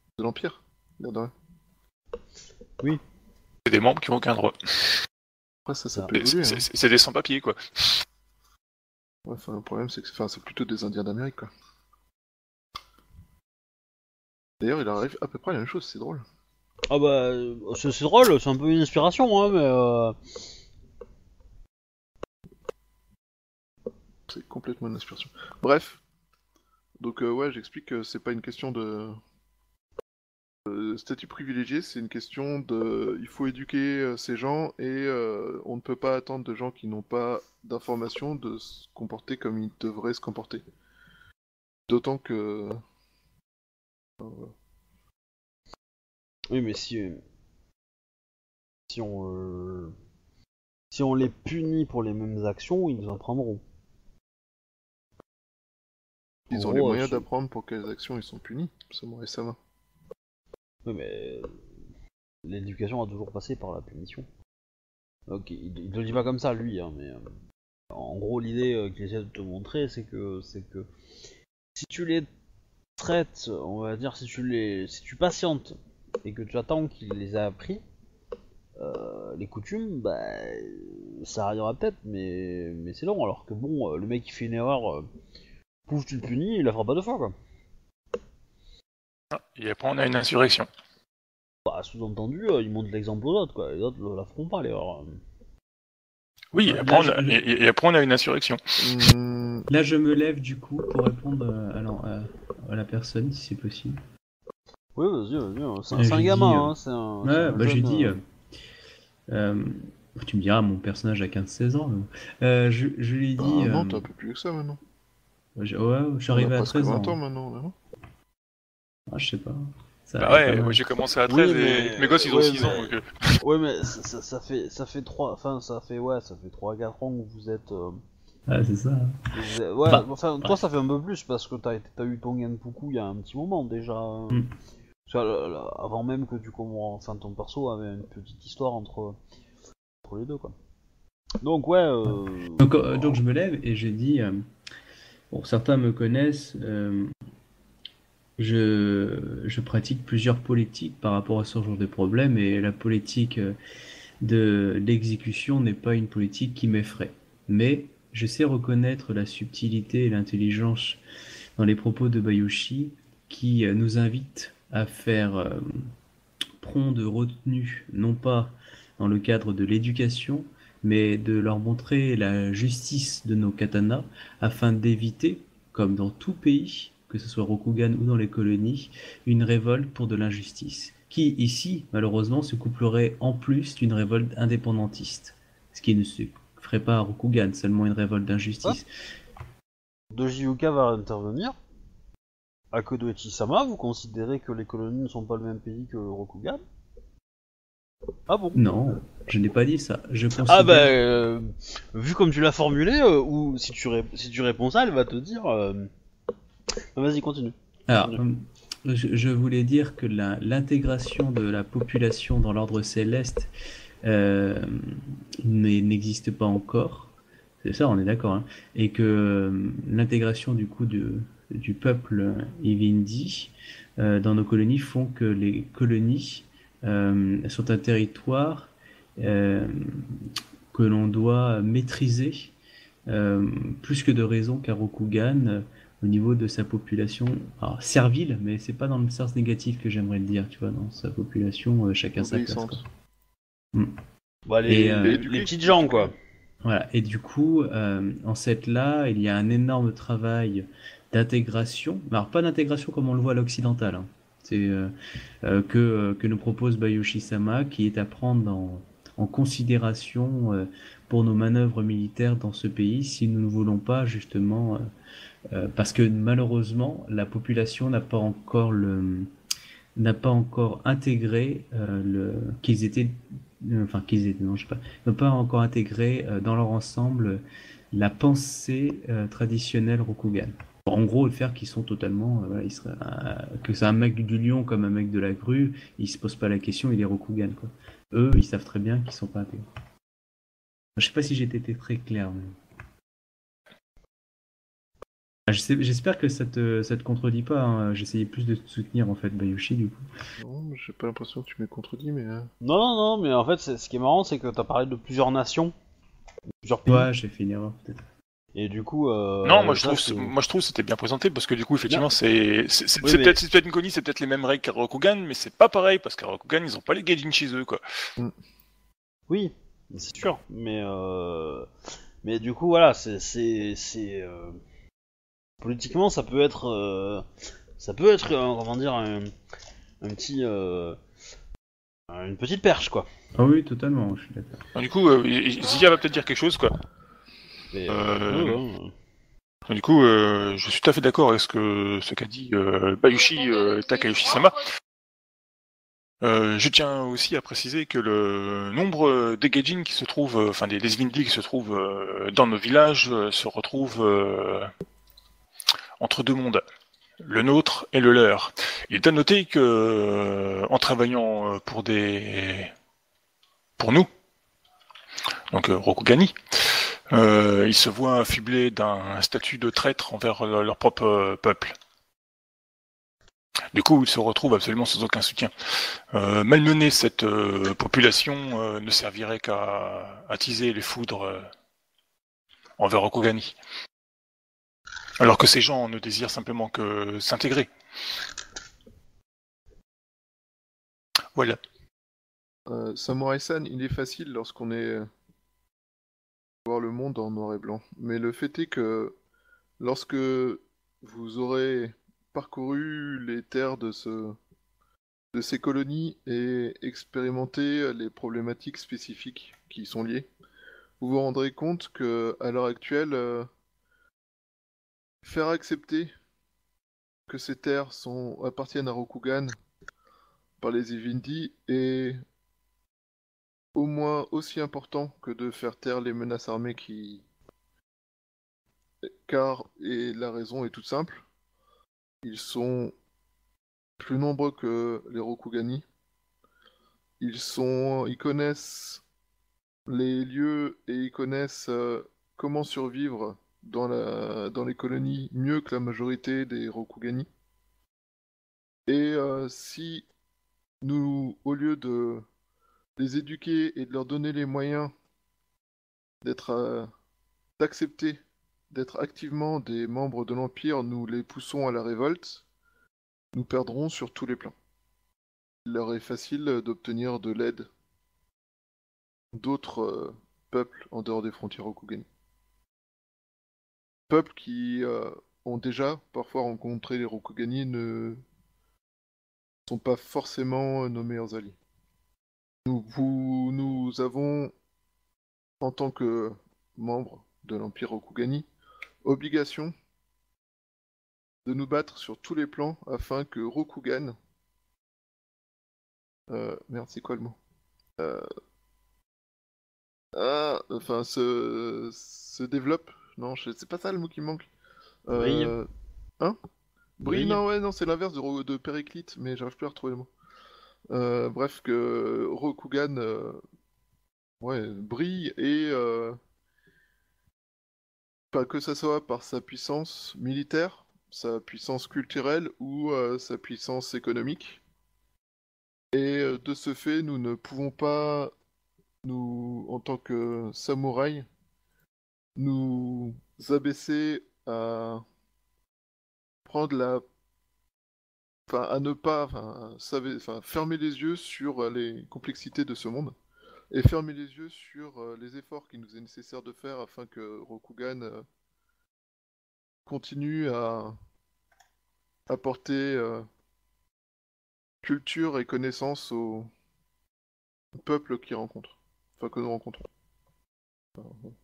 de l'Empire, l'air de rien. Oui. C'est des membres qui n'ont aucun droit. Après, ça, ça ah. peut évoluer. C'est hein. Des sans-papiers, quoi. Ouais, enfin, le problème, c'est que c'est plutôt des Indiens d'Amérique, quoi. D'ailleurs, il arrive à peu près la même chose, c'est drôle. Ah bah, c'est drôle, c'est un peu une inspiration, hein, mais... Euh... C'est complètement une inspiration. Bref. Donc, euh, ouais, j'explique que c'est pas une question de... de statut privilégié, c'est une question de... Il faut éduquer ces gens et euh, on ne peut pas attendre de gens qui n'ont pas d'informations de se comporter comme ils devraient se comporter. D'autant que... Oui, mais si euh, si on euh, si on les punit pour les mêmes actions, ils nous apprendront. Ils en ont gros, les moyens euh, d'apprendre pour quelles actions ils sont punis, seulement et ça va. Oui, mais euh, l'éducation a toujours passé par la punition. Ok, il ne le dit pas comme ça lui, hein, mais euh, en gros l'idée euh, qu'il essaie de te montrer, c'est que c'est que si tu les traites, on va dire, si tu les, si tu patientes et que tu attends qu'il les a appris, euh, les coutumes, bah, ça arrivera peut-être, mais, mais c'est long. Alors que bon, le mec qui fait une erreur, euh, pouf, tu le punis, il la fera pas deux fois, quoi. Ah, et après on a une insurrection. Bah, sous-entendu, euh, ils montrent l'exemple aux autres, quoi. Les autres ne la feront pas, l'erreur. Oui, et après, là, on a, je... et, et après on a une insurrection. Hum, là, je me lève du coup pour répondre euh, alors, euh, à la personne, si c'est possible. Oui, vas-y, vas-y. C'est ouais, un, un gamin, euh... hein, c'est un... Ouais, un bah j'ai dit... Euh... Euh, tu me diras, mon personnage a quinze seize ans. Euh, je, je lui ai dit... Ah, non, euh... t'es un peu plus que ça, maintenant. Ouais, j'arrive à treize ans. vingt ans, maintenant, vraiment. Ah, je sais pas. Ça bah ouais, ouais j'ai commencé à treize, oui, mais... et mes gosses, ils ont ouais, six mais... ans, donc... Ouais, mais ça, ça fait ça fait trois... Enfin, ça fait, ouais, ça fait trois à quatre ans où vous êtes... Euh... Ah, c'est ça. Vous êtes... Ouais, bah, enfin, bah. Toi, ça fait un peu plus, parce que t'as eu ton Genpuku il y a un petit moment, déjà... Mm. Avant même que tu commences, enfin ton perso avait une petite histoire entre, entre les deux, quoi. Donc ouais. Euh... Donc, euh, donc je me lève et j'ai dit, euh... bon, certains me connaissent, euh... je... je pratique plusieurs politiques par rapport à ce genre de problème et la politique de l'exécution n'est pas une politique qui m'effraie. Mais je sais reconnaître la subtilité et l'intelligence dans les propos de Bayushi qui nous invite à faire euh, prompt de retenue, non pas dans le cadre de l'éducation, mais de leur montrer la justice de nos katanas, afin d'éviter, comme dans tout pays, que ce soit Rokugan ou dans les colonies, une révolte pour de l'injustice, qui ici, malheureusement, se couplerait en plus d'une révolte indépendantiste, ce qui ne se ferait pas à Rokugan, seulement une révolte d'injustice. Ah. Dojiyuka va intervenir. Akodo et Chisama, vous considérez que les colonies ne sont pas le même pays que Rokugan? Ah bon? Non, je n'ai pas dit ça. Je considère... Ah bah, euh, vu comme tu l'as formulé, euh, ou si tu, ré... si tu réponds ça, elle va te dire... Euh... Ah, vas-y, continue. Alors, continue. Je, je voulais dire que l'intégration de la population dans l'ordre céleste euh, n'existe pas encore. C'est ça, on est d'accord. Hein. Et que euh, l'intégration du coup de... du peuple Ivindi euh, dans nos colonies font que les colonies euh, sont un territoire euh, que l'on doit maîtriser euh, plus que de raison qu'à Rokugan euh, au niveau de sa population, alors servile, mais c'est pas dans le sens négatif que j'aimerais le dire, tu vois, dans sa population euh, chacun sa place, quoi. Mmh. Bah, les, Et, euh, les, les petites gens, quoi. Voilà, et du coup, euh, en cette là, il y a un énorme travail d'intégration, alors pas d'intégration comme on le voit à l'occidental, hein. C'est euh, euh, que, euh, que nous propose Bayushi-sama, qui est à prendre en, en considération euh, pour nos manœuvres militaires dans ce pays, si nous ne voulons pas justement, euh, euh, parce que malheureusement la population n'a pas encore le, n'a pas encore intégré euh, le, qu'ils étaient enfin qu'ils étaient, non, je sais pas, n'ont pas encore intégré euh, dans leur ensemble la pensée euh, traditionnelle Rokugan. En gros, le faire qu'ils sont totalement, euh, voilà, ils seraient, euh, que c'est un mec du lion comme un mec de la grue, il se pose pas la question, il est Rokugan quoi. Eux, ils savent très bien qu'ils sont pas intégrés. Je sais pas si j'ai été très clair. Mais... J'espère que ça te, ça te contredit pas, hein. J'essayais plus de te soutenir en fait, Bayushi, du coup. Non, j'ai pas l'impression que tu m'aies contredit, mais... Non, non, non, mais en fait, ce qui est marrant, c'est que t'as parlé de plusieurs nations, de plusieurs pays. Ouais, j'ai fait une erreur, peut-être. Et du coup... Euh, non, moi je, trouve, que... moi je trouve que c'était bien présenté, parce que du coup, effectivement, c'est c'est oui, mais... peut-être peut une connie, c'est peut-être les mêmes règles qu'à Rokugan, mais c'est pas pareil, parce qu'à Rokugan, ils ont pas les gaijin chez eux, quoi. Oui, c'est sûr, mais... Euh... Mais du coup, voilà, c'est... Politiquement, ça peut être, euh, ça peut être, euh, comment dire, un, un petit, euh, une petite perche, quoi. Ah oui, totalement, je suis d'accord. Alors, du coup, euh, Xiya va peut-être dire quelque chose, quoi. Mais, euh, euh, ouais, ouais. Alors, du coup, euh, je suis tout à fait d'accord avec ce que ce qu'a dit euh, Bayushi euh, Takayoshi-sama. Euh, je tiens aussi à préciser que le nombre des gaijin qui se trouvent, enfin des, des Ivindi qui se trouvent euh, dans nos villages euh, se retrouvent euh, entre deux mondes, le nôtre et le leur. Il est à noter que, euh, en travaillant pour des, pour nous, donc euh, Rokugani, euh, ils se voient affublés d'un statut de traître envers leur, leur propre euh, peuple. Du coup, ils se retrouvent absolument sans aucun soutien. Euh, malmener cette euh, population euh, ne servirait qu'à attiser les foudres euh, envers Rokugani. Alors que ces gens ne désirent simplement que s'intégrer. Voilà. Euh, Samurai-san, il est facile lorsqu'on est... voir le monde en noir et blanc. Mais le fait est que lorsque vous aurez parcouru les terres de, ce... de ces colonies et expérimenté les problématiques spécifiques qui y sont liées, vous vous rendrez compte que à l'heure actuelle... Euh... Faire accepter que ces terres sont, appartiennent à Rokugan par les Ivindi est au moins aussi important que de faire taire les menaces armées qui... Car, et la raison est toute simple, ils sont plus nombreux que les Rokugani. Ils sont, ils connaissent les lieux et ils connaissent euh, comment survivre Dans, la, dans les colonies mieux que la majorité des Rokugani. Et euh, si nous, au lieu de les éduquer et de leur donner les moyens d'être euh, d'accepter d'être activement des membres de l'Empire, nous les poussons à la révolte, nous perdrons sur tous les plans. Il leur est facile d'obtenir de l'aide d'autres euh, peuples en dehors des frontières Rokugani. Peuples qui euh, ont déjà parfois rencontré les Rokugani ne sont pas forcément nos meilleurs alliés. Nous, vous, nous avons, en tant que membres de l'Empire Rokugani, obligation de nous battre sur tous les plans afin que Rokugan... Euh, merde, c'est quoi le mot euh... Ah, enfin, se, se développe. Non, c'est pas ça le mot qui manque. Euh... Brille. Hein Brille, Brille. Non, ouais, non, c'est l'inverse de, de Périclite, mais j'arrive plus à retrouver le mot. Euh, bref, que Rokugan euh... ouais, brille et... Euh... Pas que ça soit par sa puissance militaire, sa puissance culturelle ou euh, sa puissance économique. Et euh, de ce fait, nous ne pouvons pas, nous, en tant que samouraïs, nous abaisser à prendre la, enfin à ne pas, enfin, saver... enfin fermer les yeux sur les complexités de ce monde et fermer les yeux sur les efforts qu'il nous est nécessaire de faire afin que Rokugan continue à apporter culture et connaissance au peuple qu'il rencontre, enfin que nous rencontrons. Enfin, bon.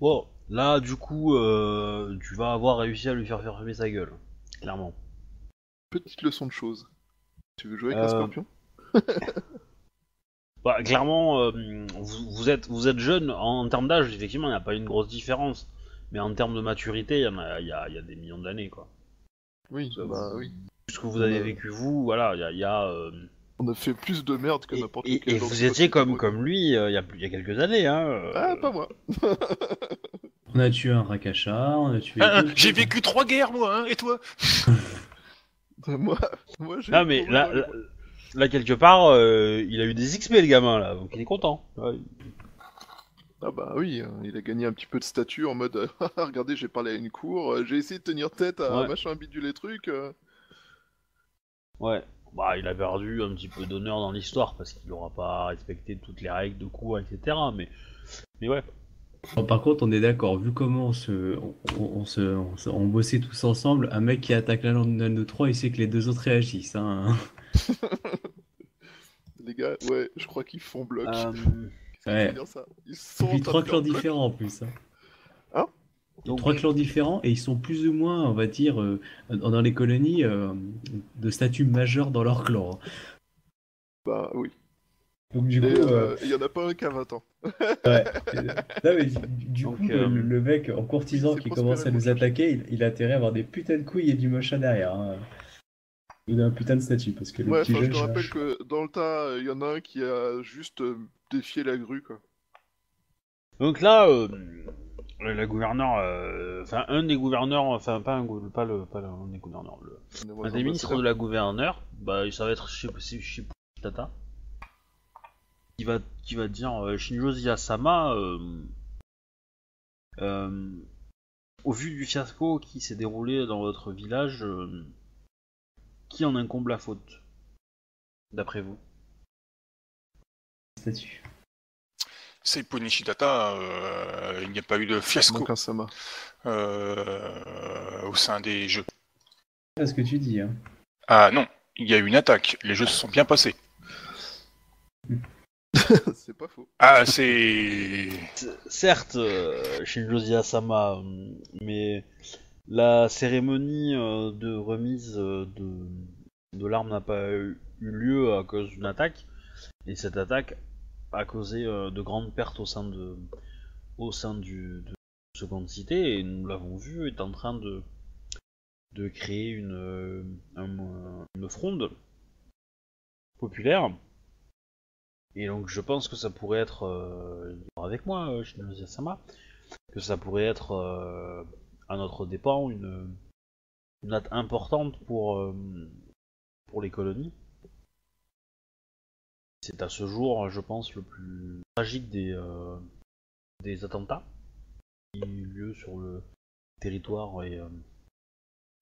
Bon, là, du coup, euh, tu vas avoir réussi à lui faire fermer sa gueule, clairement. Petite leçon de choses. Tu veux jouer avec euh... un scorpion? Bah, clairement, euh, vous, vous êtes vous êtes jeune, en, en termes d'âge, effectivement, il n'y a pas une grosse différence. Mais en termes de maturité, il y en a, il y a, il y a des millions d'années, quoi. Oui, ça, bah oui. Ce que vous avez vécu, vous, voilà, il y a... Y a euh... On a fait plus de merde que n'importe quel autre. Et vous étiez comme, comme lui, il euh, y, a, y a quelques années, hein. Euh... Ah, pas moi. On a tué un Rakasha, on a tué... Ah, j'ai vécu trois guerres, moi, hein, et toi? Moi, moi j'ai... Ah, mais là, là, là, quelque part, euh, il a eu des X P, le gamin, là, donc il est content. Ouais. Ah bah oui, il a gagné un petit peu de statut en mode « Regardez, j'ai parlé à une cour, j'ai essayé de tenir tête à ouais. machin bidule et truc. » Ouais, bah il a perdu un petit peu d'honneur dans l'histoire parce qu'il n'aura pas respecté toutes les règles de cours, et cetera. Mais, mais ouais. Bon, par contre, on est d'accord, vu comment on se, on, on, se, on, se, on bossait tous ensemble, un mec qui attaque la langue de trois, il sait que les deux autres réagissent. Hein. Les gars, ouais, je crois qu'ils font bloc. Euh... Ouais. Ça. Ils sont puis trois clans différents en plus. Hein, hein donc, trois oui. clans différents et ils sont plus ou moins, on va dire, euh, dans les colonies euh, de statut majeur dans leur clan. Bah oui. Donc du et, coup, euh, il y en a pas un qui a vingt ans. Ouais. Non, mais du, du donc, coup, euh, le, le mec en courtisan qui commence à nous attaquer, il, il a intérêt à avoir des putains de couilles et du mocha derrière. Hein. Il a un putain de statut parce que le ouais, petit jeune, je te rappelle je... que dans le tas, il y en a un qui a juste euh, défié la grue quoi. Donc là, euh, la gouverneur, enfin euh, un des gouverneurs, enfin pas un pas le pas le un des gouverneurs, le, un des ministres de la gouverneur, bah ça va être Seppun Shitata, qui va qui va dire euh, Shinjo Xiya-sama, euh, euh, au vu du fiasco qui s'est déroulé dans votre village. Euh, Qui en incombe la faute, d'après vous? Statut. C'est Punichitata, euh, il n'y a pas eu de fiasco euh, au sein des jeux. C'est ce que tu dis. Hein. Ah non, il y a eu une attaque, les jeux se sont bien passés. C'est pas faux. Ah, c'est. Certes, euh, Shinjo Xiya-sama, mais. La cérémonie de remise de, de l'arme n'a pas eu lieu à cause d'une attaque, et cette attaque a causé de grandes pertes au sein de, au sein du, de Seconde Cité, et nous l'avons vu, est en train de, de créer une, une, une fronde populaire, et donc je pense que ça pourrait être, euh, avec moi, Shinjo Xiya-sama, que ça pourrait être... Euh, à notre dépens, une, une attaque importante pour, euh, pour les colonies. C'est à ce jour, je pense, le plus tragique des, euh, des attentats qui ont eu lieu sur le territoire et, euh,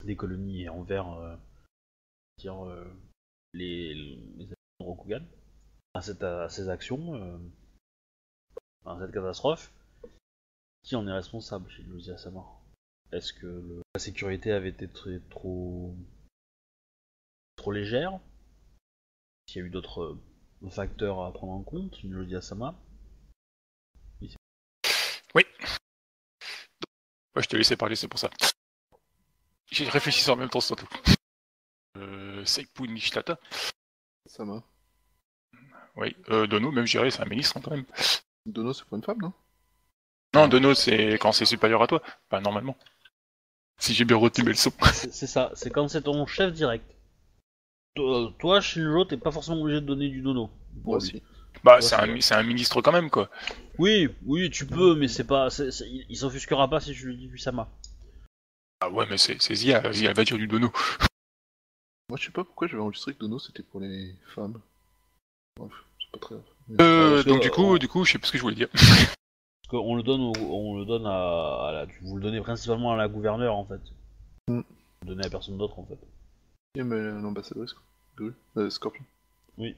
des colonies et envers euh, dire, euh, les, les Rokugan. À, cette, à ces actions, euh, à cette catastrophe, qui en est responsable chez Lucia Samar? Est-ce que le... la sécurité avait été très, trop trop légère? Est-ce qu'il y a eu d'autres facteurs à prendre en compte, Shinjo Xiya-sama? Oui. oui. Ouais, je t'ai laissé parler, c'est pour ça. J'ai réfléchi en même temps surtout. Euh, Seppun Shitata. Ça va. Oui, euh, Dono, même j'irais, c'est un ministre hein, quand même. Dono, c'est pas une femme, non? Non, Dono, c'est quand c'est supérieur à toi. Enfin, normalement. Si j'ai bien retenu le son. C'est ça, c'est quand c'est ton chef direct. Toi, toi Shinjo, t'es pas forcément obligé de donner du dono. Moi aussi. Bah, c'est un, un ministre quand même, quoi. Oui, oui, tu peux, mais c'est pas. C'est, c'est, il s'offusquera pas si je lui dis du Sama. Ah ouais, mais c'est Zia, Zia va dire du dono. Moi, je sais pas pourquoi j'avais enregistré que dono c'était pour les femmes. Bref, c'est pas très grave. Euh, donc, du coup, du coup, je sais pas ce que je voulais dire. On le donne, au, on le donne à, à la, vous le donnez principalement à la gouverneure en fait. Mm. Vous le donnez à personne d'autre en fait. Et mais l'ambassadrice quoi. Cool. Euh, Scorpion. Oui.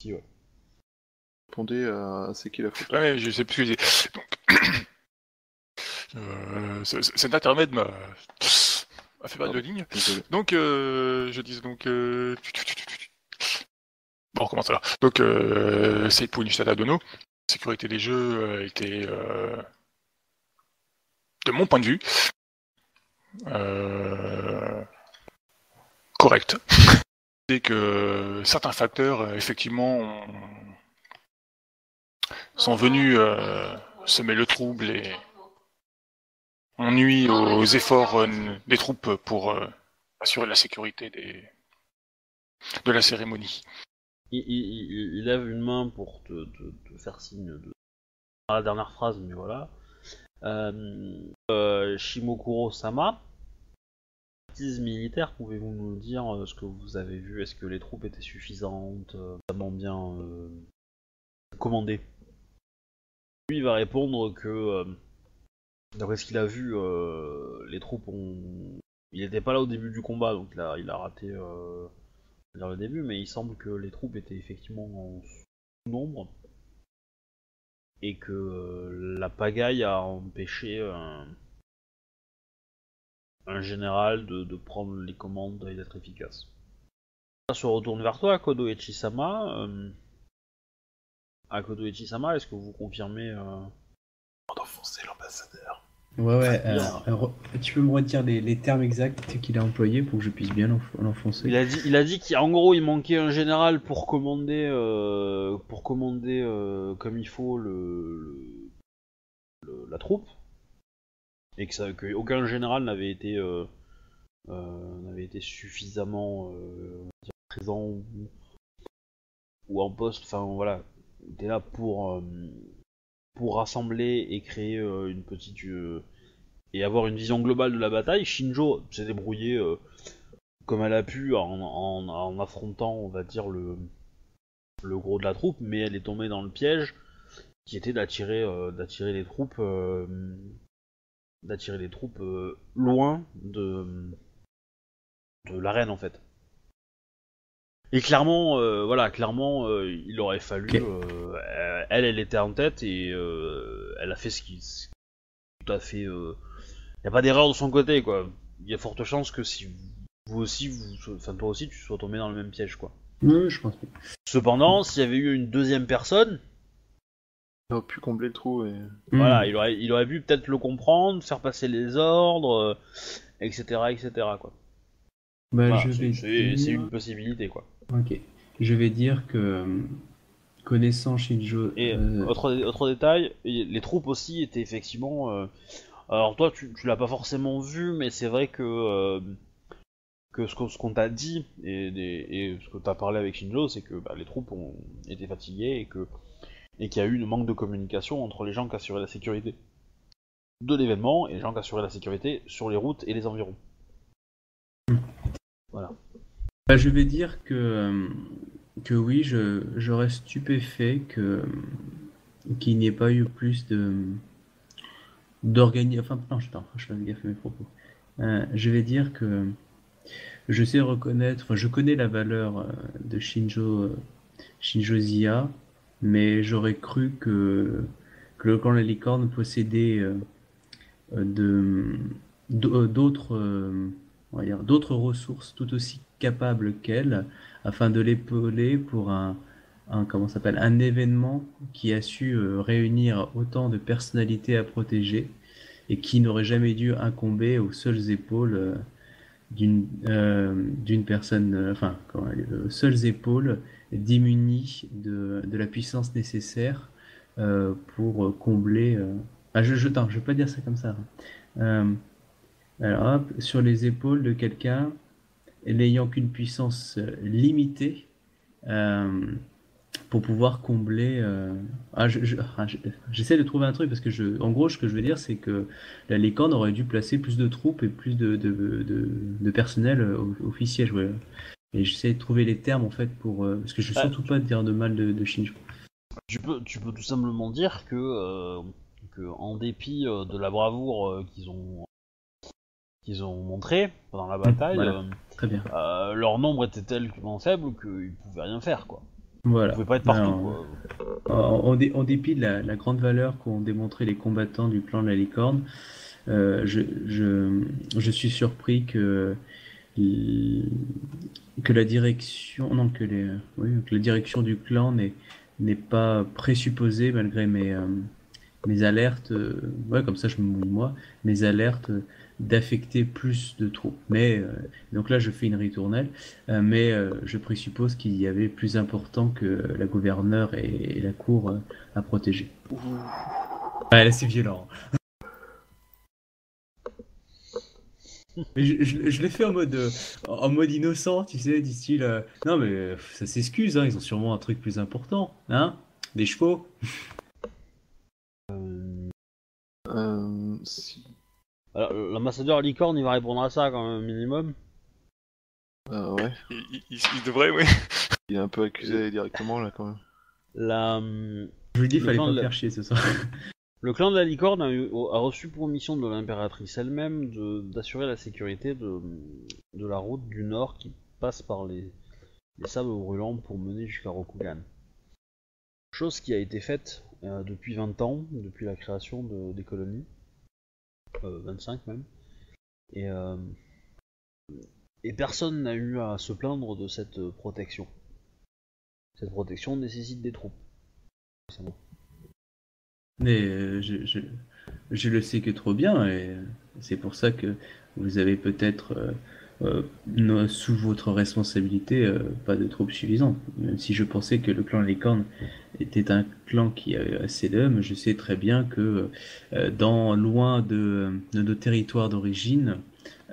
Si ouais. Répondez à c'est qui la faute. Ouais, je sais plus. Donc, euh, cet intermède m'a a fait pas de ligne. Donc euh, je dis donc. Euh... Bon, comment ça là. Donc euh, c'est pour une Shitata Dono. La sécurité des jeux était, euh, de mon point de vue, euh, correcte. c'est que certains facteurs, effectivement, ont... sont venus euh, semer le trouble et on nuit aux efforts euh, des troupes pour euh, assurer la sécurité des... de la cérémonie. Il, il, il, il lève une main pour te, te, te faire signe de la dernière phrase, mais voilà. Euh, euh, Shimokuro-sama, expertise militaire, pouvez-vous nous dire euh, ce que vous avez vu? Est-ce que les troupes étaient suffisantes, euh, vraiment bien euh, commandées? Lui, il va répondre que, euh, d'après ce qu'il a vu, euh, les troupes ont... Il n'était pas là au début du combat, donc il a, il a raté... Euh... vers le début, mais il semble que les troupes étaient effectivement en sous-nombre et que la pagaille a empêché un, un général de, de prendre les commandes et d'être efficace. Ça se retourne vers toi, Akodo et Chisama. Euh... Akodo et Chisama, est-ce que vous confirmez euh... d'enfoncer l'ambassadeur? Ouais, ouais, euh, alors, tu peux me redire les, les termes exacts qu'il a employés pour que je puisse bien l'enfoncer? Il a dit, il a dit qu'en gros il manquait un général pour commander, euh, pour commander euh, comme il faut le, le la troupe, et que, ça, que aucun général n'avait été, euh, euh, n'avait été suffisamment euh, présent ou, ou en poste. Enfin voilà, il était là pour euh, pour rassembler et créer euh, une petite euh, et avoir une vision globale de la bataille. Shinjo s'est débrouillée euh, comme elle a pu en, en, en affrontant, on va dire, le, le gros de la troupe, mais elle est tombée dans le piège qui était d'attirer euh, d'attirer les troupes euh, d'attirer les troupes euh, loin de de l'arène en fait. Et clairement, euh, voilà, clairement, euh, il aurait fallu. Okay. Euh, elle, elle était en tête et euh, elle a fait ce qui, ce qui tout à fait. Il euh, n'y a pas d'erreur de son côté, quoi. Il y a forte chance que si vous aussi, vous, enfin toi aussi, tu sois tombé dans le même piège, quoi. Oui, je pense. Cependant, s'il y avait eu une deuxième personne, il aurait pu combler le trou. Et... Voilà, mmh. il aurait, il aurait pu peut-être le comprendre, faire passer les ordres, euh, et cetera, et cetera, quoi. Bah, voilà, je vais c'est, dire... c'est une possibilité, quoi. Ok, je vais dire que connaissant Shinjo... Et euh... autre, autre détail, les troupes aussi étaient effectivement... Euh... Alors toi, tu, tu l'as pas forcément vu, mais c'est vrai que, euh... que ce, ce qu'on t'a dit et, et, et ce que t'as parlé avec Shinjo, c'est que bah, les troupes ont été fatiguées et, que, et qu'il y a eu un manque de communication entre les gens qui assuraient la sécurité de l'événement et les gens qui assuraient la sécurité sur les routes et les environs. Mmh. Voilà. Bah, je vais dire que, que oui, je, je reste stupéfait que, qu'il n'y ait pas eu plus de d'organisation. Enfin, non, je, attends, je fais gaffe à mes propos. Euh, je vais dire que je sais reconnaître, enfin, je connais la valeur de Shinjo, Shinjo Xiya, mais j'aurais cru que, que le clan de la licorne possédait euh, de, d'autres. Euh, on va dire, d'autres ressources tout aussi capables qu'elle, afin de l'épauler pour un, un, comment ça s'appelle, un événement qui a su euh, réunir autant de personnalités à protéger et qui n'aurait jamais dû incomber aux seules épaules euh, d'une euh, d'une personne, euh, enfin, comment, euh, seules épaules démunies de, de la puissance nécessaire euh, pour combler... Euh... Ah, je je ne vais pas dire ça comme ça. Euh, Alors, hop, sur les épaules de quelqu'un n'ayant qu'une puissance limitée euh, pour pouvoir combler. Euh... Ah, je, je, ah, je, j'essaie de trouver un truc parce que, je, en gros, ce que je veux dire, c'est que la licorne aurait dû placer plus de troupes et plus de, de, de, de personnel officiel. Ouais. Et j'essaie de trouver les termes en fait pour. Euh, parce que je ne veux ah, surtout pas dire de mal de, de Shinjo. Tu peux, tu peux tout simplement dire que, euh, que en dépit de la bravoure qu'ils ont. qu'ils ont montré pendant la bataille, voilà. euh, Très bien. Euh, leur nombre était tellement faible qu'ils pouvaient rien faire, quoi. Voilà. Ils pouvaient pas être partout. Alors, quoi. En, en, dé, en dépit de la, la grande valeur qu'ont démontré les combattants du clan de la licorne, euh, je, je, je suis surpris que que la direction, non que les, oui, que la direction du clan n'ait, n'ait pas présupposé malgré mes euh, mes alertes, euh, ouais, comme ça je me mouille moi, mes alertes euh, d'affecter plus de troupes. Mais euh, donc là je fais une ritournelle, euh, mais euh, je présuppose qu'il y avait plus important que la gouverneure et, et la cour euh, à protéger. Ouais, là c'est violent. Mais je, je, je l'ai fait en mode, euh, en mode innocent, tu sais, disent-ils. Euh, non mais euh, ça s'excuse, hein, ils ont sûrement un truc plus important, hein, des chevaux. Euh, euh, si. Alors l'ambassadeur licorne, il va répondre à ça quand même minimum. Euh, ouais. Il, il, il devrait, oui. Il est un peu accusé directement là quand même. La. Je lui dis, fallait pas me faire chier ce soir. Le clan de la Licorne a, eu, a reçu pour mission de l'impératrice elle-même d'assurer la sécurité de, de la route du nord qui passe par les, les sables brûlants pour mener jusqu'à Rokugan. Chose qui a été faite euh, depuis vingt ans, depuis la création de, des colonies, euh, vingt-cinq même, et, euh, et personne n'a eu à se plaindre de cette protection. Cette protection nécessite des troupes. Mais euh, je, je, je le sais que trop bien, et c'est pour ça que vous avez peut-être, euh, euh, sous votre responsabilité, euh, pas de troupes suffisantes. Même si je pensais que le clan Licorne était un clan qui avait assez d'hommes, je sais très bien que euh, dans loin de, de nos territoires d'origine,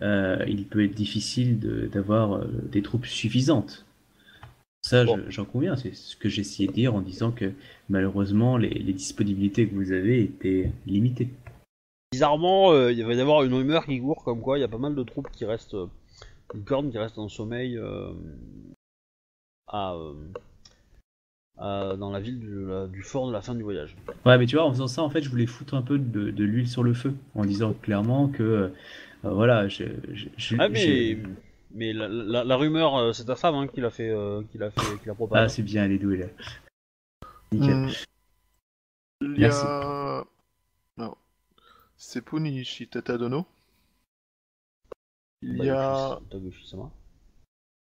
euh, il peut être difficile de, d'avoir euh, des troupes suffisantes. Ça, bon. J'en conviens, c'est ce que j'essayais de dire en disant que malheureusement les, les disponibilités que vous avez étaient limitées. Bizarrement, euh, il va y avoir une rumeur qui court comme quoi il y a pas mal de troupes qui restent, euh, une corne qui reste en sommeil euh, à, euh, à, dans la ville du, la, du fort de la fin du voyage. Ouais, mais tu vois, en faisant ça, en fait, je voulais foutre un peu de, de l'huile sur le feu en disant clairement que euh, voilà, je. je, je ah, mais. Mais la, la, la rumeur, euh, c'est ta femme hein, qui l'a fait, euh, qui l'a fait, qui l'a propagée. Ah, c'est bien, elle est douée là. Nickel. Mmh. Il y a. Non. Seppun Shitata Dono. Il y a.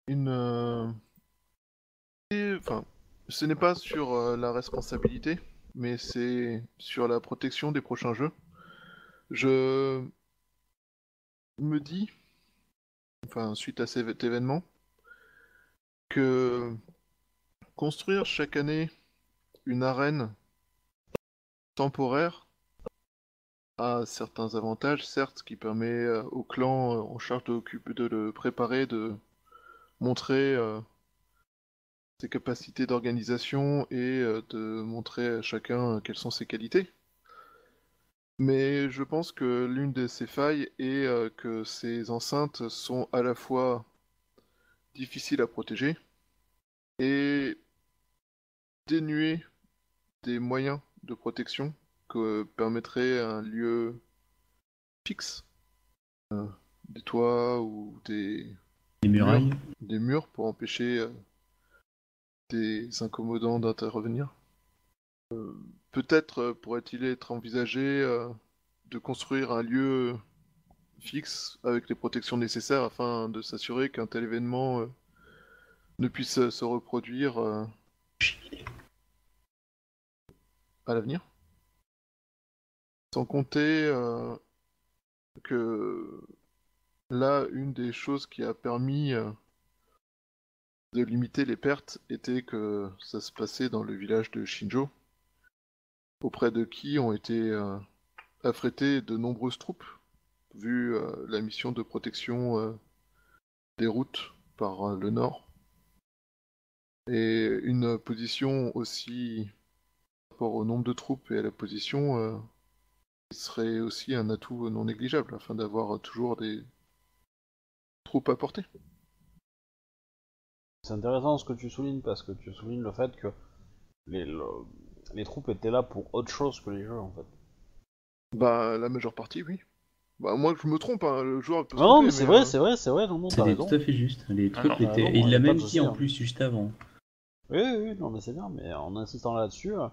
Une. Euh... Et... Enfin, ce n'est pas sur euh, la responsabilité, mais c'est sur la protection des prochains jeux. Je. Me dis. Enfin, suite à cet événement, que construire chaque année une arène temporaire a certains avantages, certes, qui permet au clan en charge de, de le préparer, de montrer euh, ses capacités d'organisation et euh, de montrer à chacun quelles sont ses qualités. Mais je pense que l'une de ces failles est euh, que ces enceintes sont à la fois difficiles à protéger et dénuées des moyens de protection que permettrait un lieu fixe, euh, des toits ou des, des murailles, murs, des murs pour empêcher euh, des incommodants d'intervenir. Euh, Peut-être pourrait-il être envisagé euh, de construire un lieu fixe avec les protections nécessaires afin de s'assurer qu'un tel événement euh, ne puisse se reproduire euh, à l'avenir. Sans compter euh, que là, une des choses qui a permis euh, de limiter les pertes était que ça se passait dans le village de Shinjo, auprès de qui ont été euh, affrétées de nombreuses troupes, vu euh, la mission de protection euh, des routes par euh, le nord. Et une position aussi, par rapport au nombre de troupes et à la position, euh, serait aussi un atout non négligeable, afin d'avoir toujours des troupes à porter. C'est intéressant ce que tu soulignes, parce que tu soulignes le fait que les... Le... Les troupes étaient là pour autre chose que les jeux en fait. Bah la majeure partie oui. Bah moi je me trompe, hein, le joueur peut se tromper, mais c'est vrai, euh... c'est vrai, c'est vrai, non, non, t'as raison. C'était tout à fait juste, les troupes ah, étaient... Et il l'a même dit en plus juste avant. Oui, oui, non mais c'est bien, mais en insistant là-dessus... Euh...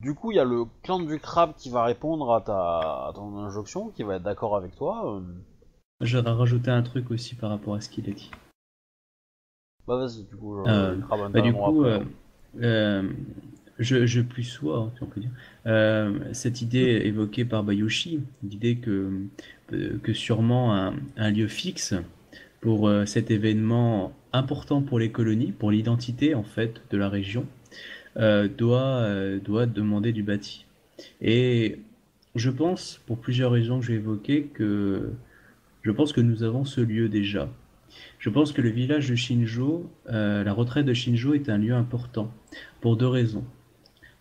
Du coup il y a le clan du crabe qui va répondre à ta à ton injonction, qui va être d'accord avec toi. Euh... J'aurais rajouté un truc aussi par rapport à ce qu'il a dit. Bah vas-y, du coup, genre, euh... le crabe... Bah du coup, après, euh... Euh... Je, je puis sois, si on peut dire, euh, cette idée évoquée par Bayushi, l'idée que, que sûrement un, un lieu fixe pour cet événement important pour les colonies, pour l'identité en fait de la région, euh, doit, euh, doit demander du bâti. Et je pense, pour plusieurs raisons que j'ai évoquées, que je pense que nous avons ce lieu déjà. Je pense que le village de Shinjo, euh, la retraite de Shinjo est un lieu important pour deux raisons,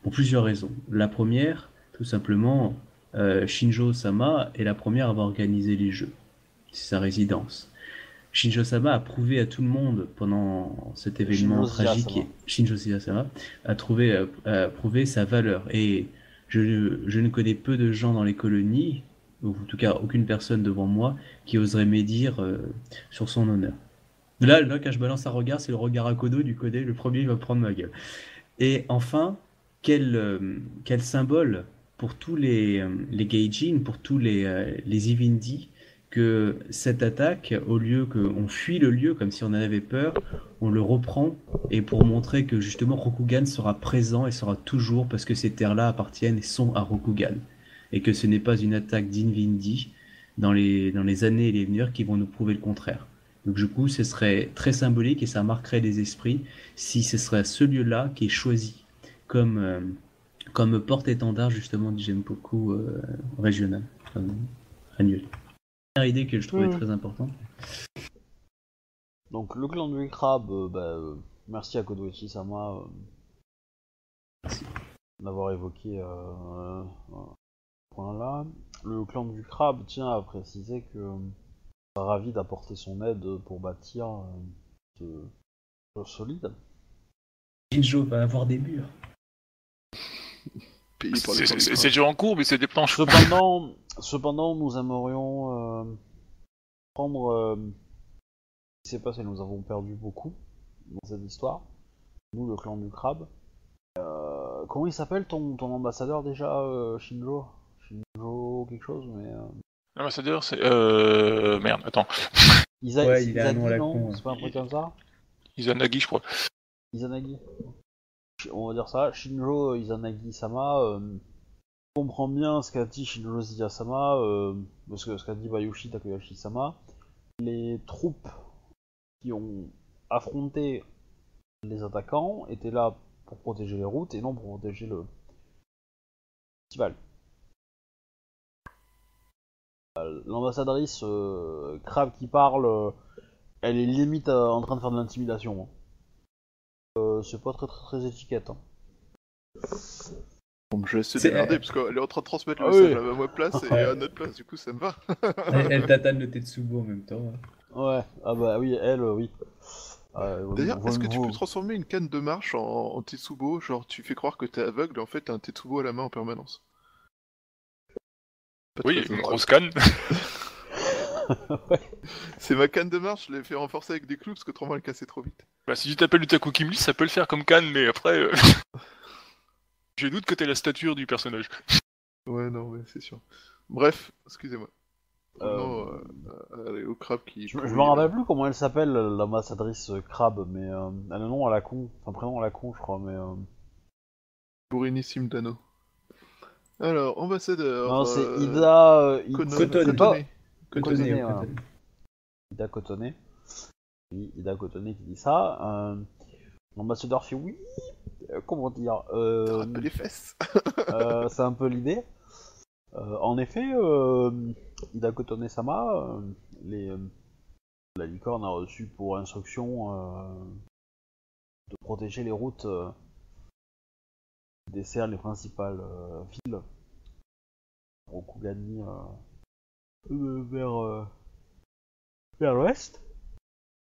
pour plusieurs raisons. La première, tout simplement, euh, Shinjo-sama est la première à avoir organisé les Jeux, c'est sa résidence. Shinjo-sama a prouvé à tout le monde pendant cet événement tragique, Shinjo-sama a trouvé, a prouvé sa valeur. Et je, je ne connais peu de gens dans les colonies, ou en tout cas aucune personne devant moi, qui oserait médire euh, sur son honneur. Là, là, quand je balance un regard, c'est le regard Akodo du Kodé, le premier va prendre ma gueule. Et enfin, quel, euh, quel symbole pour tous les, euh, les Gaijin, pour tous les, euh, les Ivindi, que cette attaque, au lieu qu'on fuit le lieu comme si on en avait peur, on le reprend, et pour montrer que justement Rokugan sera présent et sera toujours, parce que ces terres-là appartiennent et sont à Rokugan. Et que ce n'est pas une attaque d'Invindi dans les, dans les années et les venir qui vont nous prouver le contraire. Donc du coup, ce serait très symbolique et ça marquerait les esprits si ce serait ce lieu-là qui est choisi comme, euh, comme porte-étendard justement du Genpuku euh, régional, enfin, annuel. Une idée que je trouvais mmh. très importante. Donc le clan du crabe, euh, bah, euh, merci à Akodo Chisaba euh, d'avoir évoqué... Euh, euh, Là. Le clan du crabe tient à préciser que sera ravi d'apporter son aide pour bâtir euh, de, de solide. Shinjo va avoir des murs. C'est déjà en cours, mais c'est des planches. Cependant, cependant nous aimerions euh, prendre euh, ce qui s'est passé. Nous avons perdu beaucoup dans cette histoire. Nous, le clan du crabe. Euh, comment il s'appelle ton, ton ambassadeur déjà, euh, Shinjo? Quelque chose, mais. Euh... Non, mais ça d'ailleurs, c'est. Euh. Merde, attends. Isa... Ouais, il a un nom à la con. C'est pas un truc comme ça ? Izanagi, je crois. Izanagi. On va dire ça. Shinjo Izanagi-sama. Euh... On comprend bien ce qu'a dit Shinjo Xiya-sama, euh... ce qu'a dit Bayushi Takayoshi-sama. Les troupes qui ont affronté les attaquants étaient là pour protéger les routes et non pour protéger le. Festival. L'ambassadrice euh, crabe qui parle, euh, elle est limite euh, en train de faire de l'intimidation. Hein. Euh, c'est pas très très, très étiquette. Hein. Bon, je vais essayer de merder, parce qu'elle est en train de transmettre le ah, message oui. à ma place et à notre place, du coup ça me va. elle elle tatane le Tetsubo en même temps. Hein. Ouais, ah bah oui, elle, euh, oui. Euh, D'ailleurs, est-ce que tu peux transformer une canne de marche en, en Tetsubo? Genre, tu fais croire que t'es aveugle et en fait t'as un Tetsubo à la main en permanence. Pas oui, une grosse canne. ouais. C'est ma canne de marche, je l'ai fait renforcer avec des clous parce que trop mal cassé trop vite. Bah si tu t'appelles Utaku Kimli, ça peut le faire comme canne, mais après... Euh... J'ai doute que t'aies la stature du personnage. Ouais, non, mais c'est sûr. Bref, excusez-moi. Euh... Non, euh, allez, au crabe qui... Je, je me rappelle plus comment elle s'appelle, l'ambassadrice crabe, mais... Euh, elle a un nom à la con, enfin prénom à la con, je crois, mais... Euh... Burinissime Dano. Alors, ambassadeur... Non, c'est euh... Ida... Euh, Ida... Cotonnet. Pas... Cotonnet, ouais. Ida Cotonnet. Oui, Ida Cotonnet qui dit ça. Euh... L'ambassadeur fait oui... Comment dire euh... T'as un peu les fesses. euh, C'est un peu l'idée. Euh, en effet, euh... Ida Cotonnet-sama, euh... les... la licorne a reçu pour instruction euh... de protéger les routes... Euh... dessert les principales euh, villes Rokugani euh, euh, vers euh, vers l'ouest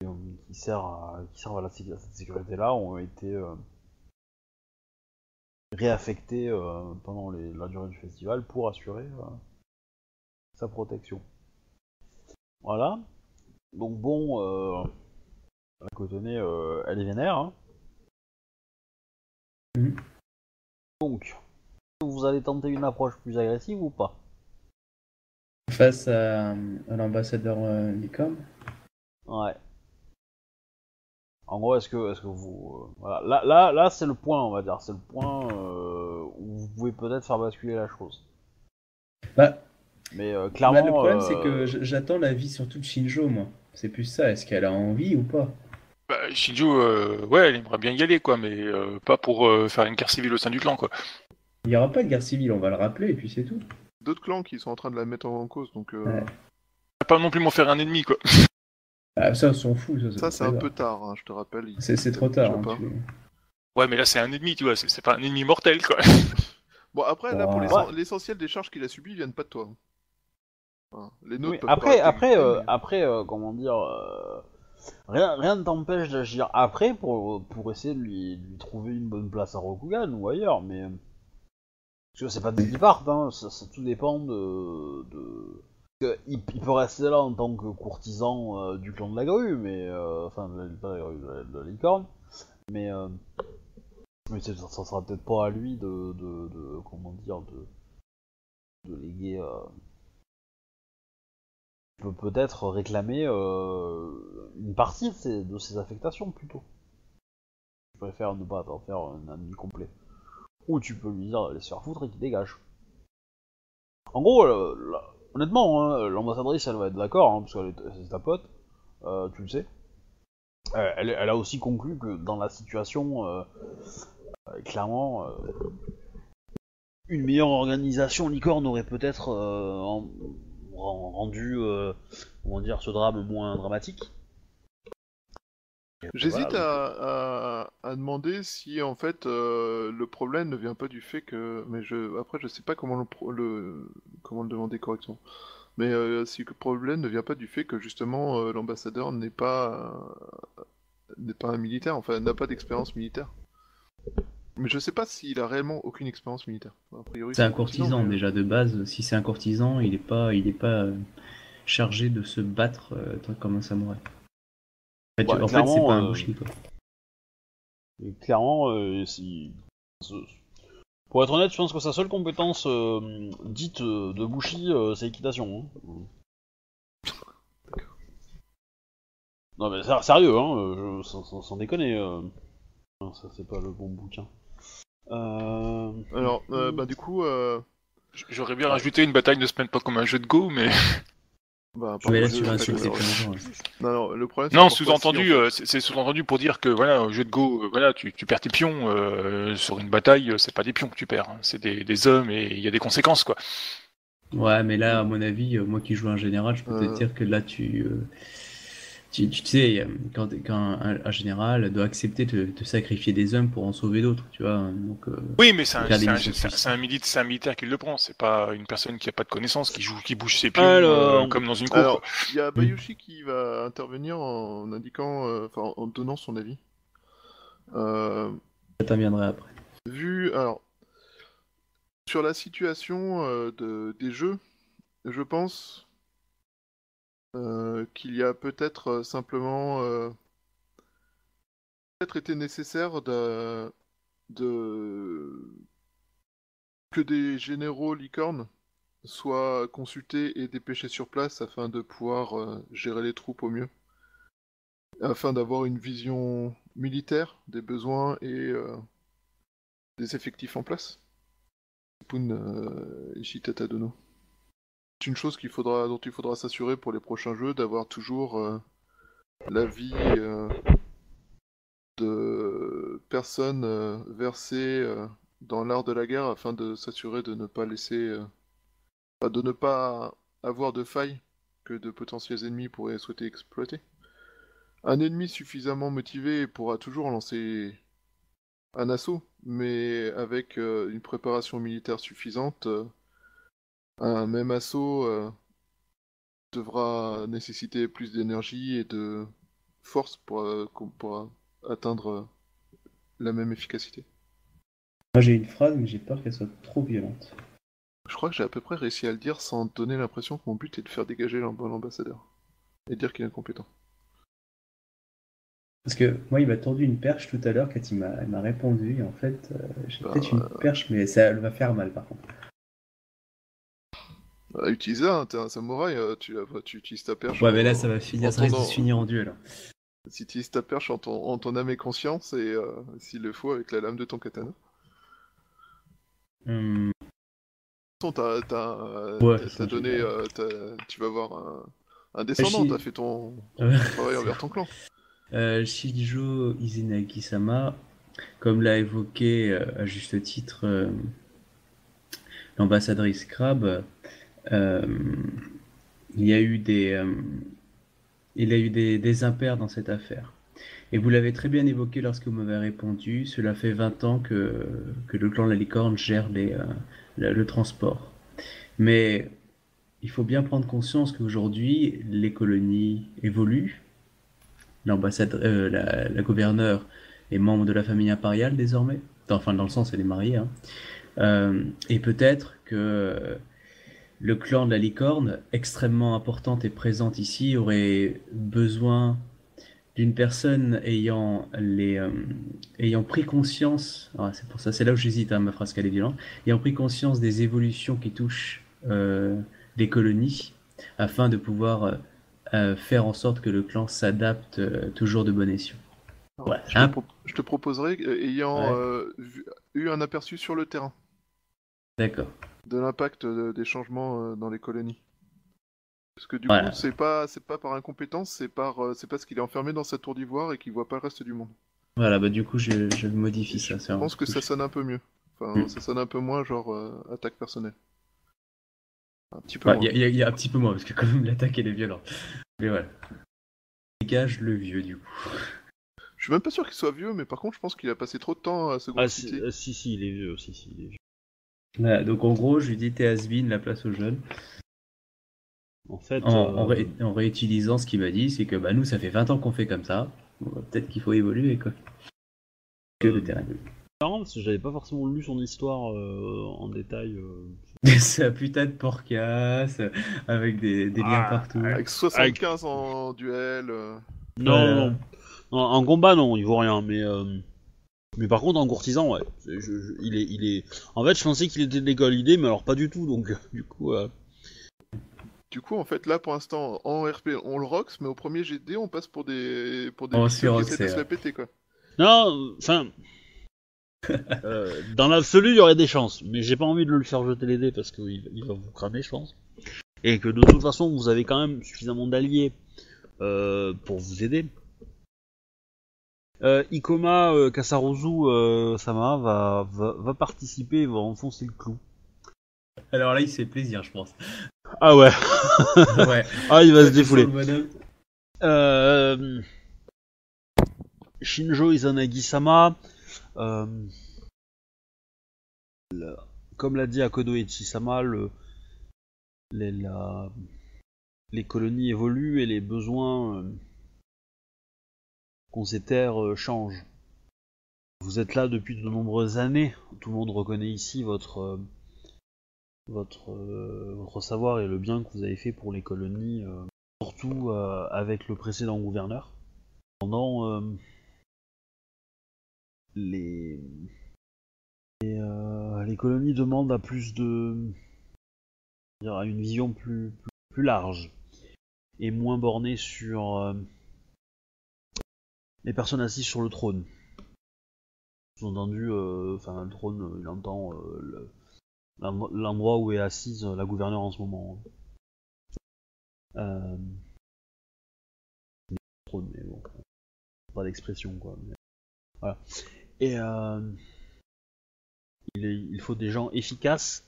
et, euh, qui sert à, qui servent à, la, à cette sécurité là ont été euh, réaffectés euh, pendant les, la durée du festival pour assurer euh, sa protection. Voilà. Donc bon, euh, la Cotonnet euh, elle est vénère. Hein. Mmh. Donc, vous allez tenter une approche plus agressive ou pas? Face à, à l'ambassadeur euh, Nicom? Ouais. En gros, est-ce que, est-ce que vous... Euh, voilà. Là, là, là c'est le point, on va dire. C'est le point euh, où vous pouvez peut-être faire basculer la chose. Bah, mais euh, clairement... Bah, le problème, euh, c'est que j'attends l'avis surtout de Shinjo, moi. C'est plus ça. Est-ce qu'elle a envie ou pas? Bah, Shinjo, euh, ouais, elle aimerait bien y aller, quoi, mais euh, pas pour euh, faire une guerre civile au sein du clan, quoi. Il n'y aura pas de guerre civile, on va le rappeler, et puis c'est tout. D'autres clans qui sont en train de la mettre en cause, donc... Euh... Ouais. Pas non plus m'en faire un ennemi, quoi. Ah, ça, on s'en fout. Ça, ça c'est un peu tard, hein, je te rappelle. Il... C'est trop tard. Hein, tu... Ouais, mais là, c'est un ennemi, tu vois, c'est pas un ennemi mortel, quoi. Bon, après, là, pour ouais. l'essentiel des charges qu'il a subies, ils viennent pas de toi. Enfin, les nôtres oui, peuvent après, pas après, euh, après euh, comment dire... Euh... Rien, rien ne t'empêche d'agir après pour, pour essayer de lui, de lui trouver une bonne place à Rokugan ou ailleurs, mais... Parce que c'est pas de qui partent, hein, ça, ça tout dépend de... de... Il, il peut rester là en tant que courtisan euh, du clan de la grue, mais... Euh, enfin, de la, pas de la grue, de la, de la licorne, mais... Euh, mais ça, ça sera peut-être pas à lui de... de, de comment dire, de... de léguer... Euh... peut peut-être réclamer euh, une partie de ses, de ses affectations, plutôt. Je préfère ne pas t'en faire un ami complet. Ou tu peux lui dire d'aller se faire foutre et qu'il dégage. En gros, euh, là, honnêtement, hein, l'ambassadrice, elle va être d'accord, hein, parce que c'est ta pote, euh, tu le sais. Euh, elle, elle a aussi conclu que dans la situation, euh, euh, clairement... Euh, une meilleure organisation licorne aurait peut-être... Euh, en... rendu, euh, comment dire, ce drame moins dramatique. J'hésite voilà, à, à, à demander si, en fait, euh, le problème ne vient pas du fait que... mais je, après, je sais pas comment le, le, comment le demander correctement. Mais euh, si le problème ne vient pas du fait que, justement, euh, l'ambassadeur n'est pas, euh, n'est pas un militaire, enfin, n'a pas d'expérience militaire. Mais je sais pas s'il a réellement aucune expérience militaire. C'est un courtisan mais... déjà de base. Si c'est un courtisan, il est pas, il est pas euh, chargé de se battre euh, comme un samouraï. En fait, ouais, en fait c'est pas un Bushi, quoi. Euh... Clairement, euh, si... pour être honnête, je pense que sa seule compétence euh, dite euh, de Bushi, euh, c'est l'équitation. Hein. Non mais sérieux, hein, je... sans, sans déconner. Euh... Non, ça c'est pas le bon bouquin. Euh... Alors, euh, bah du coup, euh... j'aurais bien rajouté une bataille ne se mène pas comme un jeu de Go, mais... Bah, par là, jeu, tu vas insulter les gens. Non, non, le problème, non sous-entendu, si on... euh, c'est sous-entendu pour dire que, voilà, un jeu de Go, euh, voilà, tu, tu perds tes pions, euh, sur une bataille, c'est pas des pions que tu perds, hein, c'est des, des hommes et il y a des conséquences, quoi. Ouais, mais là, à mon avis, euh, moi qui joue un général, je peux euh... te dire que là, tu... Euh... Tu, tu sais, quand, quand un, un général doit accepter de, de sacrifier des hommes pour en sauver d'autres, tu vois. Donc, euh, oui, mais c'est un, un, un, milite, un militaire qui le prend, c'est pas une personne qui a pas de connaissances, qui, joue, qui bouge ses pieds alors... euh, comme dans une cour. Il y a Bayushi mmh. qui va intervenir en indiquant, euh, enfin, en donnant son avis. Euh, Je t'interviendrai après. Vu, alors, sur la situation euh, de, des jeux, je pense... Euh, qu'il y a peut-être euh, simplement euh, peut-être été nécessaire de, de que des généraux licornes soient consultés et dépêchés sur place afin de pouvoir euh, gérer les troupes au mieux, afin d'avoir une vision militaire des besoins et euh, des effectifs en place. Seppun euh, Shitata Dono. C'est une chose qu'il faudra, dont il faudra s'assurer pour les prochains jeux, d'avoir toujours euh, l'avis euh, de personnes euh, versées euh, dans l'art de la guerre afin de s'assurer de ne pas laisser, euh, de ne pas avoir de failles que de potentiels ennemis pourraient souhaiter exploiter. Un ennemi suffisamment motivé pourra toujours lancer un assaut, mais avec euh, une préparation militaire suffisante. Euh, Un même assaut euh, devra nécessiter plus d'énergie et de force pour, euh, pour atteindre euh, la même efficacité. Moi j'ai une phrase mais j'ai peur qu'elle soit trop violente. Je crois que j'ai à peu près réussi à le dire sans donner l'impression que mon but est de faire dégager l'ambassadeur. Et dire qu'il est incompétent. Parce que moi il m'a tendu une perche tout à l'heure quand il m'a répondu et en fait euh, j'ai ben, peut-être une euh... perche mais ça elle va faire mal par contre. Bah, utilise-la, hein, t'es un samouraï, tu, tu, tu utilises ta perche. Ouais, mais là, ça va finir, ça risque de se finir en duel. Si tu utilises ta perche en ton, en ton âme et conscience, et euh, s'il le faut, avec la lame de ton katana. Hum... De toute façon, t'as, t'as, ouais, t'as donné... Euh, t'as, tu vas avoir un, un descendant, Aichi... t'as fait ton, ton travail envers ton clan. Euh, Shinjo Izanagi-sama, comme l'a évoqué euh, à juste titre euh, l'ambassadrice Crabbe, euh, il y a eu des... Euh, Il y a eu des, des impairs dans cette affaire. Et vous l'avez très bien évoqué lorsque vous m'avez répondu, cela fait vingt ans que, que le clan La Licorne gère les, euh, le, le transport. Mais il faut bien prendre conscience qu'aujourd'hui, les colonies évoluent. L'ambassade, euh, la, la gouverneure est membre de la famille impériale désormais. Enfin, dans le sens, elle est mariée. Hein. Euh, et peut-être que... Le clan de la Licorne, extrêmement importante et présente ici, aurait besoin d'une personne ayant, les, euh, ayant pris conscience, ah, c'est pour ça, c'est là où j'hésite, hein, ma phrase qu'elle est violente, ayant pris conscience des évolutions qui touchent euh, les colonies, afin de pouvoir euh, faire en sorte que le clan s'adapte euh, toujours de bon escient. Voilà. Je, hein? te pro- je te proposerai euh, ayant ouais. euh, vu, eu un aperçu sur le terrain. D'accord. De l'impact des changements dans les colonies. Parce que du voilà. coup, c'est pas, c'est pas par incompétence, c'est, par, c'est parce qu'il est enfermé dans sa tour d'ivoire et qu'il voit pas le reste du monde. Voilà, bah du coup, je, je modifie ça. Je pense que touche. Ça sonne un peu mieux. Enfin, mm. ça sonne un peu moins, genre, euh, attaque personnelle. Un petit peu bah, moins. Il y, y, y a un petit peu moins, parce que quand même, l'attaque, elle est violente. Mais voilà. Dégage le vieux, du coup. Je suis même pas sûr qu'il soit vieux, mais par contre, je pense qu'il a passé trop de temps à Seconde Cité. Ah, si, si, il est vieux, si, si, il est vieux. Voilà, donc en gros, je lui dis t'es has-been, la place aux jeunes. En fait, en, euh... en, ré- en réutilisant ce qu'il m'a dit, c'est que bah nous, ça fait vingt ans qu'on fait comme ça. Bon, peut-être qu'il faut évoluer quoi. Que euh, le terrain. C'est marrant parce que j'avais pas forcément lu son histoire euh, en détail. Euh... c'est un putain de porcasse avec des, des liens ah, partout. Avec soixante-quinze avec... en duel. Euh... Non, euh... non, non, en combat non, il vaut rien, mais. Euh... Mais par contre, en courtisan, ouais, je, je, il, est, il est... En fait, je pensais qu'il était de l'école idée, mais alors pas du tout, donc du coup... Euh... Du coup, en fait, là, pour l'instant, en R P, on le rocks, mais au premier G D, on passe pour des... pour des... On se roxer, ouais. Se la péter, quoi. Non, enfin... euh, dans l'absolu, il y aurait des chances, mais j'ai pas envie de le faire jeter les dés, parce qu'il il va vous cramer, je pense. Et que de toute façon, vous avez quand même suffisamment d'alliés euh, pour vous aider. Euh, Ikoma euh, Kasaruzu euh, Sama va, va, va participer et va enfoncer le clou. Alors là, il se fait plaisir, je pense. Ah ouais. ouais. Ah, il va ça se défouler. Euh, Shinjo Izanagi-sama, euh, la, comme l'a dit Akodo Echi-sama, le, les, la, les colonies évoluent et les besoins... Euh, Concétaire change. Vous êtes là depuis de nombreuses années. Tout le monde reconnaît ici votre votre, votre savoir et le bien que vous avez fait pour les colonies, euh, surtout euh, avec le précédent gouverneur. Pendant euh, les les, euh, les colonies demandent à plus de à une vision plus, plus plus large et moins bornée sur euh, les personnes assises sur le trône. J'ai entendu, enfin euh, le trône, euh, il entend euh, le, l'endroit où est assise euh, la gouverneure en ce moment. Euh... Trône, mais bon, pas d'expression quoi. Mais... Voilà. Et euh... il, est, il faut des gens efficaces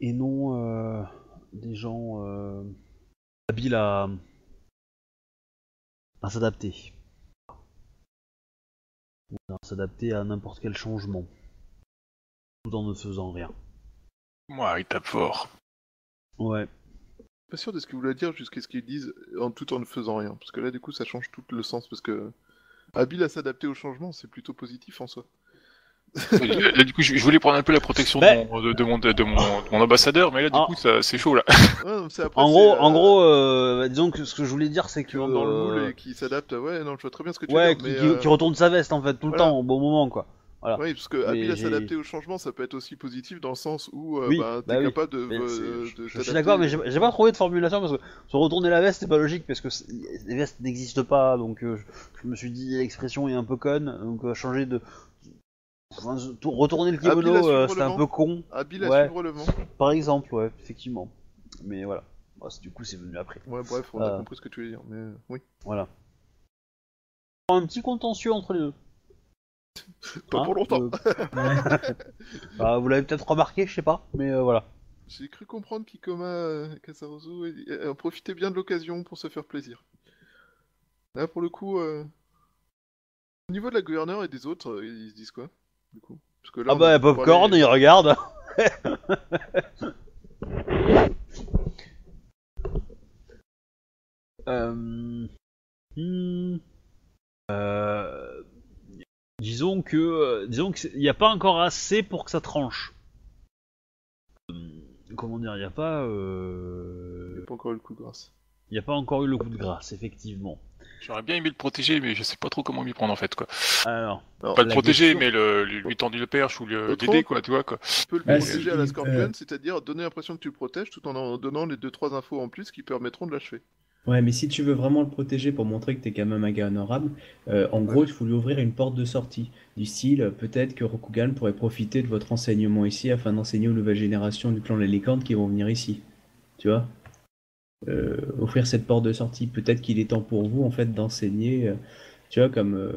et non euh, des gens euh, habiles à, à s'adapter. S'adapter à n'importe quel changement, tout en ne faisant rien. Moi, il tape fort. Ouais. Pas sûr de ce qu'ils voulaient dire jusqu'à ce qu'ils disent en tout en ne faisant rien, parce que là, du coup, ça change tout le sens, parce que habile à s'adapter au changement, c'est plutôt positif en soi. Là, du coup, je voulais prendre un peu la protection ben... de, mon, de, de, mon, de, de, mon, de mon ambassadeur, mais là, du ah. coup, ça, c'est chaud, là. Ouais, c'est après, en gros, c'est, euh... en gros euh, disons que ce que je voulais dire, c'est que... Dans le moule et qui s'adapte, ouais, non, je vois très bien ce que tu veux ouais, dire, qui, mais... Qui, euh... qui retourne sa veste, en fait, tout voilà. le temps, au bon moment, quoi. Voilà. Oui, parce que habile à s'adapter au changement, ça peut être aussi positif dans le sens où euh, oui, bah, t'es bah capable oui. de, euh, de Je suis d'accord, mais j'ai pas trouvé de formulation parce que se retourner la veste, c'est pas logique parce que les vestes n'existent pas, donc euh, je, je me suis dit l'expression est un peu conne, donc euh, changer de. Enfin, retourner le kimono, euh, c'était un peu con. Habile à ouais. suivre le vent. Par exemple, ouais, effectivement. Mais voilà. Bon, du coup, c'est venu après. Ouais, bref, on euh... a compris ce que tu voulais dire, mais oui. Voilà. Un petit contentieux entre les deux. Pas hein, pour longtemps. Euh... bah, vous l'avez peut-être remarqué, je sais pas, mais euh, voilà. J'ai cru comprendre qu'Ikoma euh, Kasarozu euh, profitait bien de l'occasion pour se faire plaisir. Là, pour le coup, euh... au niveau de la gouverneure et des autres, euh, ils se disent quoi du coup? Parce que là, ah bah, Popcorn, les... ils regardent. euh... Hmm... Euh... Disons que, euh, disons qu'il n'y a pas encore assez pour que ça tranche. Euh, comment dire, il n'y a pas. Euh... Il n'y a pas encore eu le coup de grâce. Il n'y a pas encore eu le coup de grâce, effectivement. J'aurais bien aimé le protéger, mais je sais pas trop comment m'y prendre en fait quoi. Alors, pas le protéger, question... mais le, lui tendre le perche ou l'aider quoi, tu vois quoi. Tu peux le ah, protéger à la Scorpion, euh... c'est-à-dire donner l'impression que tu le protèges, tout en, en donnant les deux trois infos en plus qui permettront de l'achever. Ouais, mais si tu veux vraiment le protéger pour montrer que t'es quand même un gars honorable, euh, en gros, il faut lui ouvrir une porte de sortie. Du style, peut-être que Rokugan pourrait profiter de votre enseignement ici afin d'enseigner aux nouvelles générations du clan Les Licornes qui vont venir ici. Tu vois euh, offrir cette porte de sortie. Peut-être qu'il est temps pour vous, en fait, d'enseigner, euh, tu vois, comme... Euh,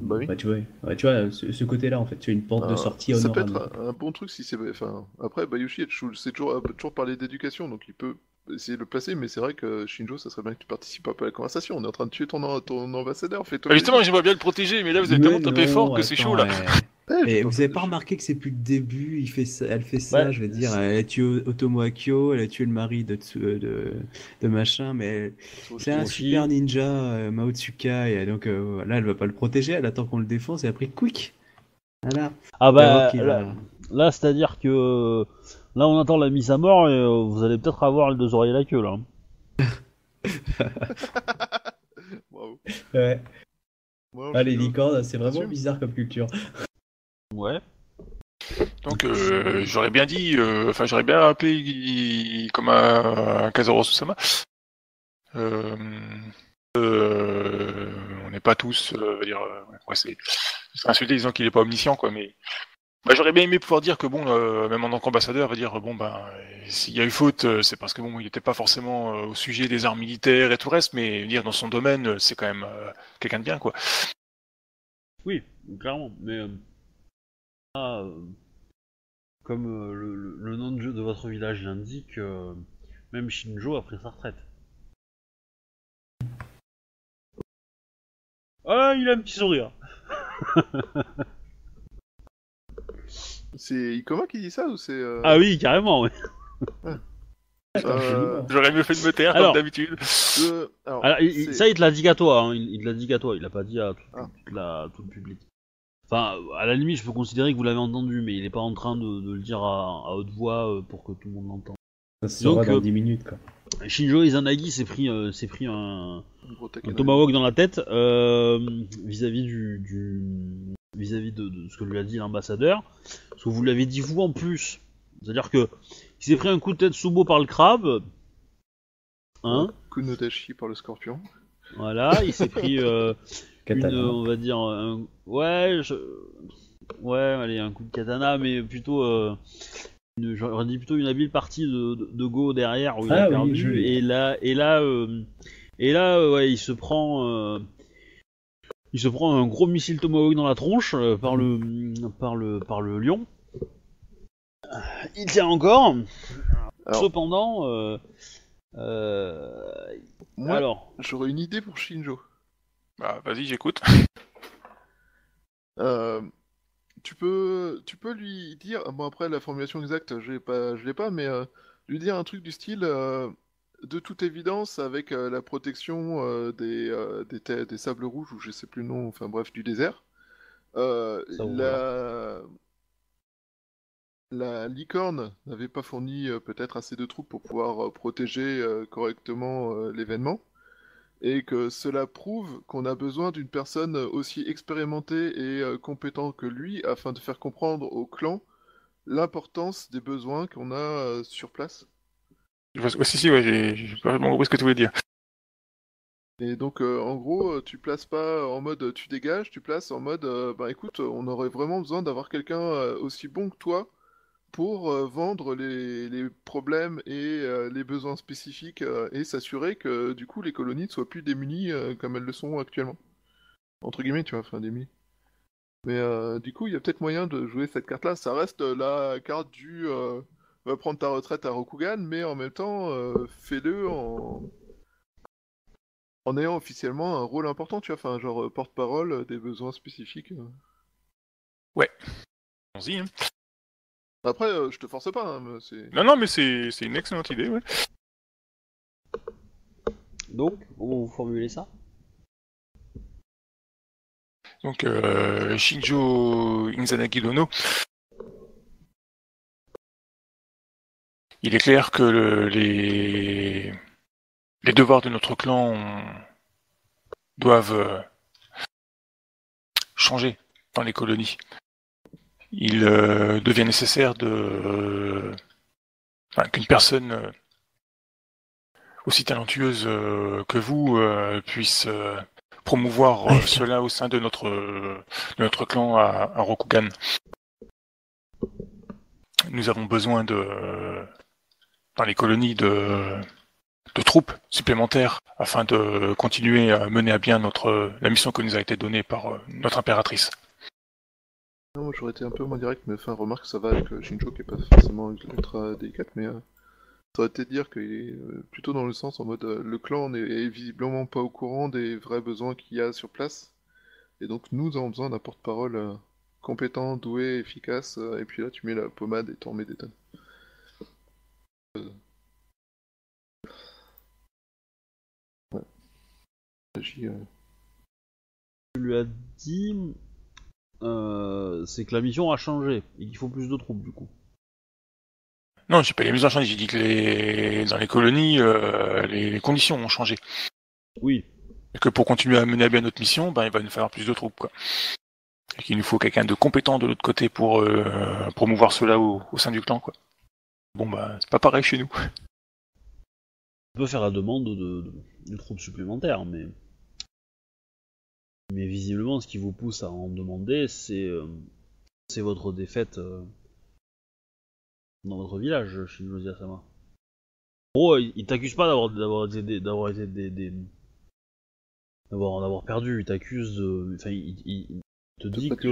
bah oui. Bah, tu vois, ouais, tu vois ce, ce côté-là, en fait, tu as une porte ah, de sortie honorable. Ça peut être un, un bon truc si c'est... Enfin, après, Bayushi, c'est toujours, toujours parler d'éducation, donc il peut... essayer de le placer, mais c'est vrai que Shinjo, ça serait bien que tu participes un peu à la conversation. On est en train de tuer ton, ton ambassadeur. Fais-toi ah justement, j'aimerais bien le protéger, mais là vous avez tellement tapé fort que c'est chaud là. Ouais. Ouais, et vous avez pas remarqué que c'est plus le début, il fait ça, elle fait ça, ouais. je veux dire, elle a tué Otomo Akio, elle a tué le mari de, de, de, de machin, mais c'est un super ninja euh, Maotsuka, et donc euh, là elle va pas le protéger, elle attend qu'on le défonce et après quick. Voilà. Ah bah là, va... là c'est à dire que. Là, on attend la mise à mort et euh, vous allez peut-être avoir les deux oreilles à la queue, là. Wow. Ouais. Wow, ah, les licornes, c'est vraiment bizarre comme culture. Ouais. Donc, euh, j'aurais bien dit... Enfin, euh, j'aurais bien appelé comme un Kazarosu-sama. Euh... Euh... On n'est pas tous... Euh, dire, ouais, c'est insulté disant qu'il n'est pas omniscient, quoi, mais... Bah, j'aurais bien aimé pouvoir dire que bon, euh, même en tant qu'ambassadeur, va dire bon ben s'il y a eu faute, euh, c'est parce que bon, il n'était pas forcément euh, au sujet des armes militaires et tout le reste, mais dire dans son domaine, c'est quand même euh, quelqu'un de bien quoi. Oui, clairement, mais euh, ah, euh, comme euh, le, le nom de, jeu de votre village l'indique, euh, même Shinjo a pris sa retraite. Ah, il a un petit sourire. C'est Ikoma qui dit ça ou c'est... Euh... Ah oui, carrément, oui. Ouais. Euh... J'aurais mieux fait de me taire, alors, comme d'habitude. Euh... Ça, il te l'a dit qu'à toi, hein. il, il te l'a dit qu'à toi, il l'a pas dit à tout, ah. toute la, tout le public. Enfin, à la limite, je peux considérer que vous l'avez entendu, mais il est pas en train de, de le dire à, à haute voix pour que tout le monde l'entende. Ça se Donc, dans euh, dix minutes, quoi. Shinjo Izanagi s'est pris, euh, s'est pris un, un tomahawk dans la tête vis-à-vis euh, -vis du... du... vis-à-vis de, de ce que lui a dit l'ambassadeur, parce que vous l'avez dit vous en plus. C'est-à-dire que il s'est pris un coup de tête Subo par le crabe, hein, coup de Nodashi par le scorpion. Voilà, il s'est pris euh, une, on va dire, un... ouais, je... ouais, allez, un coup de katana, mais plutôt, euh, une... j'aurais dit plutôt une habile partie de, de, de Go derrière où il ah, a perdu, oui, je... et là, et là, euh... et là, ouais, il se prend. Euh... Il se prend un gros missile Tomahawk dans la tronche euh, par le par le par le lion. Il tient encore. Alors, Cependant, euh, euh, moi, alors j'aurais une idée pour Shinjo. Bah vas-y, j'écoute. euh, tu peux tu peux lui dire, bon après la formulation exacte, je l'ai pas je l'ai pas, mais euh, lui dire un truc du style. Euh... De toute évidence, avec euh, la protection euh, des, euh, des, des sables rouges, ou je sais plus le nom, enfin bref, du désert, euh, la... la licorne n'avait pas fourni euh, peut-être assez de troupes pour pouvoir euh, protéger euh, correctement euh, l'événement, et que cela prouve qu'on a besoin d'une personne aussi expérimentée et euh, compétente que lui afin de faire comprendre au clan l'importance des besoins qu'on a euh, sur place. Je vois, ouais, si, si, ouais, j'ai pas vraiment compris ce que tu voulais dire. Et donc, euh, en gros, tu places pas en mode tu dégages, tu places en mode euh, bah écoute, on aurait vraiment besoin d'avoir quelqu'un aussi bon que toi pour euh, vendre les, les problèmes et euh, les besoins spécifiques euh, et s'assurer que du coup les colonies ne soient plus démunies euh, comme elles le sont actuellement. Entre guillemets, tu vois, enfin démunies. Mais euh, du coup, il y a peut-être moyen de jouer cette carte-là. Ça reste la carte du euh, va prendre ta retraite à Rokugan, mais en même temps, euh, fais-le en... en ayant officiellement un rôle important, tu vois, enfin genre euh, porte-parole des besoins spécifiques. Euh. Ouais. Allons-y, hein. Après, euh, je te force pas, hein, c'est... Non, non, mais c'est une excellente idée, ouais. Donc, vous formulez ça? Donc, euh, Shinjo Izanagi Dono. Il est clair que le, les... les devoirs de notre clan on... doivent euh, changer dans les colonies. Il euh, devient nécessaire de euh, enfin, qu'une personne euh, aussi talentueuse euh, que vous euh, puisse euh, promouvoir euh, cela au sein de notre, euh, de notre clan à, à Rokugan. Nous avons besoin de euh, dans les colonies de, de troupes supplémentaires afin de continuer à mener à bien notre la mission que nous a été donnée par euh, notre impératrice. Non, moi j'aurais été un peu moins direct, mais enfin, remarque, ça va avec euh, Shinjo qui est pas forcément ultra délicate, mais euh, ça aurait été de dire qu'il est euh, plutôt dans le sens en mode euh, le clan n'est est visiblement pas au courant des vrais besoins qu'il y a sur place, et donc nous avons besoin d'un porte-parole euh, compétent, doué, efficace, euh, et puis là tu mets la pommade et t'en mets des tonnes. Euh... Ouais. J'y, euh... Tu lui as dit. Euh, c'est que la mission a changé et qu'il faut plus de troupes du coup. Non, j'ai pas les missions ont changé, j'ai dit que les... dans les colonies, euh, les... les conditions ont changé. Oui. Et que pour continuer à mener à bien notre mission, ben, il va nous falloir plus de troupes, quoi. Et qu'il nous faut quelqu'un de compétent de l'autre côté pour euh, promouvoir cela au... au sein du clan, quoi. Bon, bah, ben, c'est pas pareil chez nous. On peut faire la demande de, de... de troupes supplémentaires, mais... Mais visiblement, ce qui vous pousse à en demander, c'est euh, c'est votre défaite euh, dans votre village, Shinjo Xiya-sama. En gros, il t'accuse pas d'avoir d'avoir été des, d'avoir été des, des d'avoir d'avoir perdu. Il t'accuse de, enfin, il, il, il te dit que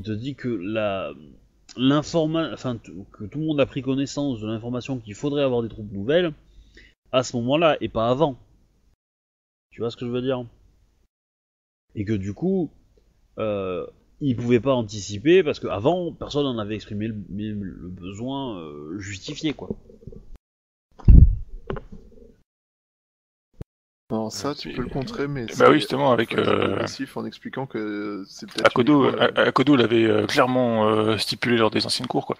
il te dit que la l'information, enfin, que tout le monde a pris connaissance de l'information qu'il faudrait avoir des troupes nouvelles à ce moment-là et pas avant. Tu vois ce que je veux dire? Et que du coup, euh, ils pouvaient pas anticiper parce qu'avant, personne n'en avait exprimé le, le besoin euh, justifié, quoi. Non, ça, ouais, tu peux le contrer, mais bah oui, justement, avec euh... en expliquant que c'est peut-être Akodo, une... Akodo l'avait euh, clairement euh, stipulé lors des anciennes cours, quoi.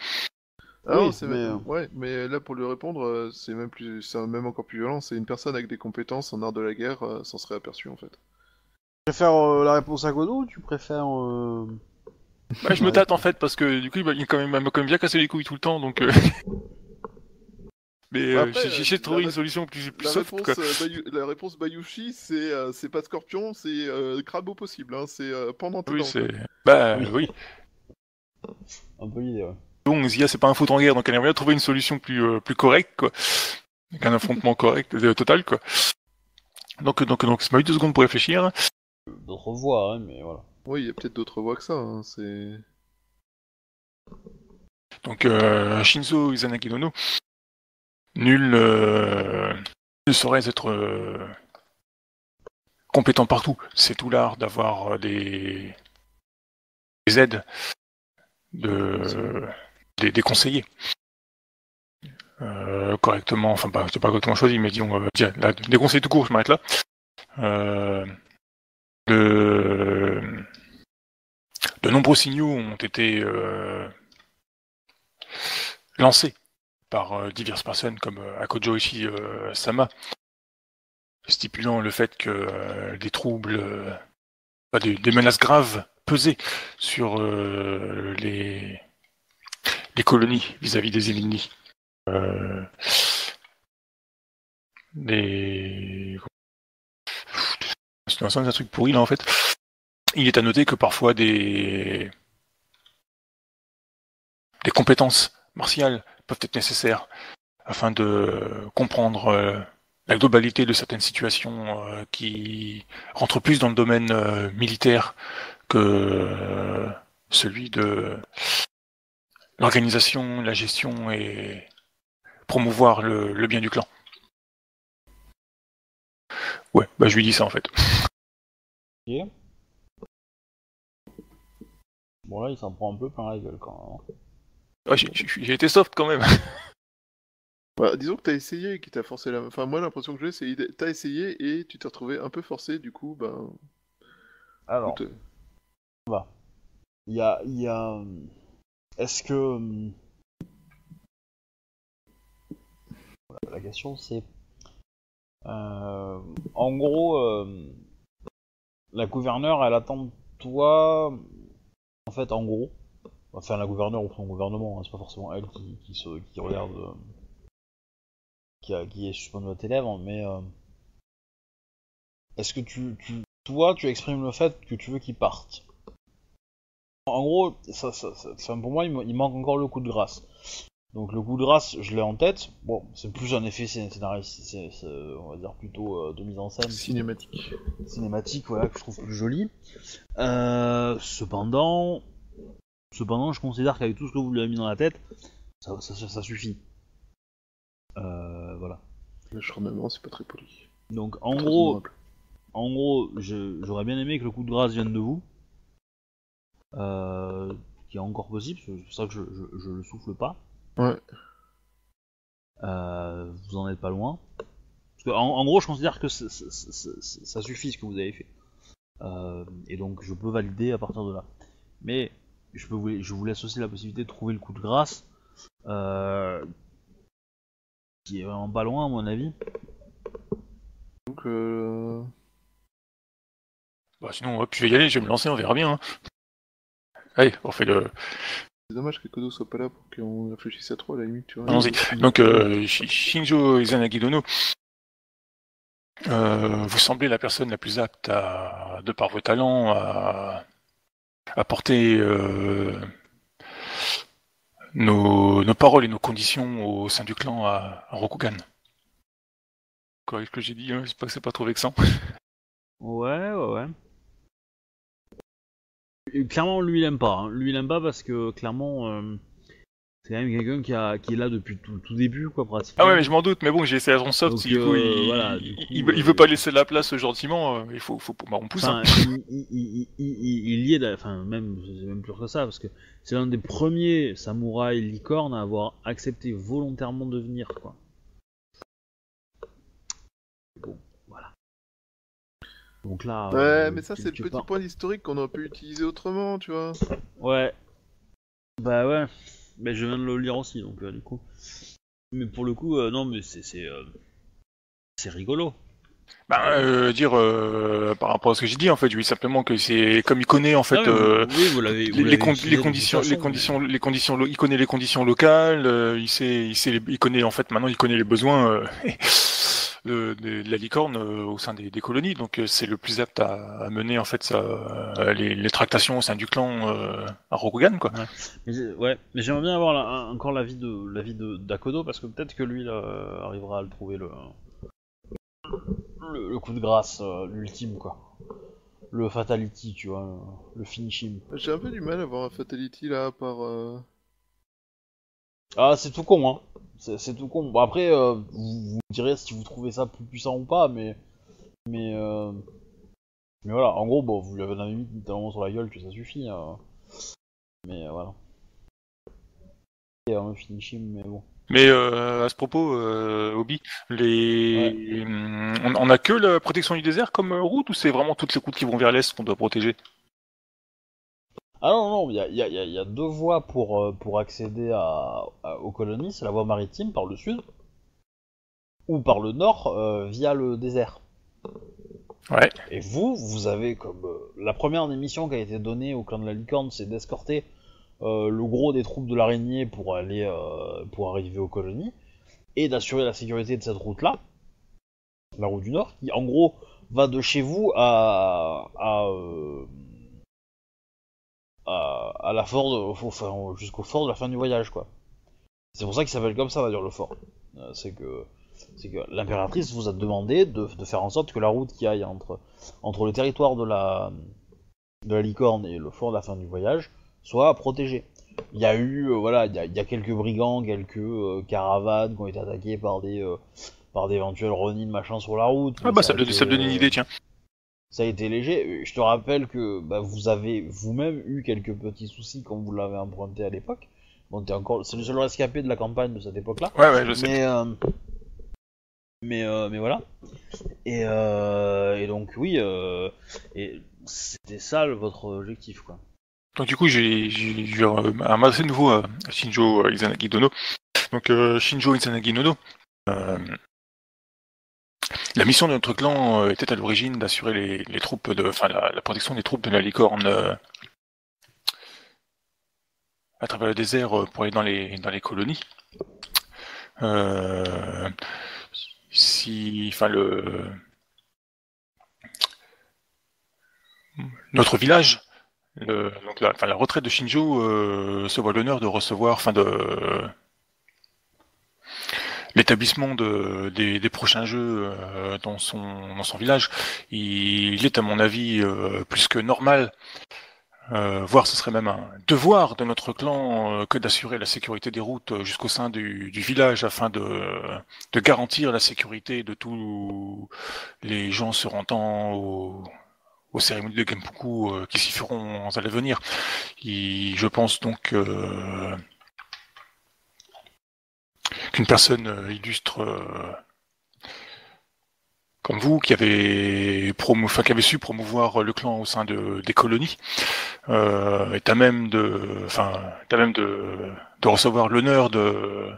Ah oui, non, c'est mais... Même... Ouais, mais là pour lui répondre, c'est même plus, c'est même encore plus violent. C'est une personne avec des compétences en art de la guerre euh, s'en serait aperçue, en fait. Tu préfères euh, la réponse à Godo ou tu préfères... Euh... Bah, je me tâte en fait parce que du coup il m'a quand même, quand même bien cassé les couilles tout le temps donc... Euh... Mais euh, j'ai trouvé une solution plus, plus la soft réponse, quoi. Euh, Bayu... La réponse Bayushi c'est euh, c'est pas scorpion, c'est euh, crabeau possible, hein. C'est euh, pendant tout le temps. Oui c'est... Bah oui. Un peu l'idée ouais. Donc Zia c'est pas un foot en guerre donc elle aimerait bien trouver une solution plus, euh, plus correcte quoi. Avec un affrontement correct, euh, total quoi. Donc donc donc ça m'a eu deux secondes pour réfléchir. D'autres voies, hein, mais voilà. Oui, il y a peut-être d'autres voies que ça, hein, c'est... Donc, euh, Shinjo Izanagi Dono, nul euh, ne saurait être euh, compétent partout. C'est tout l'art d'avoir des... des aides, de... des, des conseillers. Euh, correctement, enfin, bah, je sais pas correctement choisi, mais disons, euh, tiens, là, des conseils tout court, je m'arrête là. Euh... De... de nombreux signaux ont été euh, lancés par euh, diverses personnes comme euh, Akojo Ishii euh, Sama stipulant le fait que euh, des troubles, euh, bah, des, des menaces graves pesaient sur euh, les, les colonies vis-à-vis des Ivindi. Euh, les... C'est un truc pourri là en fait. Il est à noter que parfois des, des compétences martiales peuvent être nécessaires afin de comprendre euh, la globalité de certaines situations euh, qui rentrent plus dans le domaine euh, militaire que euh, celui de l'organisation, la gestion et promouvoir le, le bien du clan. Ouais, bah je lui dis ça en fait. Yeah. Bon là il s'en prend un peu par la gueule quand même. Ouais, j'ai été soft quand même. Bah, disons que t'as essayé et qu'il t'a forcé la main. Enfin moi l'impression que j'ai c'est t'as essayé et tu t'es retrouvé un peu forcé du coup ben... Alors... Écoute... Bah... Il y a... Y a... Est-ce que... La question c'est... Euh... En gros... Euh... La gouverneure elle attend toi... En fait en gros... Enfin la gouverneure ou son gouvernement, hein, c'est pas forcément elle qui, qui, se, qui regarde... Euh... Qui, a, qui est suspendu à tes lèvres, mais euh, est-ce que tu, tu, toi, tu exprimes le fait que tu veux qu'il parte? En gros, ça, ça, ça, ça, pour moi, il, me, il manque encore le coup de grâce. Donc le coup de grâce, je l'ai en tête. Bon, c'est plus un effet scénario, c'est, c'est, on va dire plutôt euh, de mise en scène. Cinématique. Cinématique, voilà, que je trouve plus joli. Euh, cependant, cependant, je considère qu'avec tout ce que vous lui avez mis dans la tête, ça, ça, ça, ça suffit. Euh, voilà. Le chambement, c'est pas très poli. Donc, en très gros, honorable. En gros, je, j'aurais bien aimé que le coup de grâce vienne de vous, euh, qui est encore possible. C'est pour ça que je, je, je le souffle pas. Ouais. Euh, vous en êtes pas loin. Parce que, en, en gros, je considère que c'est, c'est, c'est, c'est, ça suffit ce que vous avez fait. Euh, et donc, je peux valider à partir de là. Mais je peux vous, je vous laisse aussi la possibilité de trouver le coup de grâce. Euh, Qui est vraiment pas loin à mon avis. Donc euh... Bah sinon hop, je vais y aller, je vais me lancer, on verra bien. Hein. Allez, on fait le... C'est dommage que Kodo soit pas là pour qu'on réfléchisse à trop à la limite, tu vois. Allons-y. Donc euh, Shinjo Izanagi Dono, euh, vous semblez la personne la plus apte à, de par vos talents, à, à porter... Euh... Nos, nos paroles et nos conditions au sein du clan à, à Rokugan. Correct ce que j'ai dit, hein, j'espère que c'est pas trop vexant. Ouais, ouais, ouais. Et clairement, lui il aime pas. Hein. Lui il aime pas parce que clairement, euh, c'est quand même quelqu'un qui, a, qui est là depuis tout, tout début, quoi, pratiquement. Ah ouais, mais je m'en doute, mais bon, j'ai essayé à son soft, donc, du, euh, coup, il, voilà, du coup, il, euh, il veut pas laisser la place gentiment, euh, il faut, faut bah, on pousse. Hein. il, il, il, il, il y est, enfin, même, c'est même plus que ça, parce que. C'est l'un des premiers samouraïs licornes à avoir accepté volontairement de venir, quoi. Bon, voilà. Donc là... Ouais, euh, mais ça, c'est le petit part... point historique qu'on aurait pu utiliser autrement, tu vois. Ouais. Bah ouais. Mais je viens de le lire aussi, donc euh, du coup... Mais pour le coup, euh, non, mais c'est... C'est, euh... c'est rigolo. Bah, euh, dire euh, par rapport à ce que j'ai dit en fait, je dis simplement que c'est comme il connaît en fait les conditions, les conditions, les conditions, il connaît les conditions locales, euh, il sait, il sait, il connaît en fait maintenant, il connaît les besoins euh, de, de, de la licorne euh, au sein des, des colonies, donc euh, c'est le plus apte à, à mener en fait ça, euh, les, les tractations au sein du clan euh, à Rokugan quoi. Ouais, mais, ouais. Mais j'aimerais bien avoir la, encore l'avis de l'avis de d'Akodo parce que peut-être que lui là, arrivera à le trouver le. Le, le coup de grâce, euh, l'ultime quoi. Le fatality, tu vois, le, le finish him. J'ai un peu du mal à avoir un fatality là, à part... Euh... Ah, c'est tout con, hein. C'est, c'est tout con. Bon, après, euh, vous, vous me direz si vous trouvez ça plus puissant ou pas, mais... Mais, euh... mais voilà, en gros, bon, vous lui avez mis tellement sur la gueule que ça suffit. Euh... Mais euh, voilà. Et un euh, finish him, mais bon. Mais euh, à ce propos, euh, Obi, les... ouais. on, on a que la protection du désert comme route ou c'est vraiment toutes les routes qui vont vers l'est qu'on doit protéger? Ah non, non, il y a, y, a, y a deux voies pour, pour accéder à, à, aux colonies, c'est la voie maritime par le sud ou par le nord euh, via le désert. Ouais. Et vous, vous avez comme... Euh, la première émission qui a été donnée au clan de la licorne, c'est d'escorter euh, le gros des troupes de l'araignée pour aller euh, pour arriver aux colonies, et d'assurer la sécurité de cette route-là, la route du Nord, qui en gros va de chez vous à... à euh, à, à la fort de, enfin, jusqu'au fort de la fin du voyage, quoi. C'est pour ça qu'il s'appelle comme ça, d'ailleurs, le fort. Euh, c'est que c'est que l'impératrice vous a demandé de, de faire en sorte que la route qui aille entre, entre le territoire de la, de la licorne et le fort de la fin du voyage soit protégée. Il y a eu, euh, voilà, il y a, il y a quelques brigands, quelques euh, caravanes qui ont été attaquées par des euh, par d'éventuels Ronin, machin, sur la route. Ah bah ça, ça, été, ça me donne une idée, tiens. Ça a été léger. Je te rappelle que bah, vous avez vous-même eu quelques petits soucis quand vous l'avez emprunté à l'époque. Bon, t'es encore... C'est le seul rescapé de la campagne de cette époque-là. Ouais, ouais, je sais. Mais, euh... mais, euh... mais voilà. Et, euh... et donc, oui, euh... et c'était ça votre objectif, quoi. Donc, du coup, j'ai, j'ai... j'ai ramassé de nouveau euh, Shinjo Izanagi Dono. Donc, euh, Shinjo Izanagi Dono. Euh... La mission de notre clan était à l'origine d'assurer les, les troupes de, enfin, la, la protection des troupes de la licorne euh, à travers le désert pour aller dans les, dans les colonies. Euh, si, enfin, le, notre village, le, donc la, enfin, la retraite de Shinjo euh, se voit l'honneur de recevoir, enfin de l'établissement de, des, des prochains jeux euh, dans, son, dans son village. Il, il est à mon avis euh, plus que normal, euh, voire ce serait même un devoir de notre clan euh, que d'assurer la sécurité des routes jusqu'au sein du, du village afin de, de garantir la sécurité de tous les gens se rendant au... aux cérémonies de Genpuku euh, qui s'y feront à l'avenir. Il, je pense donc... Euh, qu'une personne illustre euh, comme vous, qui avait, promo... enfin, qui avait su promouvoir le clan au sein de, des colonies, euh, est à même de, enfin, est à même de, de recevoir l'honneur de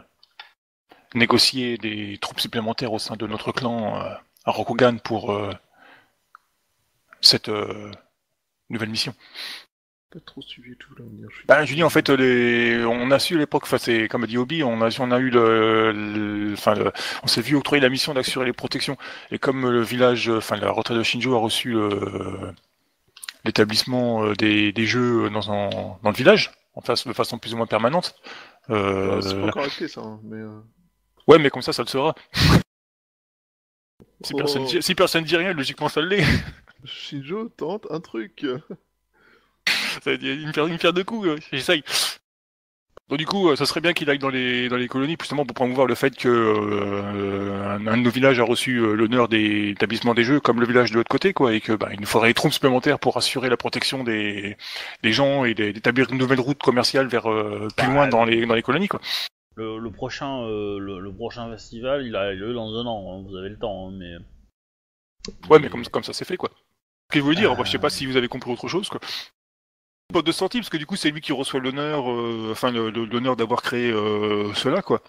négocier des troupes supplémentaires au sein de notre clan euh, à Rokugan pour euh, cette euh, nouvelle mission. Pas trop suivi tout là. Je, suis... ben, je dis en fait, les... on a su à l'époque, enfin c'est comme dit Obi, on a, on a eu le, le... enfin le... on s'est vu octroyer la mission d'assurer les protections. Et comme le village, enfin la retraite de Shinjo a reçu le... l'établissement des... des jeux dans, un... dans le village, en face de façon plus ou moins permanente. Euh... C'est pas encore acté ça, mais. Ouais, mais comme ça, ça le sera. Si, oh. personne... si personne dit rien, logiquement ça l'est. Shinjo tente un truc. Ça va dire une pierre de coups, ouais. J'essaye. Donc du coup, ça serait bien qu'il aille dans les, dans les colonies, justement pour promouvoir le fait que euh, un, un de nos villages a reçu euh, l'honneur des établissements des jeux, comme le village de l'autre côté, quoi, et que bah, il nous faudrait des troupes supplémentaires pour assurer la protection des, des gens et des, d'établir une nouvelle route commerciale vers euh, plus bah, loin dans les, dans les colonies, quoi. Le, le prochain, euh, le, le prochain festival, il a lieu dans un an. Hein, vous avez le temps, hein, mais. Ouais, mais comme, comme ça, c'est fait, quoi. Qu'est-ce que vous voulez dire euh... bah, je sais pas si vous avez compris autre chose, quoi. Pas de sortie, parce que du coup c'est lui qui reçoit l'honneur, euh, enfin le, le, l'honneur d'avoir créé euh, cela, quoi.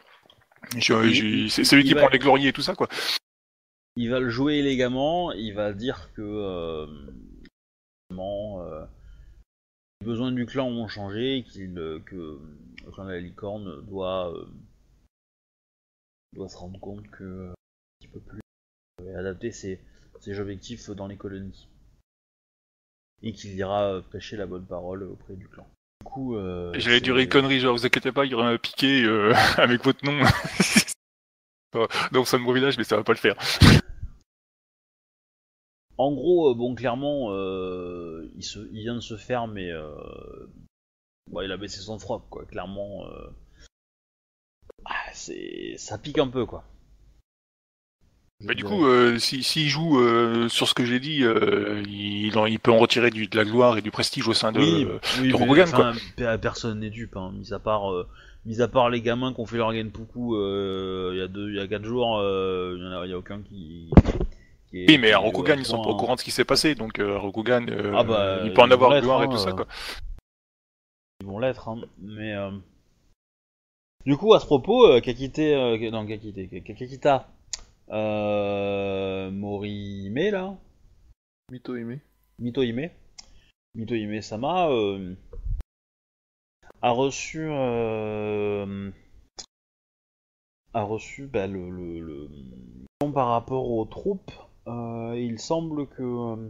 Je, je, c'est, c'est lui il qui va, prend les glorieux et tout ça, quoi. Il va le jouer élégamment, il va dire que euh, euh, les besoins du clan ont changé, qu'il euh, que le clan de la licorne doit euh, doit se rendre compte que euh, un petit peu plus euh, adapter ses, ses objectifs dans les colonies. Et qu'il ira prêcher la bonne parole auprès du clan. Du coup, euh, j'allais dire une connerie, genre vous inquiétez pas, il y aura un piqué euh, avec votre nom. Donc c'est un bon village, mais ça va pas le faire. En gros, bon, clairement, euh, il, se, il vient de se faire, mais euh, bon, il a baissé son froc, quoi. Clairement, euh, ah, c'est, ça pique un peu, quoi. Bah, du coup, euh, s'il si, si joue euh, sur ce que j'ai dit, euh, il, il peut en retirer du, de la gloire et du prestige au sein de, oui, euh, oui, de Rokugan, enfin, quoi. Personne n'est dupe, hein, mis à part, euh, mis à part les gamins qui ont fait leur Genpuku euh, il y a deux, il y a quatre jours, euh, il y en a, il y a aucun qui. qui est, oui, mais à Rokugan, ils sont pas au courant de ce qui s'est passé, donc euh, Rokugan, euh, ah bah, il peut en avoir gloire hein, et tout euh, ça, quoi. Ils vont l'être, hein, mais. Euh... Du coup, à ce propos, euh, Kakite, euh, non Kakite, Kakita. Euh, Morihime là Mitohime. Mitohime. Mitohime-sama euh, a reçu euh, a reçu bah, le, le, le par rapport aux troupes. Euh, il semble que euh,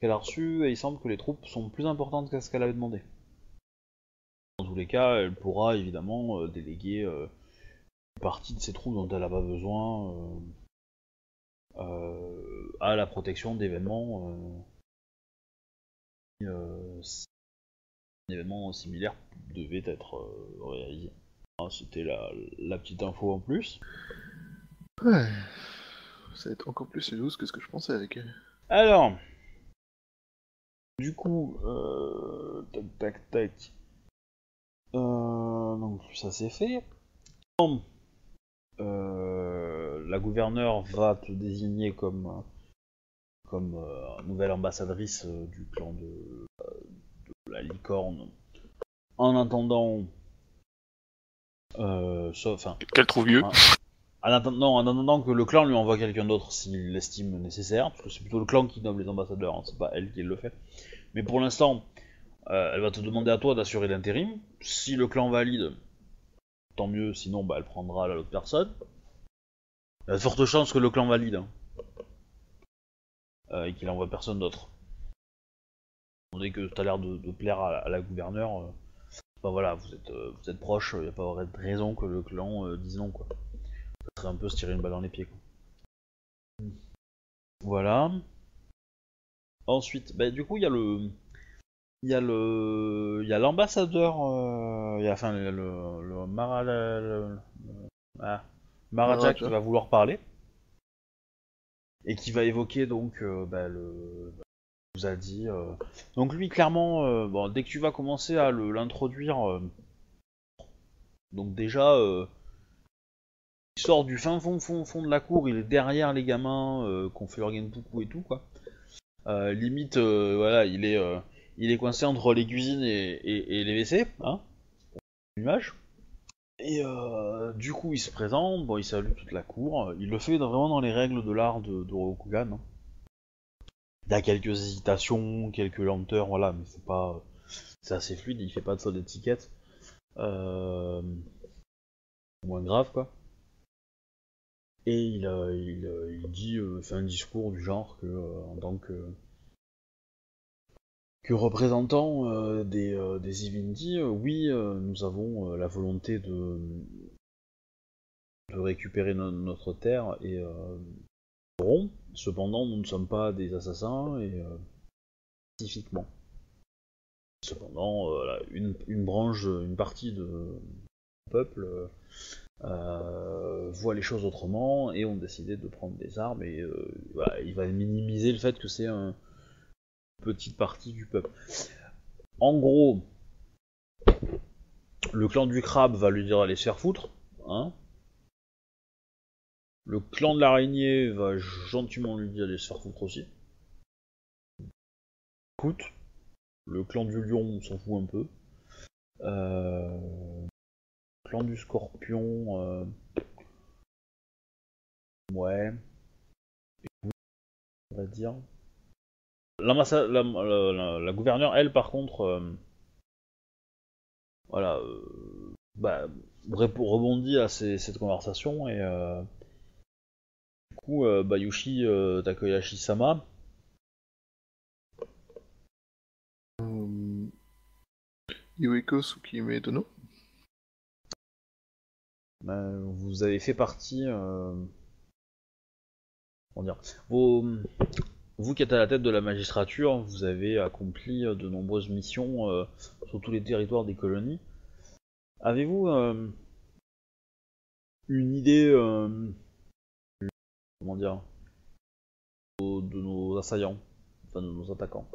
qu'elle a reçu et il semble que les troupes sont plus importantes qu'à ce qu'elle avait demandé. Dans tous les cas, elle pourra évidemment euh, déléguer euh, une partie de ces troupes dont elle n'a pas besoin euh, euh, à la protection d'événements euh, euh, si un événement similaire devait être euh, réalisé. Hein, c'était la, la petite info en plus. Ouais. Ça va être encore plus une douce que ce que je pensais avec elle. Alors, du coup, euh, tac tac tac. Euh, donc ça c'est fait. Euh, la gouverneure va te désigner comme comme euh, nouvelle ambassadrice euh, du clan de, euh, de la licorne. En attendant, euh, sauf, enfin, qu'elle trouve mieux. Hein, En attendant, en attendant que le clan lui envoie quelqu'un d'autre s'il l'estime nécessaire, parce que c'est plutôt le clan qui nomme les ambassadeurs, hein, c'est pas elle qui le fait. Mais pour l'instant, euh, elle va te demander à toi d'assurer l'intérim. Si le clan valide, tant mieux, sinon bah, elle prendra l'autre personne. Il y a de fortes chances que le clan valide, hein, euh, et qu'il envoie personne d'autre. Dès que t'as l'air de, de plaire à la, à la gouverneure, euh, bah voilà, vous êtes, euh, vous êtes proches, il n'y a pas de raison que le clan euh, dise non, quoi. Ça serait un peu se tirer une balle dans les pieds, quoi. Voilà. Ensuite, bah, du coup, il y a le... Il y a le... Il y a l'ambassadeur... Euh... Il y a, enfin, le... le, le, Mara, le, le... Ah, Maharaja qui va vouloir parler. Et qui va évoquer, donc, euh, bah, le... Il nous a dit... Euh... Donc lui, clairement, euh, bon, dès que tu vas commencer à le, l'introduire... Euh... Donc déjà... Euh... Il sort du fin fond fond fond de la cour, il est derrière les gamins euh, qu'on fait leur Genpuku et tout, quoi. Euh, limite, euh, voilà, il est, euh, il est coincé entre les cuisines et, et, et les W C, hein, l'image. Et euh, du coup, il se présente, bon, il salue toute la cour. Il le fait vraiment dans les règles de l'art de, de Rokugan. Hein. Il y a quelques hésitations, quelques lenteurs, voilà, mais c'est pas, c'est assez fluide. Il fait pas de faute d'étiquette, euh, moins grave, quoi. Et il, euh, il, euh, il dit, euh, fait un discours du genre que, euh, en tant que, euh, que représentant euh, des, euh, des Ivindi, euh, oui, euh, nous avons euh, la volonté de, de récupérer no- notre terre et euh, nous aurons. Cependant, nous ne sommes pas des assassins et euh, pacifiquement. Cependant, euh, là, une, une branche, une partie de, de peuple. Euh, Euh, voient les choses autrement et ont décidé de prendre des armes et euh, voilà, il va minimiser le fait que c'est un petite partie du peuple. En gros, le clan du crabe va lui dire allez se faire foutre, hein. Le clan de l'araignée va gentiment lui dire allez se faire foutre aussi. Écoute, le clan du lion on s'en fout un peu. Euh... Clan du scorpion, euh... ouais, on va dire. La, massa... la, la, la, la gouverneure, elle, par contre, euh... voilà, euh... bah, rebondit à ces, cette conversation et euh... du coup, euh, Bayushi euh, Takayoshi-sama. Um... Iweko Sukime Dono. Vous avez fait partie, euh... comment dire, vos... vous qui êtes à la tête de la magistrature, vous avez accompli de nombreuses missions euh, sur tous les territoires des colonies. Avez-vous euh... une idée, euh... comment dire, de nos assaillants, enfin de nos attaquants?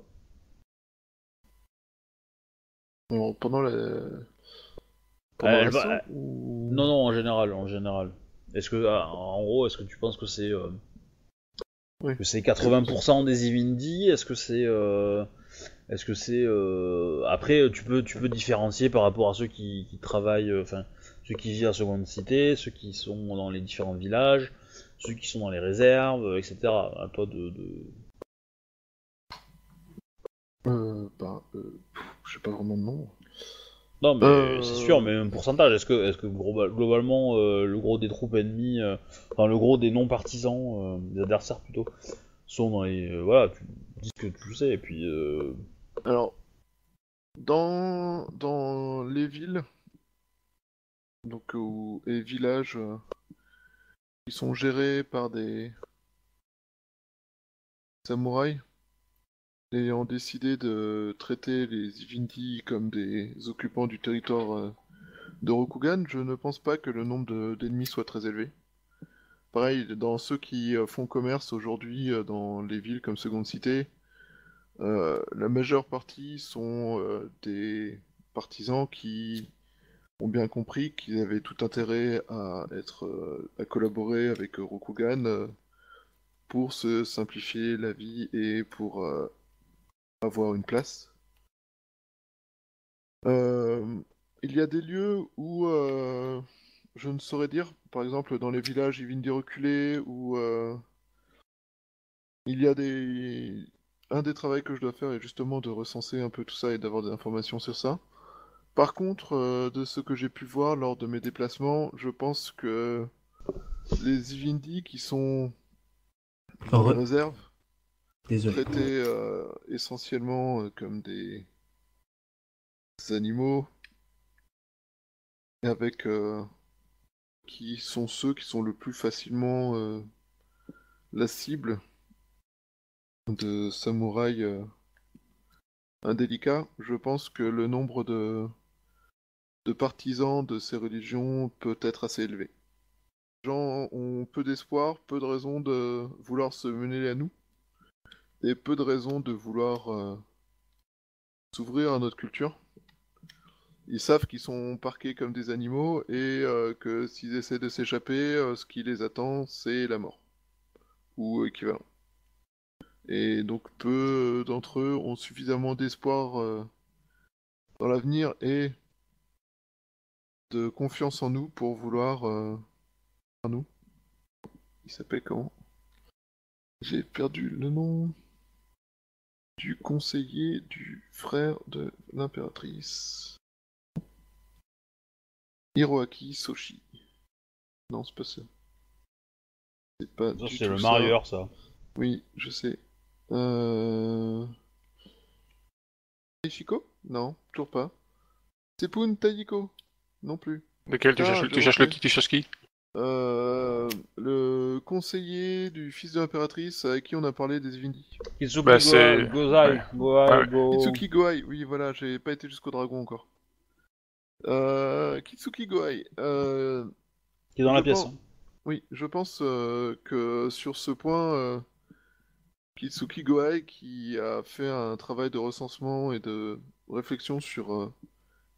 Bon, pendant le... Euh, bah, ou... Non, non, en général, en général. Est-ce que, en gros, est-ce que tu penses que c'est, euh, oui. que c'est quatre-vingts pour cent des Ivindi? Est-ce que c'est, euh, est-ce que c'est, euh... après, tu peux, tu peux différencier par rapport à ceux qui, qui travaillent, enfin, euh, ceux qui vivent à Seconde Cité, ceux qui sont dans les différents villages, ceux qui sont dans les réserves, et cetera. À toi de, de, Euh, bah, euh, je sais pas vraiment de nom. Non, mais euh... c'est sûr, mais même pourcentage. Est-ce que, est-ce que globalement, euh, le gros des troupes ennemies, euh, enfin le gros des non-partisans, euh, des adversaires plutôt, sont dans les... Euh, voilà, tu dis ce que tu sais, et puis... Euh... Alors, dans, dans les villes, donc où, et villages, euh, ils sont gérés par des samouraïs, ayant décidé de traiter les Ivindi comme des occupants du territoire de Rokugan, je ne pense pas que le nombre de, d'ennemis soit très élevé. Pareil, dans ceux qui font commerce aujourd'hui dans les villes comme Seconde Cité, euh, la majeure partie sont euh, des partisans qui ont bien compris qu'ils avaient tout intérêt à, être, euh, à collaborer avec Rokugan euh, pour se simplifier la vie et pour... Euh, avoir une place. Euh, il y a des lieux où euh, je ne saurais dire, par exemple dans les villages Ivindi reculés, où euh, il y a des... Un des travaux que je dois faire est justement de recenser un peu tout ça et d'avoir des informations sur ça. Par contre, euh, de ce que j'ai pu voir lors de mes déplacements, je pense que les Ivindi qui sont en Re... réserve traités euh, essentiellement euh, comme des... des animaux, avec euh, qui sont ceux qui sont le plus facilement euh, la cible de samouraïs euh, indélicats. Je pense que le nombre de... de partisans de ces religions peut être assez élevé. Les gens ont peu d'espoir, peu de raisons de vouloir se mêler à nous. Et peu de raisons de vouloir euh, s'ouvrir à notre culture. Ils savent qu'ils sont parqués comme des animaux et euh, que s'ils essaient de s'échapper, euh, ce qui les attend, c'est la mort. Ou équivalent. Et donc peu d'entre eux ont suffisamment d'espoir euh, dans l'avenir et de confiance en nous pour vouloir... Euh, à nous. Il s'appelle comment ? J'ai perdu le nom... du conseiller du frère de l'impératrice. Hiroaki Soshi. Non, c'est pas ça. C'est pas ça, du c'est tout le marieur, ça. ça. Oui, je sais. Euh... Taishiko ? Non, toujours pas. Seppun Taiko ? Non plus. Lequel tu, ah, cherches, tu cherches le qui, tu cherches qui ? Euh, le conseiller du fils de l'impératrice avec qui on a parlé des Ivindi. Kitsuki bah, Goai, ouais. Goai, ouais. Go... Kitsuki Goai, oui voilà, j'ai pas été jusqu'au dragon encore. Euh, Kitsuki Goai. Euh, qui est dans la pièce. Pense... Hein. Oui, je pense euh, que sur ce point, euh, Kitsuki Goai qui a fait un travail de recensement et de réflexion sur euh,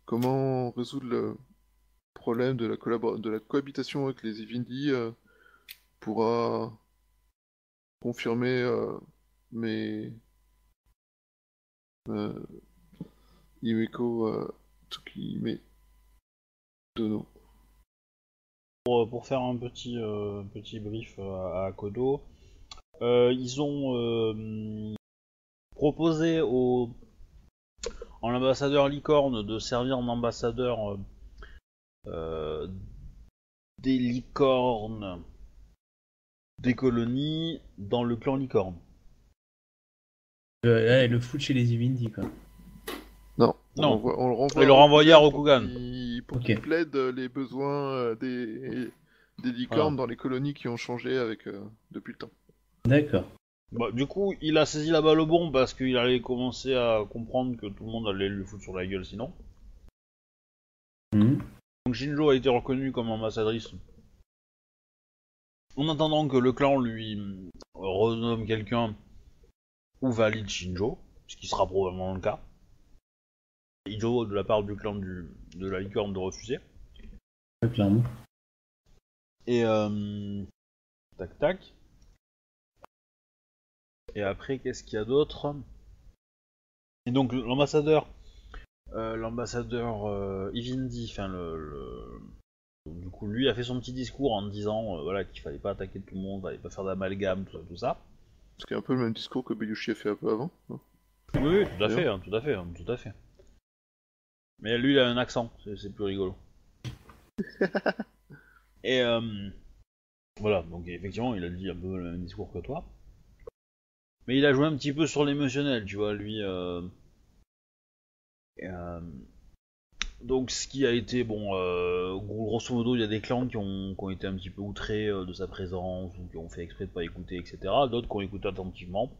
comment résoudre le... problème de la, collabor- de la cohabitation avec les Ivindi euh, pourra confirmer euh, mes euh, Iweko euh, Sukime Dono. Pour, pour faire un petit, euh, petit brief à, à Akodo, euh, ils ont euh, proposé au à l'ambassadeur Licorne de servir en ambassadeur euh, Euh, des licornes, des colonies dans le clan licorne. Euh, là, le fout chez les Ivindi, quoi. Non, on, non. Renvoie, on le renvoie. Et le renvoyer à Rokugan. Pour qu'il okay. plaide les besoins des, des licornes voilà. dans les colonies qui ont changé avec, euh, depuis le temps. D'accord. Bah, du coup, il a saisi la balle au bon parce qu'il allait commencer à comprendre que tout le monde allait lui foutre sur la gueule sinon. Mmh. Donc Shinjo a été reconnue comme ambassadrice. En attendant que le clan lui renomme quelqu'un ou valide Shinjo, ce qui sera probablement le cas. Ido de la part du clan du, de la licorne de refuser. Le clan. Et euh, tac tac. Et après qu'est-ce qu'il y a d'autre ? Et donc l'ambassadeur. Euh, l'ambassadeur euh, Ivindi, enfin le, le... du coup lui a fait son petit discours en disant euh, voilà qu'il fallait pas attaquer tout le monde, fallait pas faire d'amalgame, tout ça, tout ça. C'est un peu le même discours que Bayushi a fait un peu avant. Oui, tout à fait, hein, tout à fait, hein, tout à fait. Mais lui, il a un accent, c'est plus rigolo. Et euh, voilà, donc effectivement, il a dit un peu le même discours que toi. Mais il a joué un petit peu sur l'émotionnel, tu vois, lui. Euh... Et, euh... Donc, ce qui a été, bon, euh, grosso modo, il y a des clans qui ont, qui ont été un petit peu outrés euh, de sa présence, ou qui ont fait exprès de pas écouter, et cetera. D'autres qui ont écouté attentivement.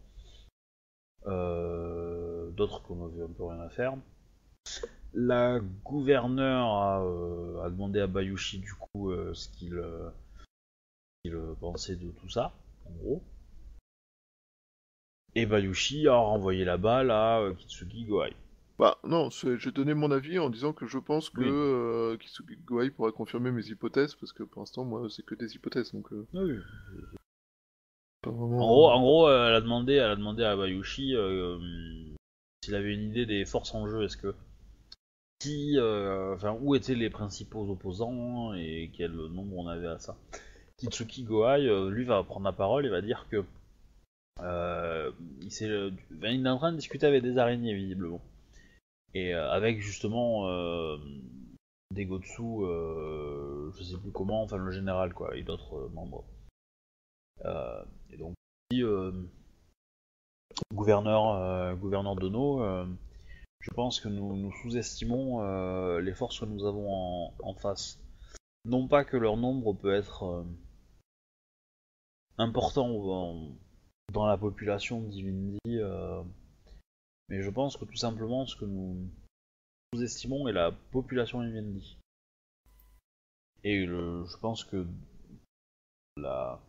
Euh... D'autres qui n'ont vu un peu rien à faire. La gouverneure a, euh, a demandé à Bayushi, du coup, euh, ce qu'il euh, qu'il pensait de tout ça, en gros. Et Bayushi a renvoyé la balle à euh, Kitsuki Goai. Bah non, j'ai donné mon avis en disant que je pense que oui. euh, Kitsuki Goai pourrait confirmer mes hypothèses, parce que pour l'instant, moi, c'est que des hypothèses, donc... Euh... Oui. Pas vraiment... En gros, en gros euh, elle, a demandé, elle a demandé à Bayushi euh, s'il avait une idée des forces en jeu, est-ce que... Qui, euh, enfin, où étaient les principaux opposants et quel nombre on avait à ça. Kitsuki Goai, euh, lui, va prendre la parole et va dire que euh, il, s'est, euh, il est en train de discuter avec des araignées, visiblement. Et euh, avec, justement, euh, des Gotsu, euh, je sais plus comment, enfin, le général, quoi, et d'autres euh, membres. Euh, et donc, euh, gouverneur, euh, gouverneur Dono... Euh, Je pense que nous, nous sous-estimons euh, les forces que nous avons en, en face. Non pas que leur nombre peut être euh, important en, dans la population d'Ivindi, euh, mais je pense que tout simplement ce que nous sous-estimons est la population Ivindi. Et le, je pense que la,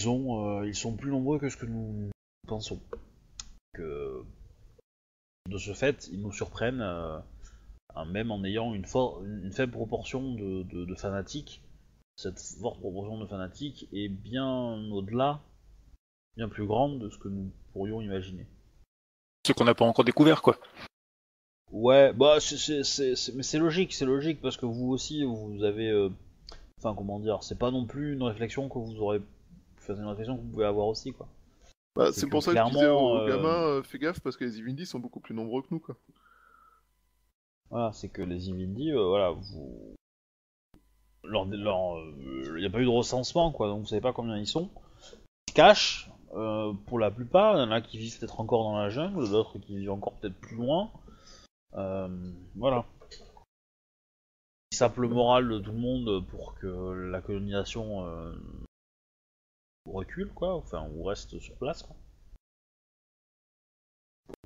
ils, ont, euh, ils sont plus nombreux que ce que nous pensons. Que, De ce fait, ils nous surprennent, euh, même en ayant une, une faible proportion de, de, de fanatiques. Cette forte proportion de fanatiques est bien au-delà, bien plus grande de ce que nous pourrions imaginer. Ce qu'on n'a pas encore découvert, quoi. Ouais, bah, c'est, c'est, c'est, c'est, mais c'est logique, c'est logique, parce que vous aussi, vous avez... Euh, enfin, comment dire, c'est pas non plus une réflexion que vous aurez... Enfin, c'est une réflexion que vous pouvez avoir aussi, quoi. Bah, c'est pour ça que je disais aux gamins, euh... fais gaffe, parce que les Ivindi sont beaucoup plus nombreux que nous, quoi. Voilà, c'est que les Ivindi, euh, voilà, vous... Il n'y a pas eu de recensement, quoi, donc vous ne savez pas combien ils sont. Ils se cachent, euh, pour la plupart, il y en a qui vivent peut-être encore dans la jungle, d'autres qui vivent encore peut-être plus loin. Euh, voilà. Ils sapent le moral de tout le monde pour que la colonisation... Euh... recule, quoi, enfin, ou reste sur place, quoi.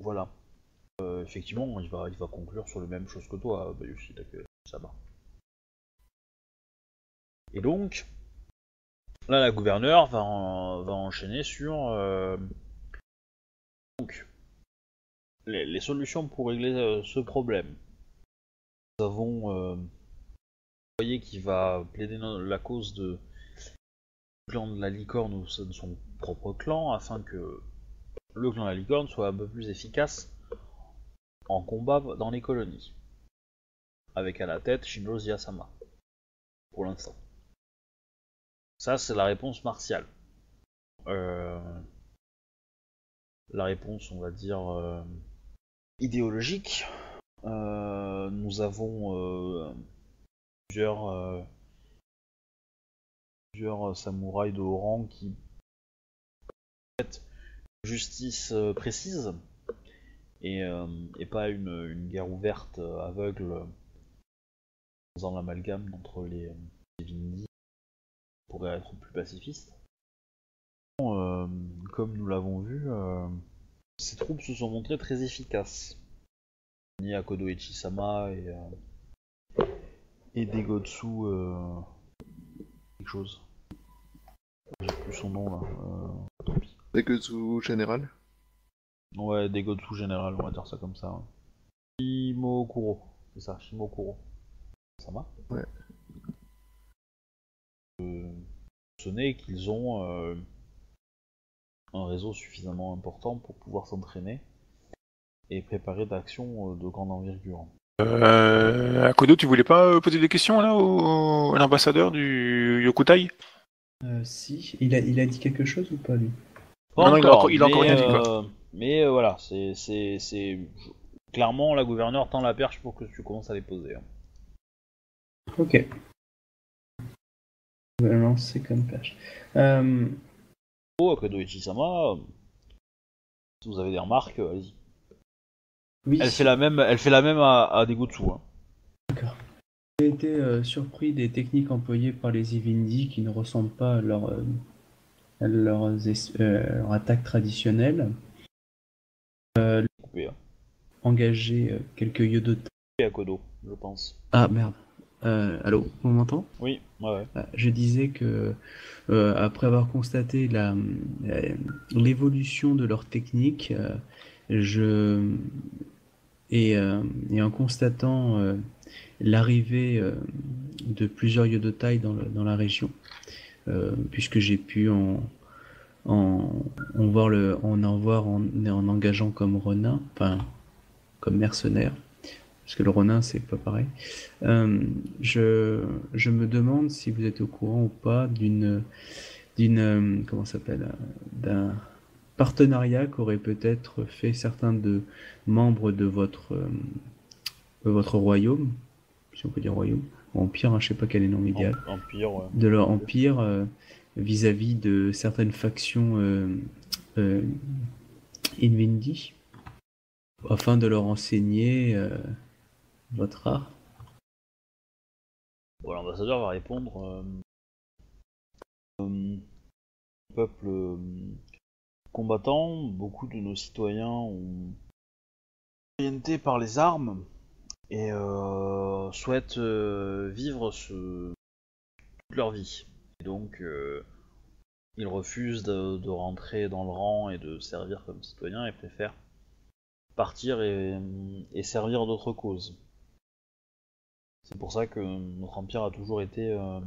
Voilà. Euh, effectivement, il va, il va conclure sur la même chose que toi, Bayushi Takayoshi. Et donc, là, la gouverneure va, en, va enchaîner sur... Euh, donc, les, les solutions pour régler euh, ce problème. Nous avons... Euh, vous voyez qui va plaider la cause de... clan de la licorne ou de son propre clan, afin que le clan de la licorne soit un peu plus efficace en combat dans les colonies. Avec à la tête Shinjo Xiya-sama, pour l'instant. Ça, c'est la réponse martiale. Euh... La réponse, on va dire, euh... idéologique. Euh... Nous avons euh... plusieurs... Euh... plusieurs samouraïs de haut rang qui fait justice précise et, euh, et pas une, une guerre ouverte, aveugle, faisant l'amalgame entre les Ivindi qui pourraient être plus pacifistes. Euh, comme nous l'avons vu, euh, ces troupes se sont montrées très efficaces. Ni Akodo et Chisama et, euh, et Degotsu euh, quelque chose. J'ai plus son nom là. Euh, tant pis. Des Gotsu général. Ouais, des Gotsu général, on va dire ça comme ça. Hein. Shimokuro, c'est ça, Shimokuro. Ça va ? Ouais. Euh, ce n'est qu'ils ont euh, un réseau suffisamment important pour pouvoir s'entraîner et préparer d'actions euh, de grande envergure. Euh, Akodo, tu voulais pas poser des questions là au, au, à l'ambassadeur du Yokutai ? Euh, si, il a, il a dit quelque chose ou pas lui ? Pas non, encore, non, il a encore rien dit. Quoi. Mais euh, voilà, c'est, c'est, c'est... Clairement, la gouverneure tend la perche pour que tu commences à les poser. Hein. Ok. Je vais lancer comme perche. Euh... Oh, Akodo Ichisama, si vous avez des remarques, allez-y. Oui. Elle fait la même, elle fait la même à, à des Gutsu. Hein. D'accord. J'ai été euh, surpris des techniques employées par les Ivindi qui ne ressemblent pas à, leur, euh, à leurs es- euh, leur attaques traditionnelles. Euh, oui, hein. Engager euh, quelques Yodotai. Et Akodo, je pense. Ah merde. Euh, allô, on m'entend ? Oui, ouais, ouais. Je disais que, euh, après avoir constaté la, la, l'évolution de leur technique, euh, je, et, euh, et en constatant euh, l'arrivée euh, de plusieurs Yodotai dans, le, dans la région, euh, puisque j'ai pu en, en, en voir, le, en, en, voir en, en engageant comme Ronin, enfin, comme mercenaire, parce que le Ronin c'est pas pareil. Euh, je, je me demande si vous êtes au courant ou pas d'une d'une comment ça s'appelle d'un partenariat qu'auraient peut-être fait certains de membres de votre euh, de votre royaume, si on peut dire royaume, ou empire, hein, je sais pas quel est le nom idéal. Empire, ouais. De leur empire euh, vis-à-vis de certaines factions euh, euh, Invindi, afin de leur enseigner. Euh, Votre art. Bon, l'ambassadeur va répondre. Euh, euh, peuple euh, combattant, beaucoup de nos citoyens ont orienté par les armes et euh, souhaitent euh, vivre ce... toute leur vie. Et donc, euh, ils refusent de, de rentrer dans le rang et de servir comme citoyens et préfèrent partir et, et servir d'autres causes. C'est pour ça que notre empire a toujours été euh,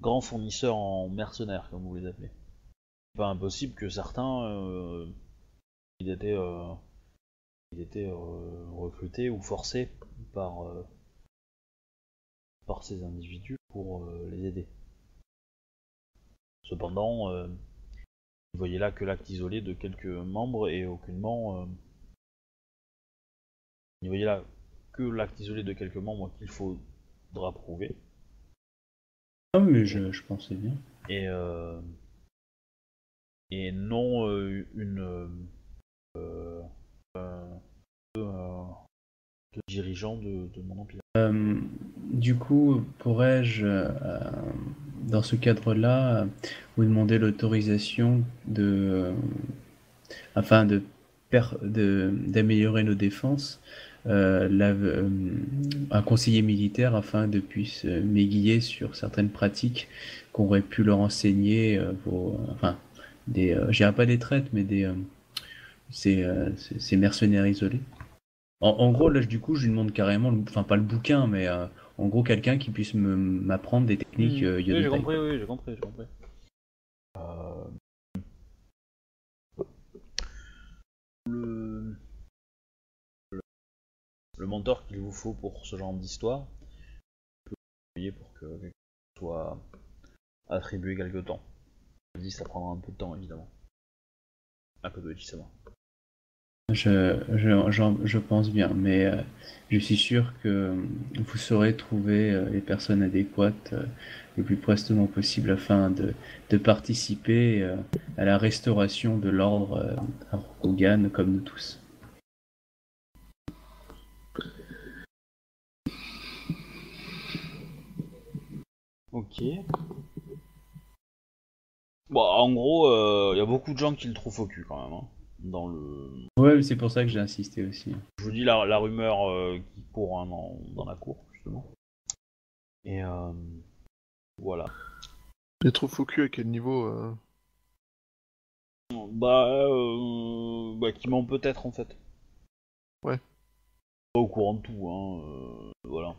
grand fournisseur en mercenaires, comme vous les appelez. C'est pas impossible que certains, euh, ils étaient, euh, ils étaient euh, recrutés ou forcés par, euh, par ces individus pour euh, les aider. Cependant, euh, vous voyez là que l'acte isolé de quelques membres et aucunement, euh, vous voyez là. Que l'acte isolé de quelques membres qu'il faudra prouver. Ah mais je, je pensais bien. Et euh, et non euh, une euh, euh, de, euh, de dirigeant de, de mon empire. Euh, du coup, pourrais-je euh, dans ce cadre-là vous demander l'autorisation de euh, afin de, per- de d'améliorer nos défenses? Euh, la, euh, un conseiller militaire afin de puisse euh, m'aiguiller sur certaines pratiques qu'on aurait pu leur enseigner euh, vos, euh, enfin des euh, je dirais pas des traites mais des euh, ces, euh, ces, ces mercenaires isolés en, en gros là du coup je lui demande carrément le, enfin pas le bouquin mais euh, en gros quelqu'un qui puisse me, m'apprendre des techniques euh, Yodotai. Oui, j'ai compris, oui j'ai compris j'ai compris euh... le... Le mentor qu'il vous faut pour ce genre d'histoire, vous pouvez pour que quelque chose soit attribué quelque temps. Je dis ça prendra un peu de temps évidemment. Un peu de temps. Je, je, je, je pense bien, mais euh, je suis sûr que vous saurez trouver euh, les personnes adéquates euh, le plus prestement possible afin de, de participer euh, à la restauration de l'ordre euh, à Rokugan comme nous tous. Ok. Bon, en gros, il euh, y a beaucoup de gens qui le trouvent au cul quand même. Hein, dans le. Ouais, mais c'est pour ça que j'ai insisté aussi. Je vous dis la, la rumeur euh, qui court hein, dans, dans la cour, justement. Et euh, voilà. Les trouve au cul à quel niveau euh... Bah, euh, bah, qui ment peut-être en fait. Ouais. Pas au courant de tout, hein. Euh, voilà.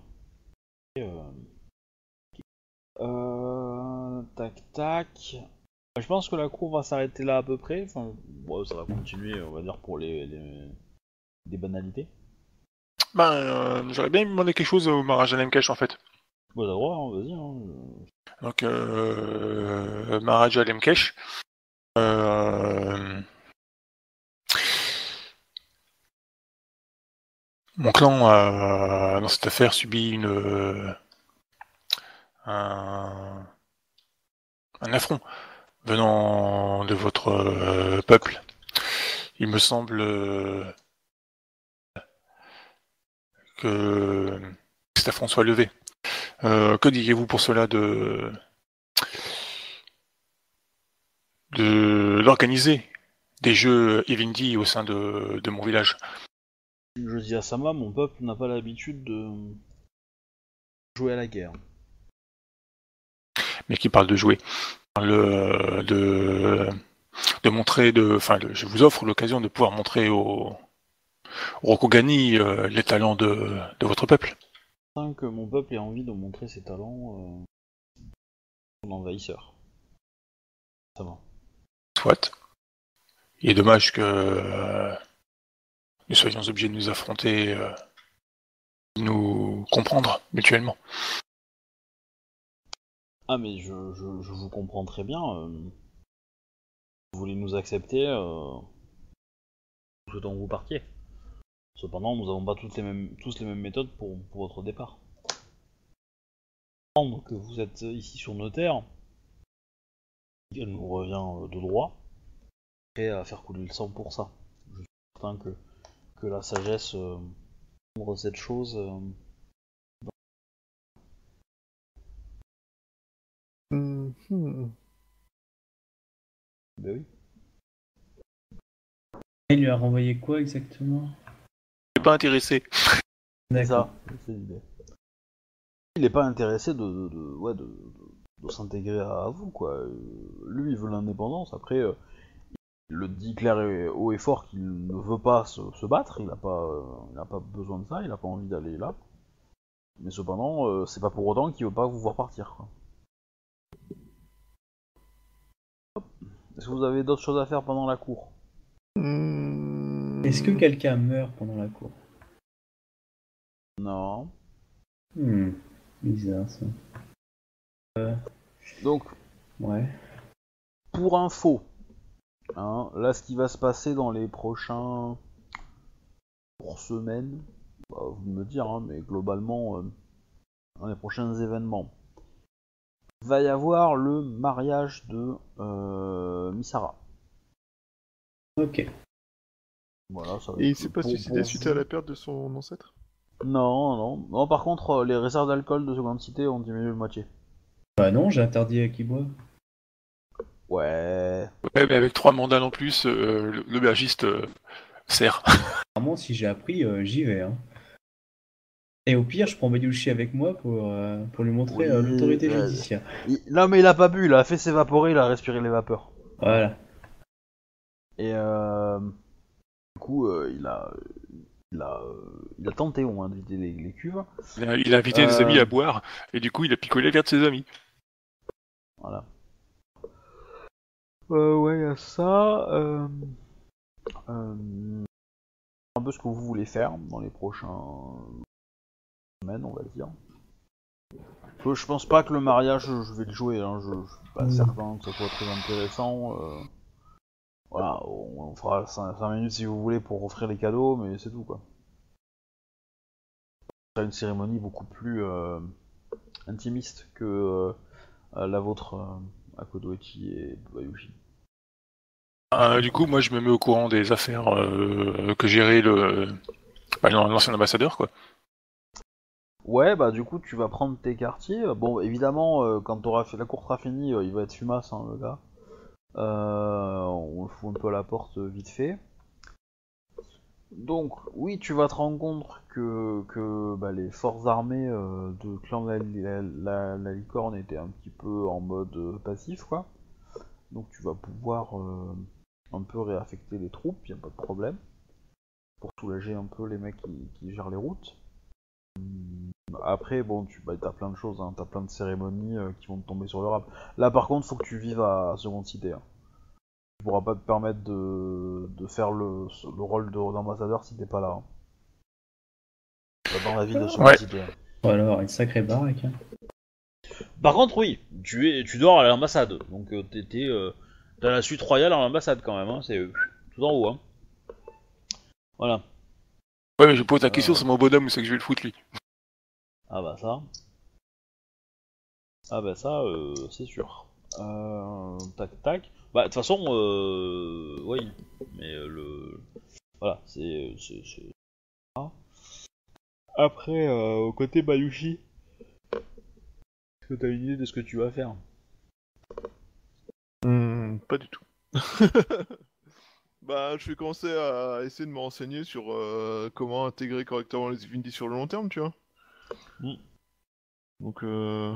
Et, euh... Euh... Tac tac... Je pense que la cour va s'arrêter là à peu près, enfin... Bon, ça va continuer, on va dire, pour les... les... des banalités. Ben, euh, j'aurais bien demandé quelque chose au Maharaja Lemkesh, en fait. Bon, d'abord, hein, vas-y, hein. Donc, euh... Maharaja Lemkesh... Euh... Mon clan, euh, dans cette affaire, subit une, euh, un, un affront venant de votre euh, peuple. Il me semble euh, que cet affront soit levé. Euh, que diriez-vous pour cela de, de d'organiser des jeux Ivindi au sein de, de mon village? Je dis à Sama, mon peuple n'a pas l'habitude de jouer à la guerre. Mais qui parle de jouer, le, de, de montrer, de, enfin, de, je vous offre l'occasion de pouvoir montrer au, au Rokugani euh, les talents de, de votre peuple. Que mon peuple ait envie de montrer ses talents euh, en envahisseur. Sama. Soit. Il est dommage que euh, nous soyons obligés de nous affronter, euh, de nous comprendre mutuellement. Ah mais je, je, je vous comprends très bien. Euh, vous voulez nous accepter, euh, nous souhaitons que vous partiez. Cependant, nous n'avons pas toutes les mêmes, tous les mêmes méthodes pour, pour votre départ. Comprendre que vous êtes ici sur nos terres, elle nous revient de droit, prêt à faire couler le sang pour ça. Je suis certain que, que la sagesse euh, prendre cette chose. Euh, dans... mm-hmm. Ben oui. Il lui a renvoyé quoi exactement ? Pas intéressé. C'est ça, c'est l'idée. Il est pas intéressé de, de, de, ouais, de, de, de s'intégrer à vous, quoi. Euh, lui, il veut l'indépendance. Après, euh, il le dit clair et haut et fort qu'il ne veut pas se, se battre. Il n'a pas, euh, il a pas besoin de ça. Il n'a pas envie d'aller là. Mais cependant, euh, c'est pas pour autant qu'il veut pas vous voir partir, quoi. Est-ce que vous avez d'autres choses à faire pendant la cour? Est-ce que quelqu'un meurt pendant la cour? Non. Hmm. Bizarre ça. Euh... Donc. Ouais. Pour info. Hein, là, ce qui va se passer dans les prochains pour semaines, bah, vous me dire, hein, mais globalement, euh, dans les prochains événements, il va y avoir le mariage de euh, Misara. Ok. Voilà, ça et il s'est pas suicidé suite à la perte de son ancêtre? Non, non. Non, par contre, les réserves d'alcool de Seconde Cité ont diminué de moitié. Bah non, j'ai interdit à qui boit. Ouais. Ouais, mais avec trois mandales en plus, euh, l'aubergiste euh, sert. Clairement, si j'ai appris, euh, j'y vais. Hein. Et au pire, je prends Bayushi avec moi pour, euh, pour lui montrer oui, euh, l'autorité ouais. judiciaire. Il... Non, mais il a pas bu, il a fait s'évaporer, il a respiré les vapeurs. Voilà. Et euh. coup, euh, il a, il a, il a tenté on a invité les, les cuves. Il a, il a invité euh... des amis à boire et du coup il a picolé vers de ses amis. Voilà. Euh, ouais, il y a ça. Euh... Euh... Un peu ce que vous voulez faire dans les prochains semaines, on va dire. Je pense pas que le mariage, je vais le jouer. Hein. Je, je suis pas certain que ce soit très intéressant. Euh... Voilà, on fera cinq minutes si vous voulez pour offrir les cadeaux, mais c'est tout quoi. C'est une cérémonie beaucoup plus euh, intimiste que euh, la vôtre, euh, Akodoichi et Bayushi. Euh, du coup, moi je me mets au courant des affaires euh, que gérait le bah, l'ancien ambassadeur quoi. Ouais, bah du coup tu vas prendre tes quartiers. Bon, évidemment, euh, quand t'auras fait la cour sera finie, euh, il va être fumasse hein, le gars. Euh, on le fout un peu à la porte vite fait. Donc oui, tu vas te rendre compte que, que bah, les forces armées euh, de clan la, la, la, la licorne étaient un petit peu en mode passif quoi. Donc tu vas pouvoir euh, un peu réaffecter les troupes, y a pas de problème. Pour soulager un peu les mecs qui, qui gèrent les routes. Après, bon, tu bah, t'as plein de choses, hein, t'as plein de cérémonies euh, qui vont te tomber sur le rap. Là, par contre, faut que tu vives à Seconde Cité. Hein. Tu pourras pas te permettre de, de faire le, le rôle d'ambassadeur si t'es pas là. Hein. Dans la ville de Seconde ouais. Cité. Hein. Ou alors, une sacrée baraque. Hein. Par contre, oui, tu, es, tu dors à l'ambassade. Donc, euh, t'étais euh, dans la suite royale à l'ambassade quand même. Hein. C'est euh, tout en haut. Hein. Voilà. Ouais, mais je pose la question, euh... c'est mon bonhomme, où c'est que je vais le foutre, lui. Ah bah ça... Ah bah ça, euh, c'est sûr. Euh, tac, tac... Bah, de toute façon, euh... oui, mais euh, le... Voilà, c'est... Après, euh, au côté Bayushi, est-ce que t'as une idée de ce que tu vas faire? Mmh, pas du tout. Bah, je vais commencer à essayer de me renseigner sur euh, comment intégrer correctement les Ivindi sur le long terme, tu vois. Mmh. Donc, euh...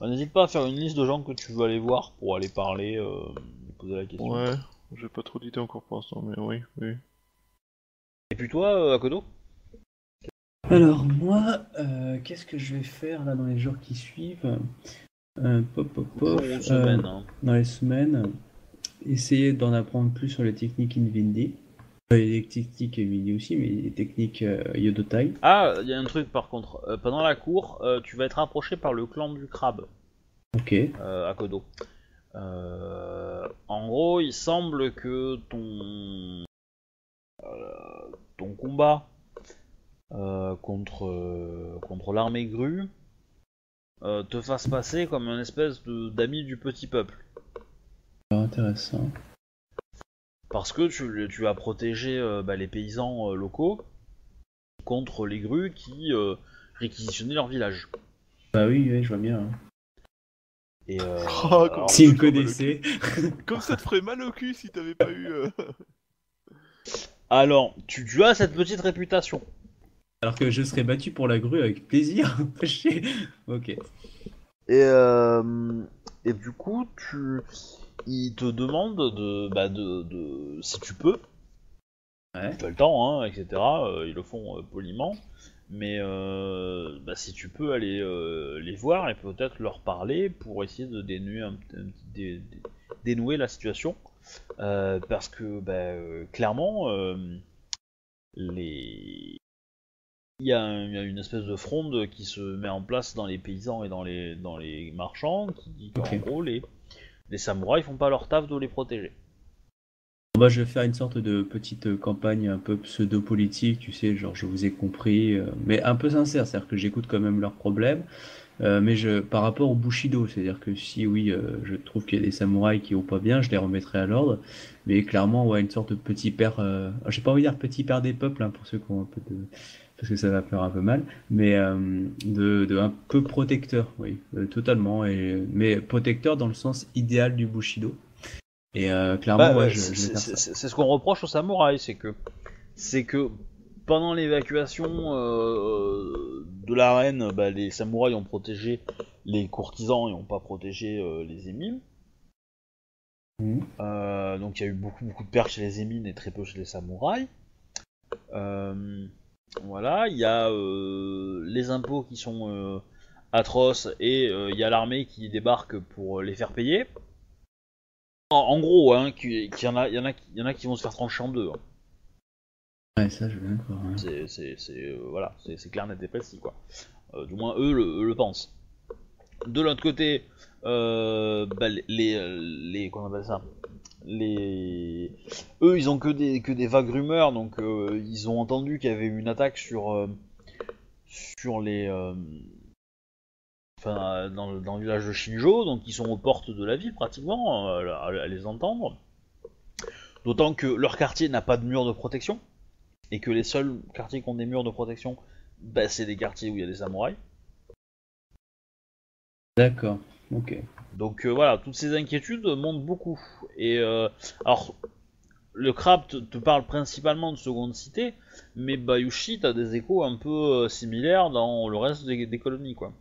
bah, n'hésite pas à faire une liste de gens que tu veux aller voir pour aller parler, euh, poser la question. Ouais, j'ai pas trop d'idées encore pour l'instant, mais oui, oui. Et puis toi, euh, Akodo? Alors, moi, euh, qu'est-ce que je vais faire là dans les jours qui suivent? euh, Pop, pop, pop. Euh, semaine, hein. Dans les semaines. Essayer d'en apprendre plus sur les techniques Ivindi. Euh, les techniques Ivindi aussi, mais les techniques euh, Yodotai. Ah, il y a un truc par contre. Euh, pendant la cour, euh, tu vas être approché par le clan du crabe. Ok. Euh, Akodo. Euh, en gros, il semble que ton... Euh, ton combat euh, contre, euh, contre l'armée grue euh, te fasse passer comme une espèce d'ami du petit peuple. Intéressant. Parce que tu, tu as protégé euh, bah, les paysans euh, locaux contre les grues qui euh, réquisitionnaient leur village. Bah oui, oui, je vois bien. Hein. Et euh, oh, alors, si vous connaissez. Comme ça te ferait mal au cul si t'avais pas eu... Euh... Alors, tu, tu as cette petite réputation. Alors que je serais battu pour la grue avec plaisir. Ok. Et, euh, et du coup, tu... Il te demande de, bah de, de si tu peux, ouais. Tu as le temps, hein, et cetera. Euh, ils le font euh, poliment, mais euh, bah, si tu peux aller euh, les voir et peut-être leur parler pour essayer de dénouer, un, un, dé, dé, dénouer la situation, euh, parce que bah, euh, clairement, euh, les... il, y a un, il y a une espèce de fronde qui se met en place dans les paysans et dans les, dans les marchands qui dit qu'en okay. gros les Les samouraïs font pas leur taf de les protéger. Bah, je vais faire une sorte de petite campagne un peu pseudo-politique, tu sais, genre je vous ai compris, euh, mais un peu sincère, c'est-à-dire que j'écoute quand même leurs problèmes, euh, mais je, par rapport au Bushido, c'est-à-dire que si oui, euh, je trouve qu'il y a des samouraïs qui vont pas bien, je les remettrai à l'ordre, mais clairement, ouais, une sorte de petit père, euh, j'ai pas envie de dire petit père des peuples, hein, pour ceux qui ont un peu de... parce que ça va faire un peu mal, mais euh, de, de un peu protecteur, oui, euh, totalement, et, mais protecteur dans le sens idéal du Bushido. Et euh, clairement, bah, ouais, je, je c'est ce qu'on reproche aux samouraïs, c'est que, c'est que pendant l'évacuation euh, de la reine, bah, les samouraïs ont protégé les courtisans et n'ont pas protégé euh, les émines. Mmh. Euh, donc il y a eu beaucoup, beaucoup de pertes chez les émines et très peu chez les samouraïs. Euh, Voilà, il y a euh, les impôts qui sont euh, atroces et il euh, y a l'armée qui débarque pour les faire payer. En, en gros, hein, qu'il y en a, il y en a, il y en a qui vont se faire trancher en deux. Hein. Ouais, ça je veux bien croire. Hein. C'est, c'est, c'est, euh, voilà, c'est clair, net et précis, quoi. Euh, du moins, eux le, eux le pensent. De l'autre côté, euh, bah, les, les, les, comment on appelle ça ? Les... Eux, ils ont que des, que des vagues rumeurs, donc euh, ils ont entendu qu'il y avait eu une attaque sur, euh, sur les... Euh, enfin, dans, dans le village de Shinjo, donc ils sont aux portes de la ville, pratiquement, euh, à, à les entendre. D'autant que leur quartier n'a pas de mur de protection, et que les seuls quartiers qui ont des murs de protection, bah, c'est des quartiers où il y a des samouraïs. D'accord, ok. Donc euh, voilà, toutes ces inquiétudes montent beaucoup. Et euh, alors, le crabe te, te parle principalement de Seconde Cité, mais Bayushi, t'as des échos un peu euh, similaires dans le reste des, des colonies, quoi.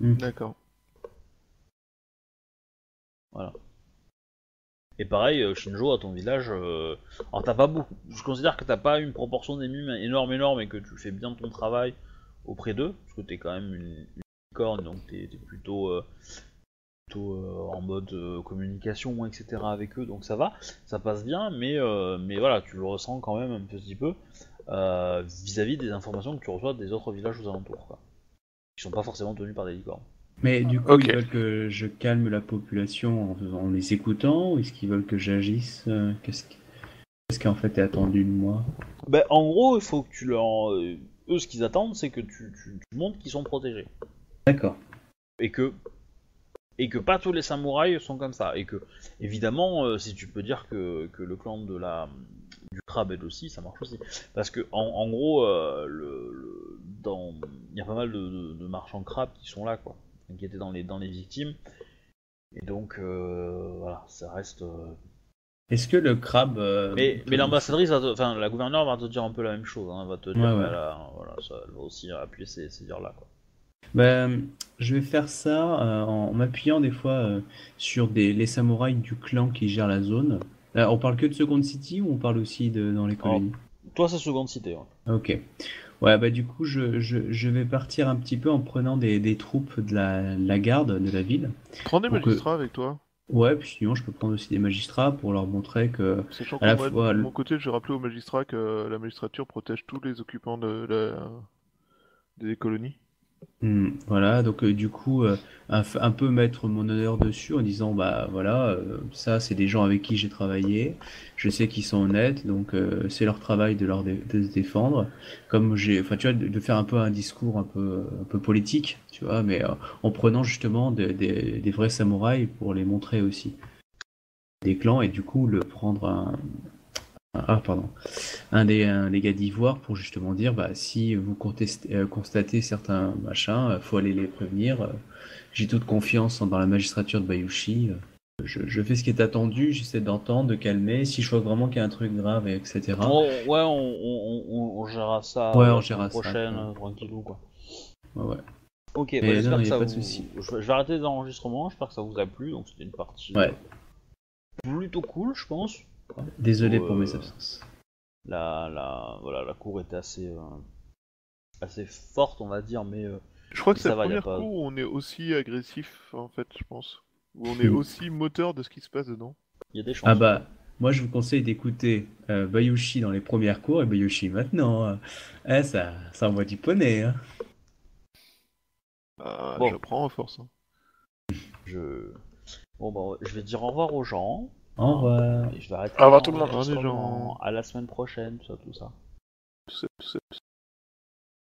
Mmh. D'accord. Voilà. Et pareil, euh, Shinjo, à ton village, euh... alors t'as pas beaucoup. Je considère que t'as pas une proportion d'émumes énorme, énorme, et que tu fais bien ton travail auprès d'eux, parce que t'es quand même une, une corne, donc t'es plutôt... Euh... plutôt euh, en mode euh, communication, et cetera avec eux, donc ça va, ça passe bien, mais, euh, mais voilà, tu le ressens quand même un petit peu euh, vis-à-vis des informations que tu reçois des autres villages aux alentours, quoi. Qui sont pas forcément tenus par des licornes. Mais du coup, okay. Ils veulent que je calme la population en, en les écoutant, ou est-ce qu'ils veulent que j'agisse? Qu'est-ce Qu'est-ce qui en fait est attendu de moi? Ben, en gros, il faut que tu leur... Eux, ce qu'ils attendent, c'est que tu, tu, tu montres qu'ils sont protégés. D'accord. Et que... Et que pas tous les samouraïs sont comme ça. Et que, évidemment, euh, si tu peux dire que, que le clan de la... du crabe est aussi, ça marche aussi. Parce que, en, en gros, euh, le, le, dans... il y a pas mal de, de, de marchands crabes qui sont là, quoi. Qui étaient dans les, dans les victimes. Et donc, euh, voilà, ça reste... Euh... Est-ce que le crabe... Euh, mais mais l'ambassadrice, va te... enfin la gouverneure va te dire un peu la même chose, hein, va te dire, ouais, ouais. Elle, a, voilà, ça, elle va aussi appuyer ces, ces dires-là. Quoi. Ben, je vais faire ça euh, en m'appuyant des fois euh, sur des, les samouraïs du clan qui gèrent la zone. Là, on parle que de Seconde Cité ou on parle aussi de dans les colonies? Alors, toi, c'est Seconde Cité. Ouais. Ok. Ouais, bah du coup, je, je, je vais partir un petit peu en prenant des, des troupes de la, la garde de la ville. Prends des Donc, magistrats euh... avec toi. Ouais, puis sinon je peux prendre aussi des magistrats pour leur montrer que... Sachant que moi, fois... de mon côté, j'ai rappelé aux magistrats que la magistrature protège tous les occupants de la... des colonies. Mmh, voilà, donc euh, du coup, euh, un, un peu mettre mon honneur dessus en disant, bah voilà, euh, ça c'est des gens avec qui j'ai travaillé, je sais qu'ils sont honnêtes, donc euh, c'est leur travail de, leur dé de se défendre, comme j'ai, enfin tu vois, de, de faire un peu un discours un peu, un peu politique, tu vois, mais euh, en prenant justement de, de, des vrais samouraïs pour les montrer aussi, des clans, et du coup le prendre un... Ah, pardon. Un des, un des gars d'Ivoire pour justement dire bah, si vous contestez, euh, constatez certains machins, euh, faut aller les prévenir. Euh, j'ai toute confiance dans la magistrature de Bayushi. Euh, je, je fais ce qui est attendu, j'essaie d'entendre, de calmer. Si je vois vraiment qu'il y a un truc grave, et cetera. Oh, ouais, on, on, on, on gérera ça ouais, on gérera prochaine, ça, tranquillou, quoi. Ouais, ouais. Ok, bah, j'espère non, que ça vous... Je vais arrêter les enregistrements, j'espère que ça vous a plu. Donc, c'était une partie ouais. plutôt cool, je pense. Ouais, désolé où, pour euh, mes absences. La, la, voilà, la cour était assez, euh, assez forte, on va dire, mais. Euh, je crois que c'est la première cour où on est aussi agressif, en fait, je pense. Où on est aussi moteur de ce qui se passe dedans. Il y a des chances. Ah bah, moi je vous conseille d'écouter euh, Bayushi dans les premières cours et Bayushi maintenant. Euh, eh, ça, ça envoie du poney. Hein. Ah, bon. J'apprends à force. Hein. Je... Bon, bah, je vais dire au revoir aux gens. Au revoir. Je vais arrêter. Au revoir tout le monde. À la semaine prochaine, tout ça, tout ça.